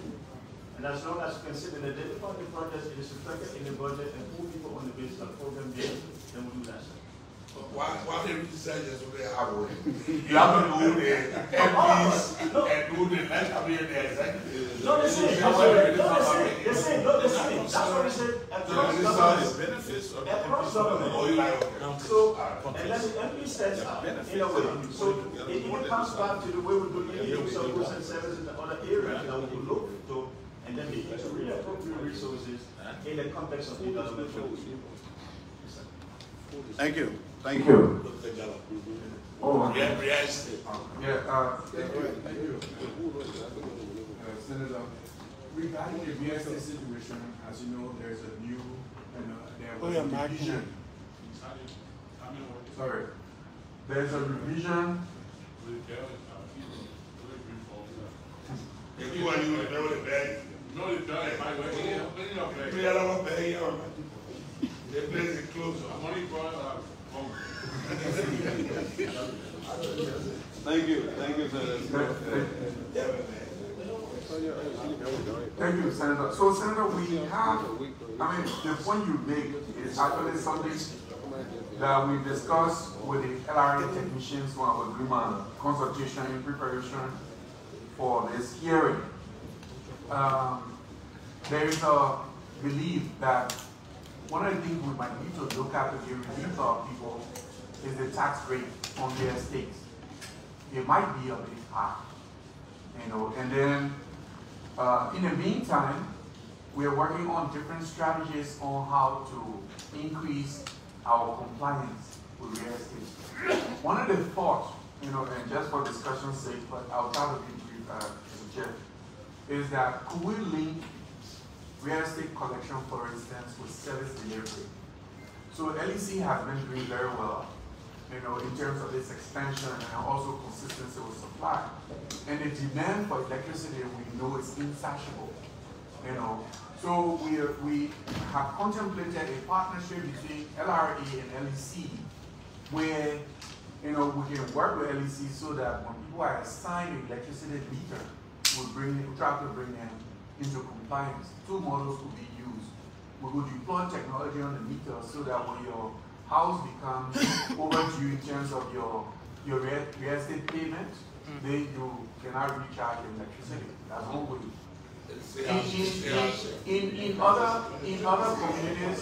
And as long as you can sit and identify the projects, it is reflected in the budget and pull people on the basis of program data, then we do that. Why, why did we decide just to play hard? You have to do the M Ps no. and do the next I mean, the executive. No, they say, no, they say, no, they say. That's what we said. Across government. Across government. So, and then the M P stands out in a way. So, it even comes back to the way we do the use of goods and services in the other areas that we look to, and then we need to reappropriate resources in the context of the development. Thank you. Thank you. Oh, yeah, yes. Yeah, uh, thank you. Thank you. Uh, Senator, regarding the B S A situation, as you know, there's a new, you know, there was a revision. Sorry. There's a revision. The place is closed. I'm only brought up. Thank you. Thank you, Senator. Thank you, Senator. So, Senator, we have, I mean, the point you make is actually something that we discussed with the L R A technicians for our agreement consultation in preparation for this hearing. Um, there is a belief that one of the things we might need to look at to give relief to our people is the tax rate on their estates. It might be a bit high, you know. And then, uh, in the meantime, we are working on different strategies on how to increase our compliance with real estate. One of the thoughts, you know, and just for discussion's sake, but I'll try to be uh, Jeff, is that could we link real estate collection, for instance, with service delivery? So L E C has been doing very well, you know, in terms of its expansion and also consistency with supply. And the demand for electricity, we know, is insatiable, you know. So we, are, we have contemplated a partnership between L R A and L E C where, you know, we can work with L E C so that when people are assigned electricity meter, we'll bring, we'll try to bring them into compliance. Two models could be used. We could deploy technology on the meter so that when your house becomes overdue in terms of your your real estate payment, then you cannot recharge electricity. That's one way. In in, in, in other in other communities,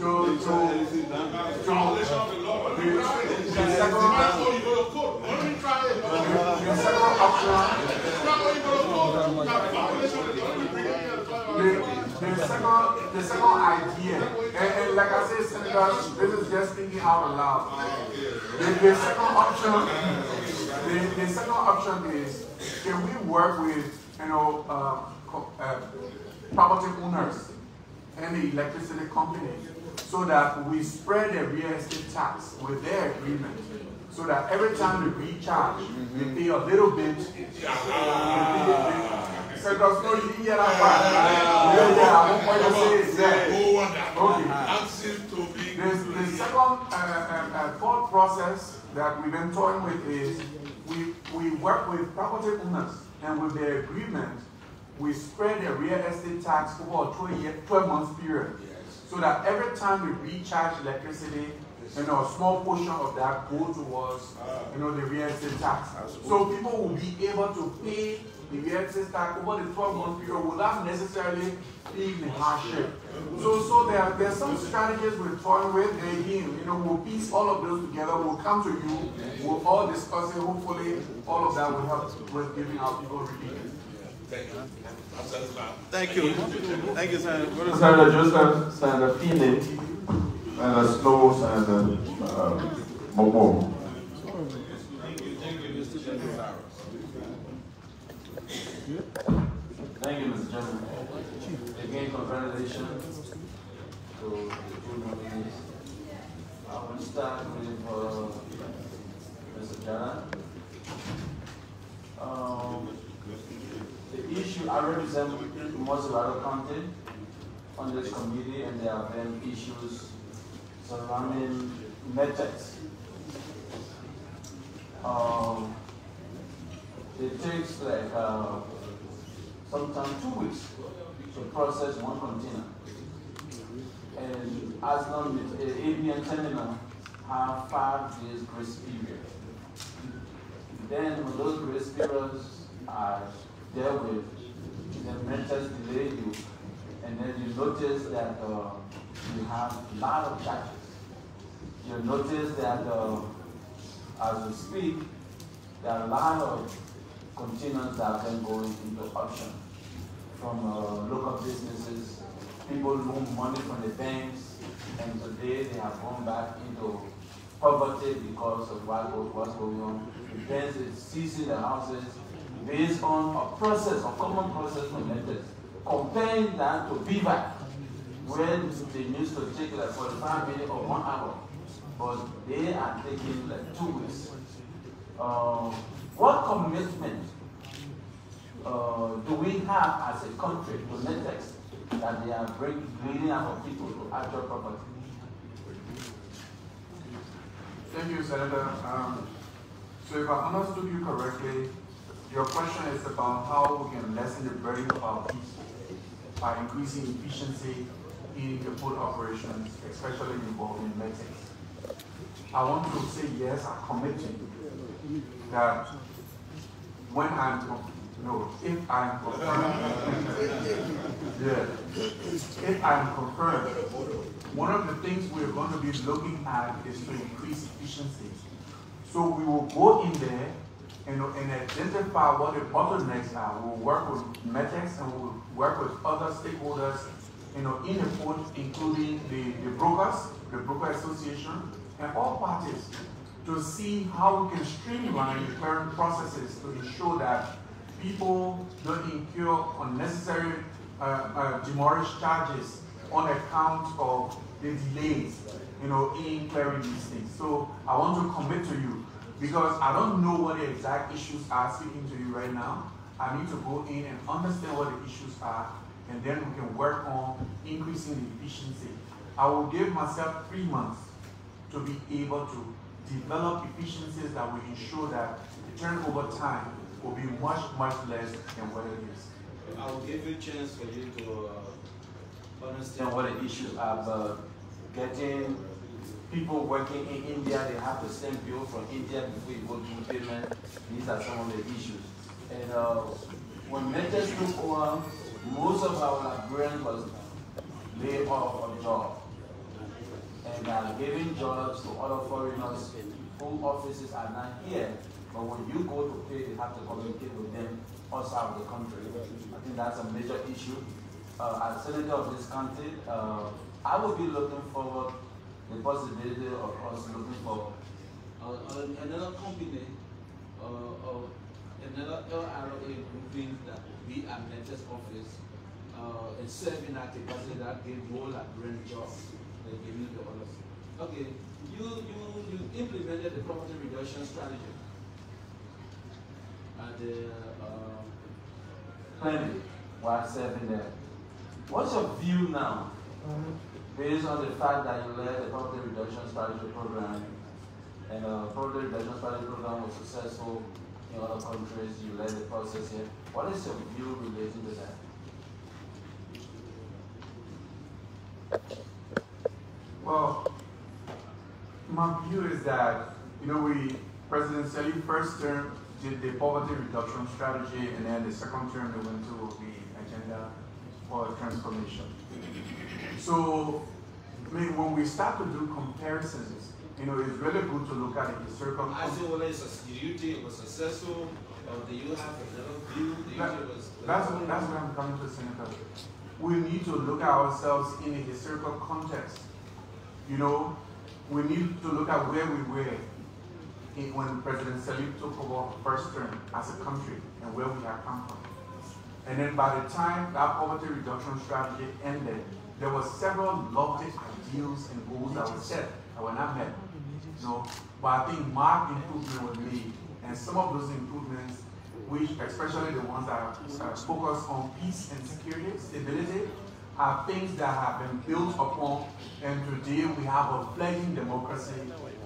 to to the second option. The second, the second idea, and, and like I said, Senators, this is just thinking out loud. The, the second option, the, the second option is, can we work with, you know, uh, uh, property owners and the electricity company, so that we spread the real estate tax with their agreement, so that every time they recharge, they pay a little bit. They pay So does no you hear that part? Yeah, what you say is that. Okay. The second uh, uh, uh, thought process that we've been toying with is we, we work with property owners, and with their agreement, we spread the real estate tax over a twelve-month period, yes. So that every time we recharge electricity, you know, a small portion of that goes towards, you know, the real estate tax. So people will be able to pay the real estate tax over the twelve-month period without necessarily being in hardship. So, so there, there are some strategies we're toying with, and again, you know, we'll piece all of those together. We'll come to you. We'll all discuss it. Hopefully, all of that will help with giving our people relief. Thank you. Thank you. Thank you, Senator. Senator Joseph, Senator Feeney. And the snows and the uh, Bobo. Thank you, thank you, Mister Chairman. Thank you, Mister Chairman. Again, congratulations to the two nominees. I will start with uh, Mister Jallah. Um, the issue I represent most of our county on this committee, and there have been issues surrounding METEX. Um, it takes like uh, sometimes two weeks to process one container. And as long as an avian terminal have five days grace period. Then when those grace periods are dealt with, the METEX delay you, and then you notice that uh, you have a lot of charges. You'll notice that uh, as we speak, there are a lot of containers that have been going into auction from uh, local businesses, people loan money from the banks, and today they have gone back into poverty because of what, what's going on. The banks are seizing the houses based on a process, a common process for lenders, comparing that to B V A C, where they used to take like forty-five minutes or one hour. But they are taking like two weeks. Uh, what commitment uh, do we have as a country to METEX that they are bringing our people to actual property? Thank you, Senator. Um, so if I understood you correctly, your question is about how we can lessen the burden of our people by increasing efficiency in the port operations, especially involving METEX. I want to say yes, I commit to you that when I'm, no, if I'm confirmed, yeah, if I'm confirmed, one of the things we're going to be looking at is to increase efficiency. So we will go in there and, and identify what the bottlenecks are. We'll work with METEX and we'll work with other stakeholders, you know, in the port, including the, the brokers, the broker association, and all parties to see how we can streamline the current processes to ensure that people don't incur unnecessary uh, uh, demurrage charges on account of the delays, you know, in clearing these things. So I want to commit to you because I don't know what the exact issues are speaking to you right now. I need to go in and understand what the issues are, and then we can work on increasing the efficiency. I will give myself three months to be able to develop efficiencies that will ensure that the turnover time will be much, much less than what it is. I'll give you a chance for you to uh, understand what the issues are, but getting people working in India, they have to send bill from India before you go to payment. These are some of the issues. And uh, when METEX took over, most of our Liberians was laid off a job. And are giving jobs to other foreigners whose offices are not here, but when you go to pay, they have to communicate with them outside of the country. I think that's a major issue. Uh, as senator of this country, uh, I would be looking forward to the possibility of us looking for uh, another company uh, of another L R A moving that we at METEX office uh, and serving our capacity that gave more Liberian jobs. Okay, you, you, you implemented the property reduction strategy and the uh, planning while serving there. What's your view now, based on the fact that you led the property reduction strategy program And uh, further, the National Study Program was successful in other countries. You led the process here. What is your view related to that? Well, my view is that, you know, we, President Salim first term did the poverty reduction strategy, and then the second term they went to the Agenda for Transformation. So, I mean, when we start to do comparisons, you know, it's really good to look at the circle. I see when it was successful, or the U S have another view, the that, was... That's, that's what I'm coming to, Senator. We need to look at ourselves in a historical context. You know, we need to look at where we were in, when President Salif took over first term as a country and where we had come from. And then by the time that poverty reduction strategy ended, there were several lofty ideals and goals that were set that were not met. You know, but I think marked improvement was made, and some of those improvements, which especially the ones that focus on peace and security, stability, are things that have been built upon. And today we have a fledgling democracy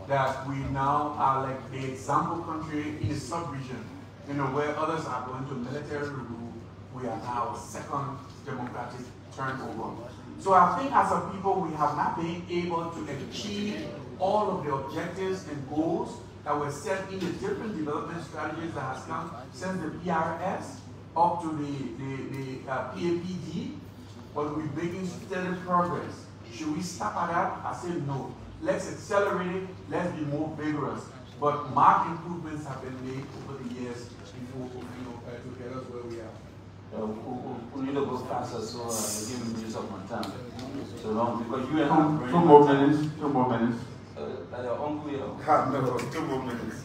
that we now are like the example country in the sub-region, you know, where others are going to military rule. We are now second democratic turnover. So I think as a people, we have not been able to achieve all of the objectives and goals that were set in the different development strategies that has come since the P R S up to the, the, the uh, P A P D, but we're making steady progress. Should we stop at that? I say no. Let's accelerate it, let's be more vigorous. But marked improvements have been made over the years before, you know, to get us where we are. Uh, we need to go faster, so uh, I'm giving you some more time. So long, because you and I... Two, two more minutes, time. two more minutes. Uh, uh, no, two more minutes.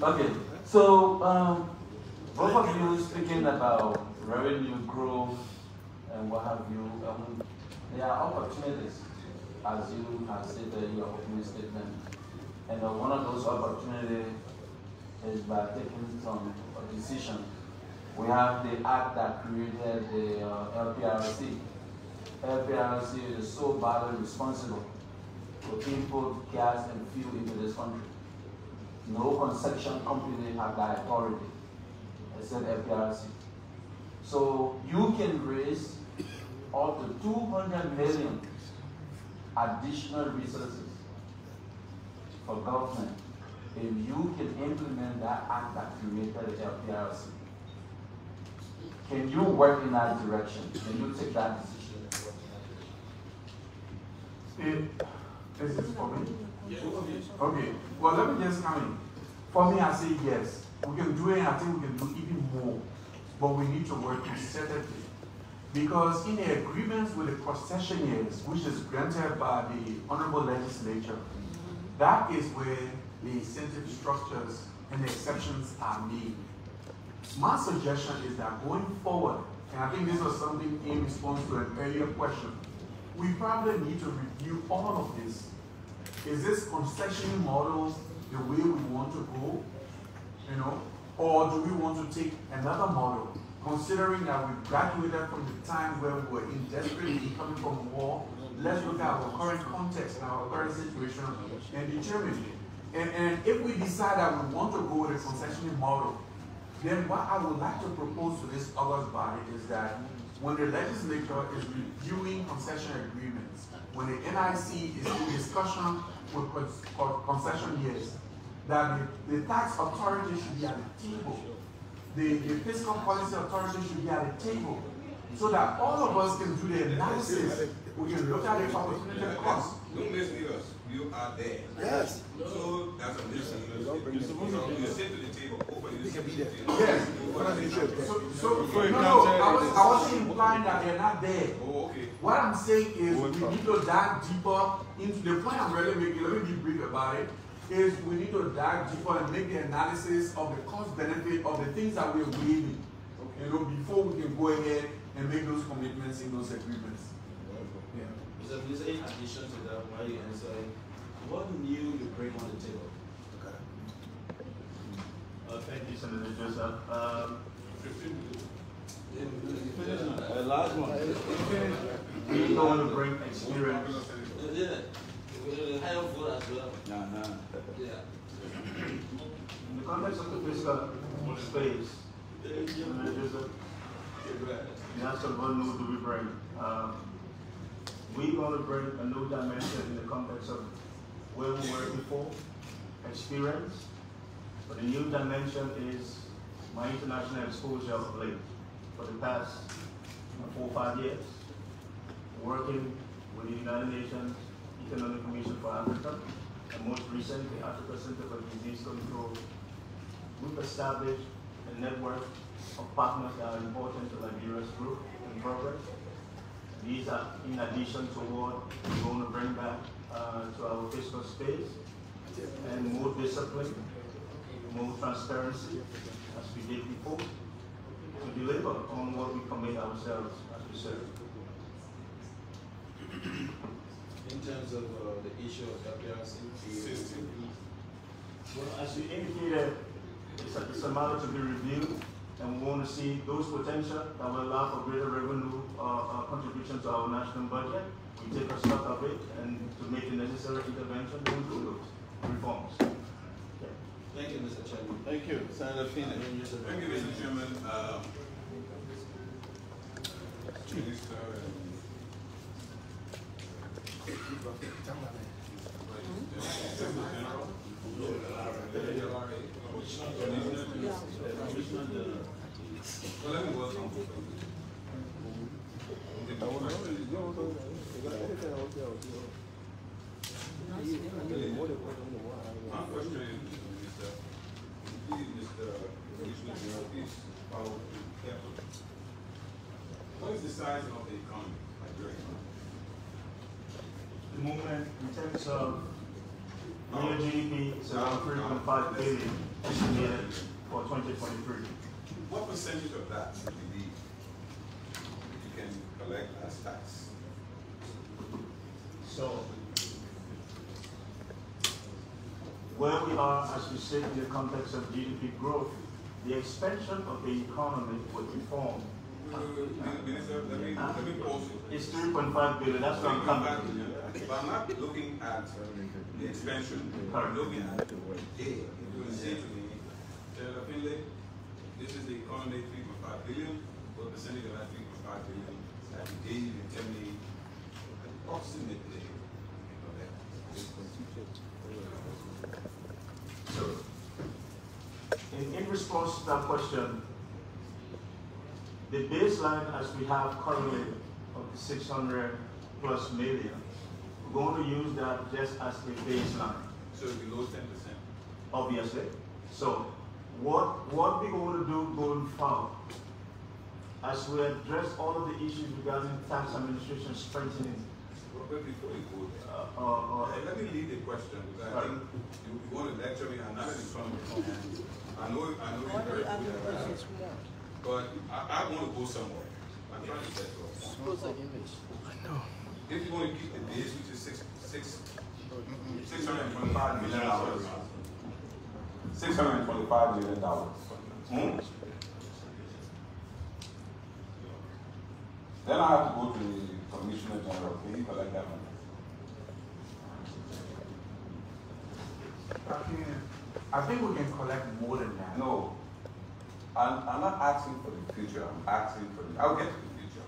Okay, so um, both of you speaking about revenue growth and what have you, um, there are opportunities, as you have said in your opening statement. And uh, one of those opportunities is by taking some decision. We have the act that created the uh, L P R C. L P R C is so badly responsible to import gas and fuel into this country. No concession company has that authority, except L P R C. So you can raise up to two hundred million additional resources for government if you can implement that act that created L P R C. Can you work in that direction? Can you take that decision? It, this is for me? Yes. Okay, well, let me just come in. For me, I say yes. We can do it, and I think we can do even more. But we need to work concertedly. Because in the agreements with the concessionaires, which is granted by the Honorable Legislature, that is where the incentive structures and the exceptions are made. My suggestion is that going forward, and I think this was something in response to an earlier question, we probably need to review all of this. Is this concession model the way we want to go, you know, or do we want to take another model, considering that we graduated from the time where we were in desperate need coming from war? Let's look at our current context and our current situation and determine it. And, and if we decide that we want to go with a concessionary model, then what I would like to propose to this August body is that when the legislature is reviewing concession agreements, when the N I C is in discussion with concessionaires, that the, the tax authority should be at the table, the, the fiscal policy authority should be at the table, so that all of us can do the analysis. We can look at the opportunity cost. Don't mislead us. You are there. Yes. So that's a mission. You're supposed to sit to the table. Open the table. Yes. So, so no, no, I was, I wasn't implying that they're not there. Oh, okay. What I'm saying is we need to dive deeper into the point I'm really making. Let me be brief about it. Is we need to dive deeper and make the analysis of the cost benefit of the things that we're waiving. Okay. You know, before we can go ahead and make those commitments in those agreements. So in addition to that, why you answer, what new you bring on the table? Okay. Uh, thank you, Senator Joseph. Um, uh, last one. We want to bring experience. Yeah. the higher floor as well. No, no. Yeah. In the context of the fiscal space, you asked what new do we bring? Um, we want to bring a new dimension in the context of where we were before, experience, but the new dimension is my international exposure of late for the past four or five years, working with the United Nations Economic Commission for Africa, and most recently, Africa Center for Disease Control. We've established a network of partners that are important to Liberia's growth and progress. These are in addition to what we're going to bring back uh, to our fiscal space, and more discipline, more transparency, as we did before, to deliver on what we commit ourselves as we serve. In terms of uh, the issue of L P R C, well, as you indicated, it's a, it's a matter to be reviewed, and we want to see those potential that will allow for greater revenue uh, uh, contributions to our national budget. We take a stock of it, and to make the necessary intervention to include those reforms. Thank you, Mister Chairman. Thank you, Senator Phoenix. Thank you, Mister Chairman. Um, Minister, my question is, Mister Commissioner, is powerful capital. What is the size of the economy, Nigeria economy? At the moment, in terms of real G D P, it's around three point five billion estimated for twenty twenty-three. What percentage of that do you believe you can collect as tax? So, where we are, as we said, in the context of G D P growth, the expansion of the economy would inform. Minister, let me, let me pause it. It's three point five billion, that's what I'm coming to. But I'm not looking at the expansion, I'm looking at it. You will say to me, Senator Finlay, this is the economy, three point five billion, what percentage of that three point five billion that you gave, you can tell me approximately. In, in response to that question, the baseline as we have currently of the six hundred plus million, we're going to use that just as the baseline. So below ten percent? Obviously. So what, what we're going to do going forward, as we address all of the issues regarding tax administration strengthening, before you go there, uh, uh, uh, let me lead the question because I think you, you want to lecture me. I'm not an economist. I know, I know you're very good at that, but I, I want to go somewhere. I'm trying to get to I know. If you want to keep the base, which is six, six, six hundred twenty-five million dollars, six hundred twenty-five million dollars. Hmm? Then I have to go to the Commissioner General, please, but I can't. I think, I think we can collect more than that. No, I'm, I'm not asking for the future. I'm asking for the, I'll get to the future.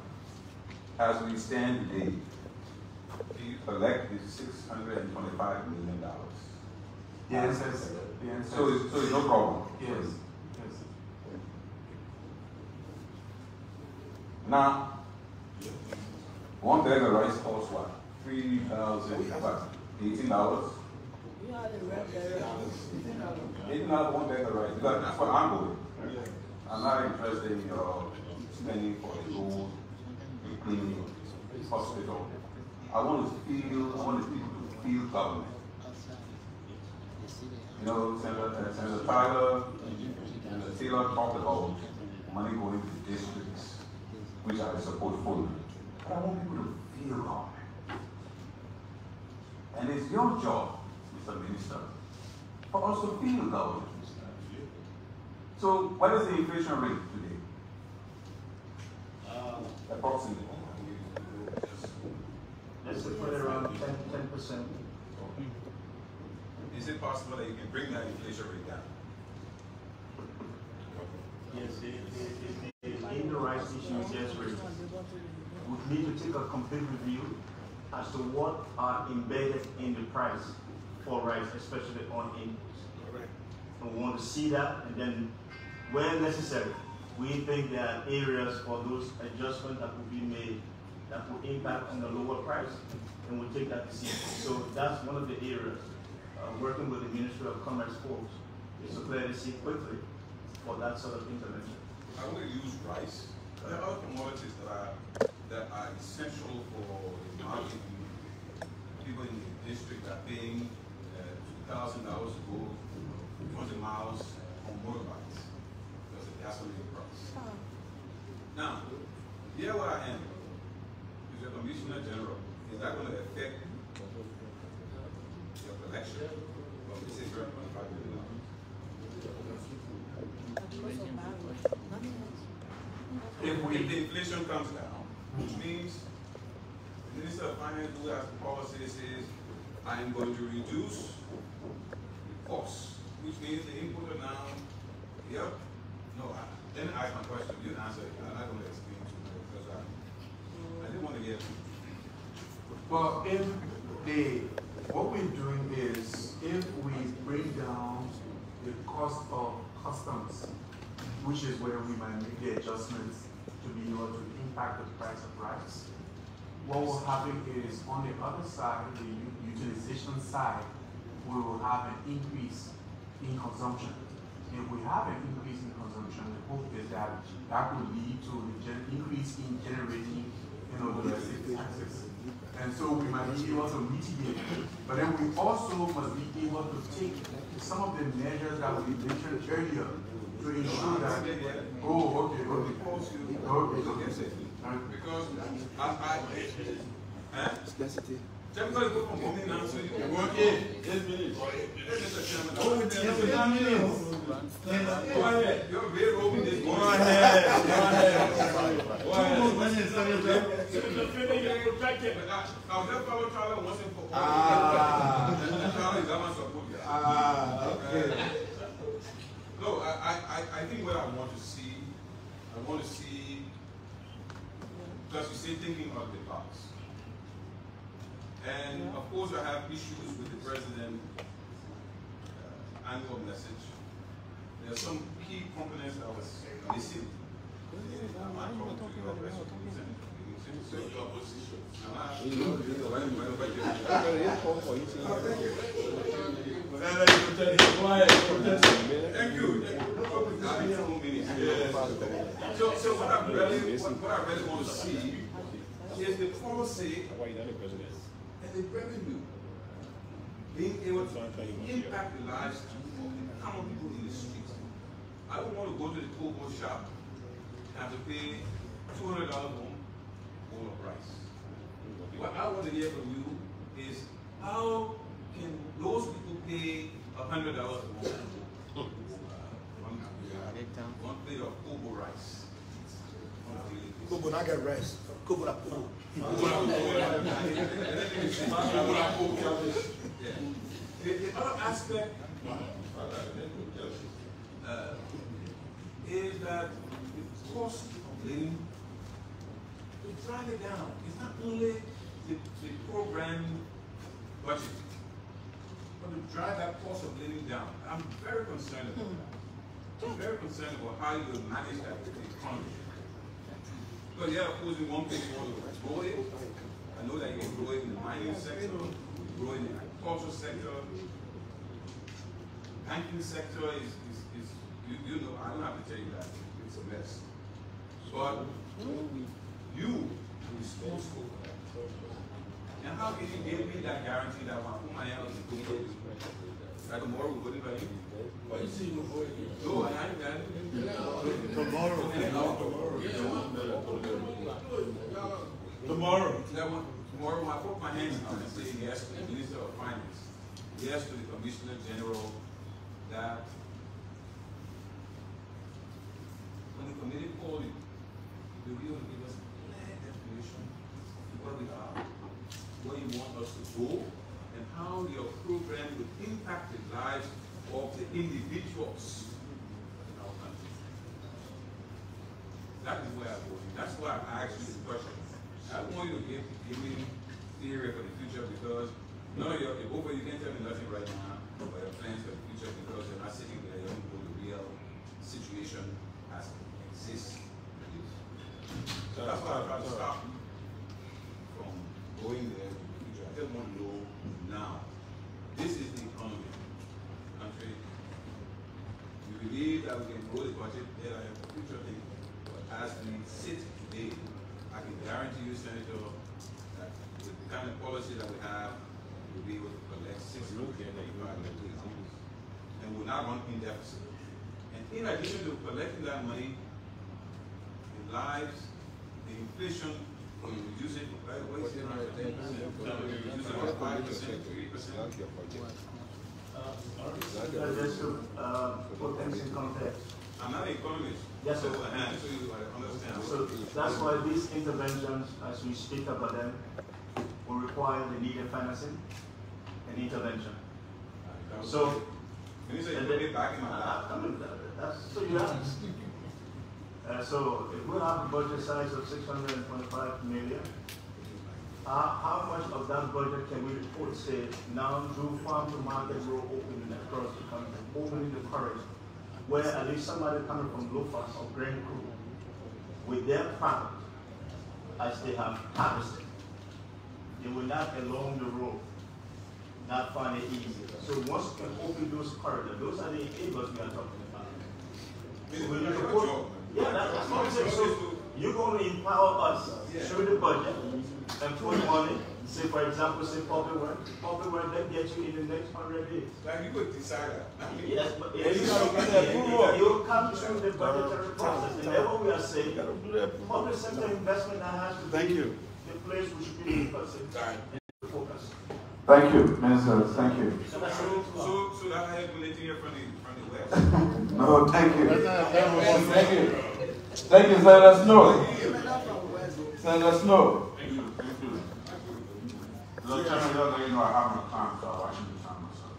As we stand today, do you collect the six hundred twenty-five million dollars? The answer is, the answer so is, so it's no problem. Yes. Yes. Now, one bag of rice costs what? Three thousand about eighteen dollars. Eighteen dollars one bag of rice. Because that's what I'm going. Yeah. I'm not interested in your spending for the road, the cleaning, the hospital. I want to feel. I want people to feel government. You know, Senator Senator Tyler and the Taylor talked about money going to districts, which I support fully. I want people to feel government. And it's your job, Mister Minister, for us to feel government. So, what is the inflation rate today? Uh, Approximately. Let's say around ten percent. Mm. Is it possible that you can bring that inflation rate down? Yes, it, it, it, it, in the rice issue is just raised. We need to take a complete review as to what are embedded in the price for rice, especially on inputs. And we want to see that, and then when necessary, we think there are areas for those adjustments that will be made that will impact on the lower price, and we'll take that decision. So that's one of the areas, uh, working with the Ministry of Commerce folks, is to clearly see quickly for that sort of intervention. I want to use rice. There are other commodities that are, that are essential for the market. People in the district are paying uh, two thousand dollars to go twenty miles on motorbikes because of gasoline price. Oh. Now, here where I am, is the Commissioner General. Is that going to affect your collection of the six hundred twenty-five million dollars? If, if the inflation comes down, which means the Minister of Finance, who has the policy, says, I am going to reduce the cost, which means the input now, yep, no, I, then I ask my question, you answer it, I'm not going to explain to you, because I, I didn't want to get it. Well, if the, what we're doing is, if we bring down the cost of customs, which is where we might make the adjustments to be able to impact the price of rice. What will happen is on the other side, the utilization side, we will have an increase in consumption. If we have an increase in consumption, the hope is that that will lead to an increase in generating, you know, domestic taxes. And so we might be able to mitigate, but then we also must be able to take some of the measures that we mentioned earlier to ensure that. Oh, okay, okay. Okay, because I, I, scarcity. Just because you go from home now, so you can work in eight minutes. Oh, ten minutes. Go ahead. You're very open this morning. Go ahead. Go ahead. Go ahead. I'll help our travel once and for all. Ah. The travel is that much support. Ah, okay. No, I, I, I think what I want to see, I want to see, because you say thinking of the past. And yeah. Of course I have issues with the president's uh, annual message. There are some key components that was missing. I'm not talking to your resolution. Thank you. So, so what I really, what, what I really want to see is the policy and the revenue being able to impact the lives of common people in the streets. I don't want to go to the Kobo shop and have to pay two hundred dollars more. Of rice. What I want to hear from you is how can those people pay a hundred dollars more for one plate of Kobo rice? Kobo naga rice. Kobo la Kobo. The other aspect uh, is that the cost of living. To drive it down, it's not only the, the program budget, but to drive that cost of living down. I'm very concerned about that. I'm very concerned about how you will manage that economy. Because yeah, of course, in one place you want to grow it. I know that you can grow it in the mining sector, you can grow it in the agricultural sector, banking sector is, is, is you, you know, I don't have to tell you that it's a mess. But you are responsible for that. And how can you give me that guarantee that my woman else is going to do this? That tomorrow we're going to do it? You see, you no, I ain't got it. Tomorrow. Tomorrow. Tomorrow. Tomorrow, I put my hands up and say yes to the Minister of Finance, yes to the Commissioner General, that when the committee called you, the real leaders. What we are, where you want us to go, and and how your program will impact the lives of the individuals in our country. That is where I'm going. That's why I asked you the question. I want you to give, give me theory for the future, because none of your, over you can't tell me nothing right now about your plans for the future, because you're not sitting there, you don't know the real situation as it exists. So that's why I try to stop you from going there in the future. I just want to know now. This is the economy. Country. We believe that we can grow the budget there in the future thing, but as we sit today, I can guarantee you, Senator, that with the kind of policy that we have, we'll be able to collect six billion and we'll not run in deficit. And in addition to collecting that money, the lives, the inflation, we reduce it by ways in our ten percent, we reduce it by five percent, three percent. Uh put things in context. I'm not an economist. Yes, sir. So, uh, so, you, I understand. So that's why these interventions, as we speak about them, will require the needed financing and intervention. Uh, so, can you say you put it back in my lap? I mean, that, that's so you have. Uh, so, if we have a budget size of six hundred twenty-five million, uh, how much of that budget can we report, say, now through farm to market road opening across the country, opening the corridor? Where at least somebody coming from Lofas or Grand Crew with their product as they have harvested, they will not along the road not find it easy. So once you can open those corridors, those are the enablers we are talking about. So when you report, yeah, that's what I'm saying. So you're going to empower us through the budget and put money. Say, for example, say public work, public work that gets you in the next hundred days. Like you could decide that. I mean, yes, but if you, you, you come through the budgetary process, and that's what we are saying. Public sector investment that has to be thank you. The place we should be focusing and focus. Thank you, Minister. Thank you. So, so, so that I have from the from the West. No, thank you. Thank you. Thank you. Let us know. Let us know. So, Chairman, the other day, you know, I have no time, so I should do time myself.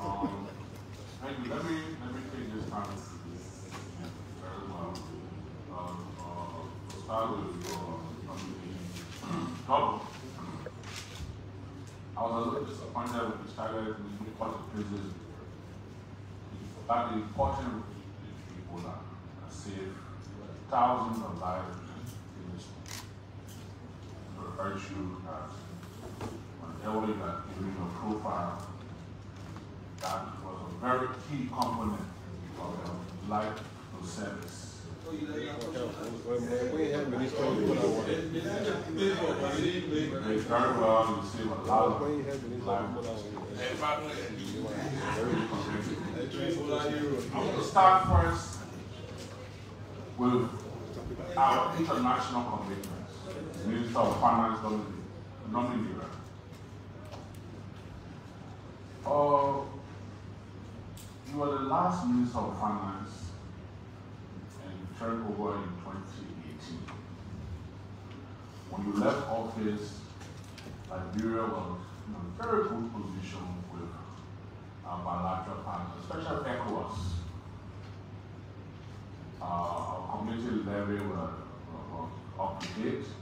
Um, thank you. Let me, let me take this time very well. Um, uh, to start with, uh, Kobo. I was a little disappointed when we started with the new college business. You forgot the important people that saved thousands of lives. Virtue as an elderly that individual profile, that was a very key component of their life to service. Very well, you save a lot of life. I want to start first with our international commitment. Minister of Finance, Dominica. Uh, you were the last Minister of Finance and you turned over in twenty eighteen. When you left office, Liberia was in a very good position with our bilateral partners, especially ECOWAS. Uh, our community level were uh, up to date.